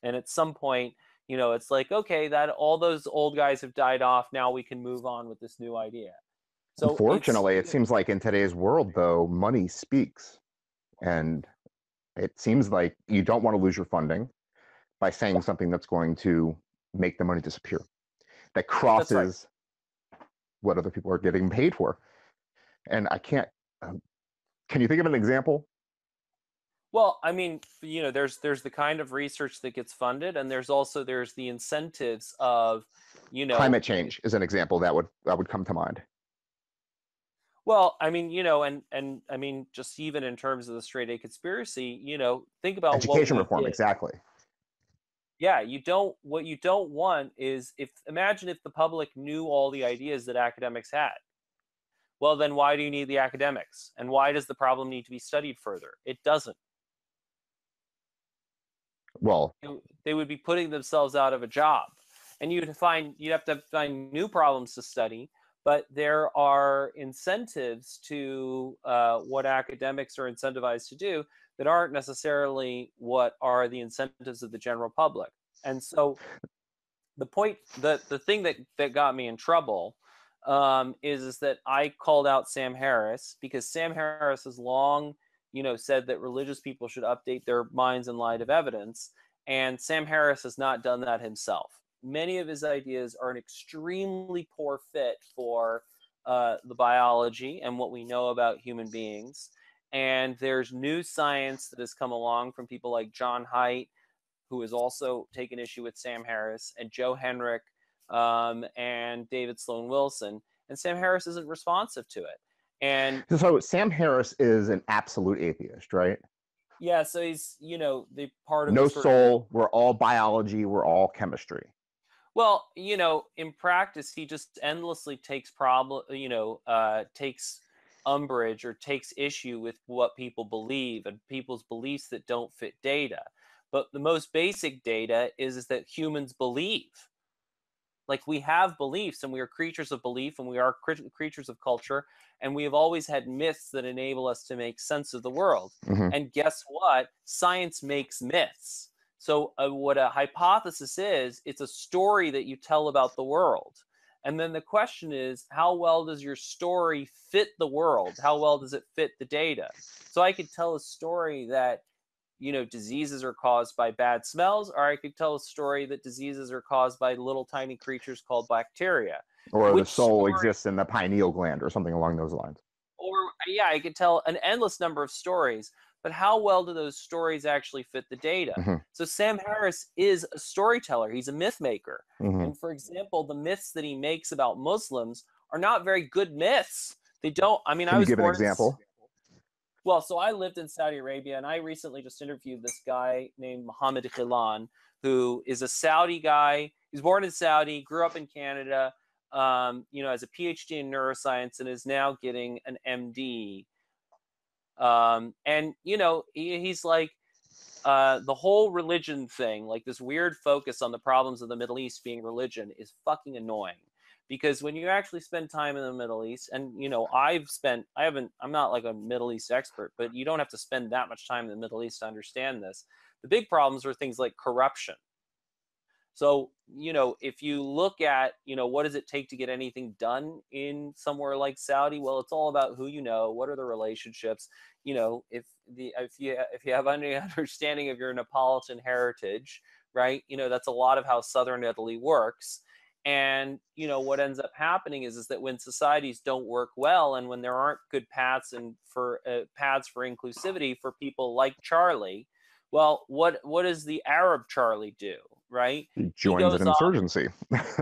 And at some point, you know, it's like, okay, that all those old guys have died off, now we can move on with this new idea. So unfortunately, it seems like in today's world, though, money speaks. And it seems like you don't want to lose your funding by saying something that's going to make the money disappear, that crosses right. what other people are getting paid for. And I can't, um, can you think of an example? Well, I mean, you know, there's there's the kind of research that gets funded, and there's also, there's the incentives of, you know. Climate change is an example that would, that would come to mind. Well, I mean, you know, and, and I mean, just even in terms of the Straight A Conspiracy, you know, think about education what reform, did. Exactly. Yeah, you don't, what you don't want is, if, imagine if the public knew all the ideas that academics had. Well, then why do you need the academics? And why does the problem need to be studied further? It doesn't. Well, they would be putting themselves out of a job, and you'd find, you'd have to find new problems to study, but there are incentives to uh, what academics are incentivized to do that aren't necessarily what are the incentives of the general public. And so the point, the, the thing that, that got me in trouble um, is, is that I called out Sam Harris, because Sam Harris has long, you know, said that religious people should update their minds in light of evidence. And Sam Harris has not done that himself. Many of his ideas are an extremely poor fit for uh, the biology and what we know about human beings. And there's new science that has come along from people like John Haidt, who has also taken issue with Sam Harris, and Joe Henrich, um, and David Sloan Wilson. And Sam Harris isn't responsive to it. And so Sam Harris is an absolute atheist, right? Yeah, so he's, you know, the part of no soul, we're all biology, we're all chemistry. Well, you know, in practice, he just endlessly takes problem, you know, uh, takes umbrage or takes issue with what people believe and people's beliefs that don't fit data. But the most basic data is, is that humans believe. Like, we have beliefs, and we are creatures of belief, and we are creatures of culture, and we have always had myths that enable us to make sense of the world. Mm-hmm. And guess what? Science makes myths. So uh, what a hypothesis is, it's a story that you tell about the world. And then the question is, how well does your story fit the world? How well does it fit the data? So I could tell a story that, you know, diseases are caused by bad smells, or I could tell a story that diseases are caused by little tiny creatures called bacteria. Or the soul exists in the pineal gland or something along those lines. Or, yeah, I could tell an endless number of stories, but how well do those stories actually fit the data? Mm-hmm. So Sam Harris is a storyteller. He's a myth maker. Mm-hmm. And for example, the myths that he makes about Muslims are not very good myths. They don't, I mean, Can I was you give born an example? In, well, so I lived in Saudi Arabia, and I recently just interviewed this guy named Mohammed Khilan, who is a Saudi guy. He was born in Saudi, grew up in Canada, um, you know, has a PhD in neuroscience, and is now getting an M D. Um, and, you know, he, he's like, uh, the whole religion thing, like this weird focus on the problems of the Middle East being religion, is fucking annoying. Because when you actually spend time in the Middle East, and, you know, I've spent, I haven't, I'm not like a Middle East expert, but you don't have to spend that much time in the Middle East to understand this. The big problems are things like corruption. So, you know, if you look at, you know, what does it take to get anything done in somewhere like Saudi? Well, it's all about who you know, what are the relationships. You know, if the if you if you have any understanding of your Neapolitan heritage, right? You know, that's a lot of how Southern Italy works. And, you know, what ends up happening is, is that when societies don't work well, and when there aren't good paths and for uh, paths for inclusivity for people like Charlie, well, what what does the Arab Charlie do, right? He joins he an insurgency. Off,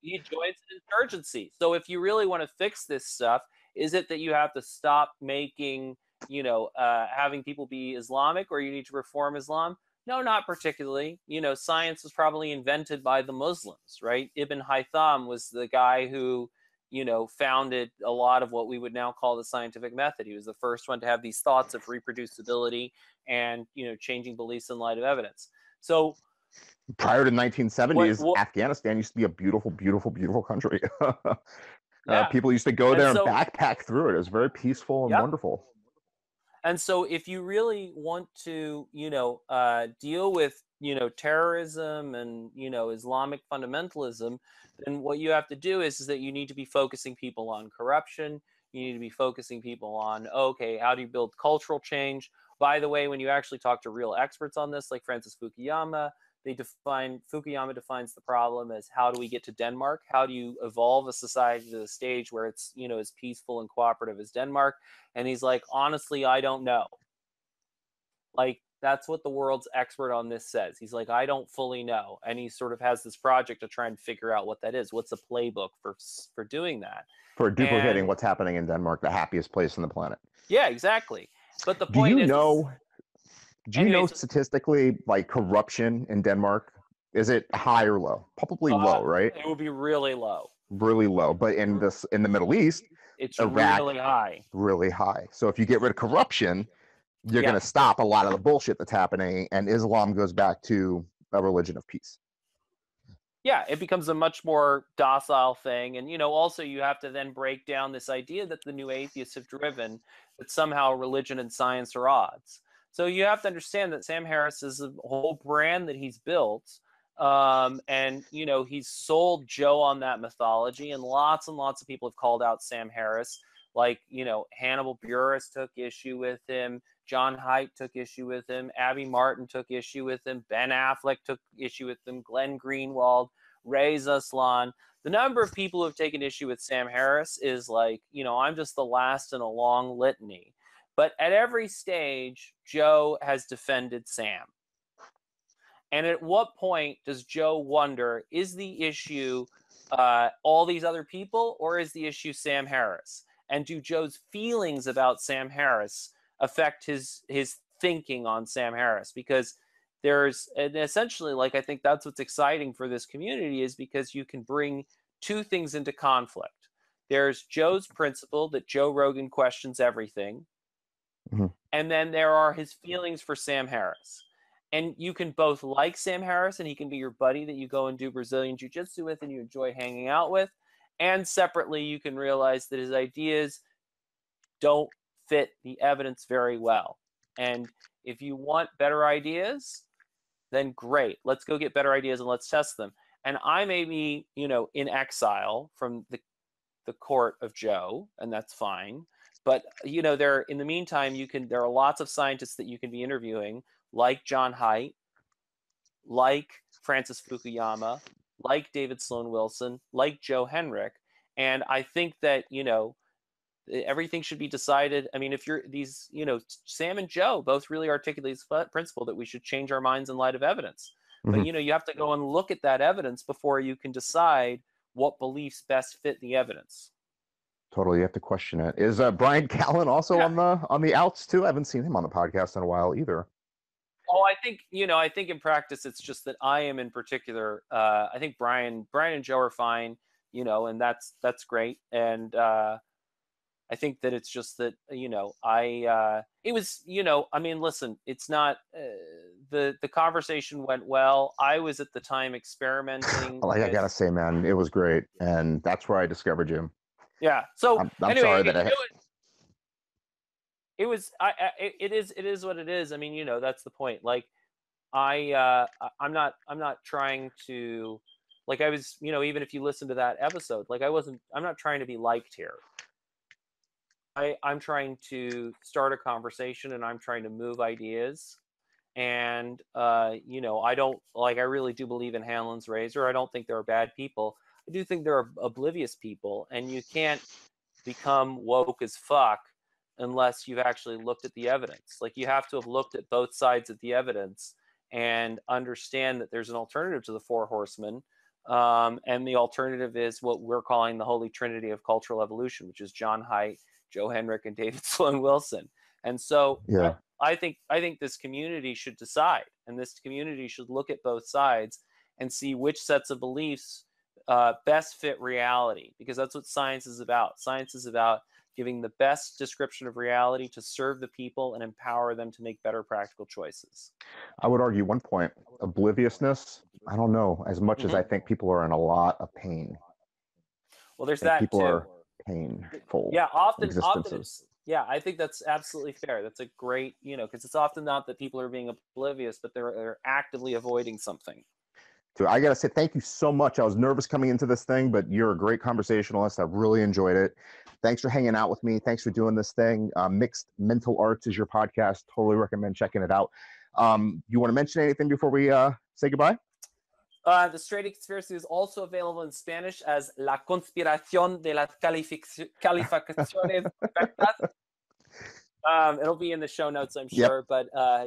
he joins an insurgency. So if you really want to fix this stuff, is it that you have to stop making, you know, uh, having people be Islamic, or you need to reform Islam? No, not particularly. You know, science was probably invented by the Muslims, right? Ibn Haytham was the guy who, you know, founded a lot of what we would now call the scientific method. He was the first one to have these thoughts of reproducibility and, you know, changing beliefs in light of evidence. So prior to nineteen seventies, what, what, Afghanistan used to be a beautiful, beautiful, beautiful country. uh, yeah. People used to go there and, and so, backpack through it. It was very peaceful and yep. wonderful. And so if you really want to, you know, uh, deal with, you know, terrorism and, you know, Islamic fundamentalism, then what you have to do is, is that you need to be focusing people on corruption. You need to be focusing people on, okay, how do you build cultural change? By the way, when you actually talk to real experts on this, like Francis Fukuyama, they define, Fukuyama defines the problem as, how do we get to Denmark? How do you evolve a society to the stage where it's, you know, as peaceful and cooperative as Denmark? And he's like, honestly, I don't know. Like, that's what the world's expert on this says. He's like, I don't fully know. And he sort of has this project to try and figure out what that is. What's a playbook for, for doing that? For duplicating and, what's happening in Denmark, the happiest place on the planet. Yeah, exactly. But the point is... Do you is, know, do you anyways, know statistically, like, corruption in Denmark? Is it high or low? Probably uh, low, right? It would be really low. Really low. But in, this, in the Middle East... It's Iraq, really high. Really high. So if you get rid of corruption, you're yeah. going to stop a lot of the bullshit that's happening, and Islam goes back to a religion of peace. Yeah, it becomes a much more docile thing. And, you know, also you have to then break down this idea that the new atheists have driven, that somehow religion and science are odds. So you have to understand that Sam Harris is a whole brand that he's built. Um, and, you know, he's sold Joe on that mythology, and lots and lots of people have called out Sam Harris. Like, you know, Hannibal Buress took issue with him. John Haidt took issue with him. Abby Martin took issue with him. Ben Affleck took issue with him. Glenn Greenwald, Reza Aslan. The number of people who have taken issue with Sam Harris is like, you know, I'm just the last in a long litany. But at every stage, Joe has defended Sam. And at what point does Joe wonder, is the issue uh, all these other people, or is the issue Sam Harris? And do Joe's feelings about Sam Harris affect his his thinking on Sam Harris? Because there's and essentially, like, I think that's what's exciting for this community, is because you can bring two things into conflict. There's Joe's principle that Joe Rogan questions everything. Mm-hmm. And then there are his feelings for Sam Harris. And you can both like Sam Harris, and he can be your buddy that you go and do Brazilian jiu-jitsu with and you enjoy hanging out with. And separately, you can realize that his ideas don't fit the evidence very well. And if you want better ideas, then great. Let's go get better ideas and let's test them. And I may be, you know, in exile from the, the court of Joe, and that's fine. But, you know, there, in the meantime, you can, there are lots of scientists that you can be interviewing, like John Haidt, like Francis Fukuyama, like David Sloan Wilson, like Joe Henrich. And I think that, you know, everything should be decided. I mean, if you're these, you know, Sam and Joe both really articulate this principle that we should change our minds in light of evidence. Mm-hmm. But, you know, you have to go and look at that evidence before you can decide what beliefs best fit the evidence. Totally. You have to question it. Is uh, Brian Callen also yeah. on the on the outs too? I haven't seen him on the podcast in a while either. Oh, I think, you know, I think in practice, it's just that I am in particular, uh, I think Brian, Brian and Joe are fine, you know, and that's, that's great. And, uh, I think that it's just that, you know, I, uh, it was, you know, I mean, listen, it's not, uh, the, the conversation went well. I was at the time experimenting. Like, with... I gotta say, man, it was great. And that's where I discovered Jim. Yeah. So I'm, I'm anyway, sorry that I had... It was, I, I, it is, it is what it is. I mean, you know, that's the point. Like, I uh, I'm not I'm not trying to, like, I was, you know, even if you listen to that episode, like I wasn't I'm not trying to be liked here. I, I'm trying to start a conversation, and I'm trying to move ideas. And, uh, you know, I don't like I really do believe in Hanlon's razor. I don't think there are bad people. I do think there are oblivious people, and you can't become woke as fuck unless you've actually looked at the evidence. Like, you have to have looked at both sides of the evidence and understand that there's an alternative to the four horsemen. Um, and the alternative is what we're calling the Holy Trinity of cultural evolution, which is John Haidt, Joe Henrich, and David Sloan Wilson. And so yeah. I, I think I think this community should decide, and this community should look at both sides and see which sets of beliefs uh, best fit reality, because that's what science is about. Science is about giving the best description of reality to serve the people and empower them to make better practical choices. I would argue one point, obliviousness, I don't know, as much mm-hmm. as I think people are in a lot of pain. Well, there's and that people too. Are painful yeah, often, often yeah, I think that's absolutely fair. That's a great, you know, because it's often not that people are being oblivious, but they're, they're actively avoiding something. So I got to say, thank you so much. I was nervous coming into this thing, but you're a great conversationalist. I really enjoyed it. Thanks for hanging out with me. Thanks for doing this thing. Uh, Mixed Mental Arts is your podcast. Totally recommend checking it out. Um, you want to mention anything before we uh, say goodbye? Uh, the Straight A Conspiracy is also available in Spanish as La Conspiración de las Calificaciones. um, it'll be in the show notes, I'm sure. Yep. But uh,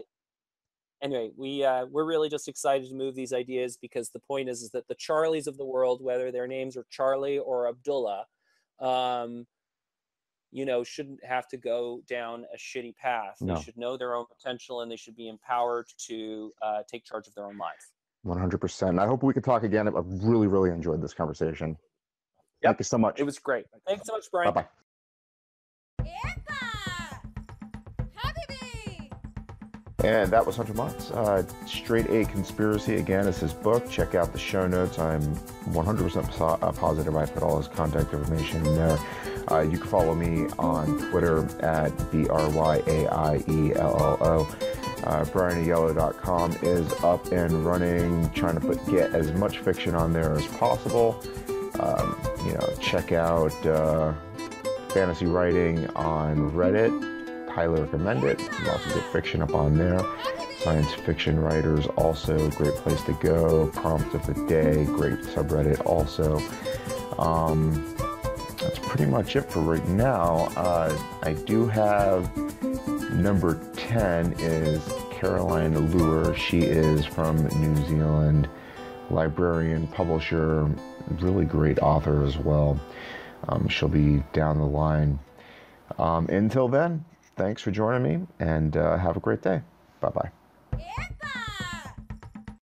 anyway, we, uh, we're really just excited to move these ideas, because the point is, is that the Charlies of the world, whether their names are Charlie or Abdullah, um, you know, shouldn't have to go down a shitty path. No. They should know their own potential, and they should be empowered to uh, take charge of their own life. one hundred percent. I hope we could talk again. I've really, really enjoyed this conversation. Yep. Thank you so much. It was great. Thanks so much, Brian. Bye-bye. And that was Hunter Maats. Uh, Straight A Conspiracy, again, is his book. Check out the show notes. I'm one hundred percent positive I put all his contact information in there. Uh, you can follow me on Twitter at B R Y A I E L L O. Uh, Brian Aiello dot com is up and running, trying to put, get as much fiction on there as possible. Um, you know, check out uh, fantasy writing on Reddit. Highly recommend it. You can also get fiction up on there. Science fiction writers also, great place to go. Prompt of the day, great subreddit also. Um, that's pretty much it for right now. Uh, I do have number ten is Caroline Luer. She is from New Zealand, librarian, publisher, really great author as well. Um, she'll be down the line. Um, until then, thanks for joining me, and uh, have a great day. Bye-bye.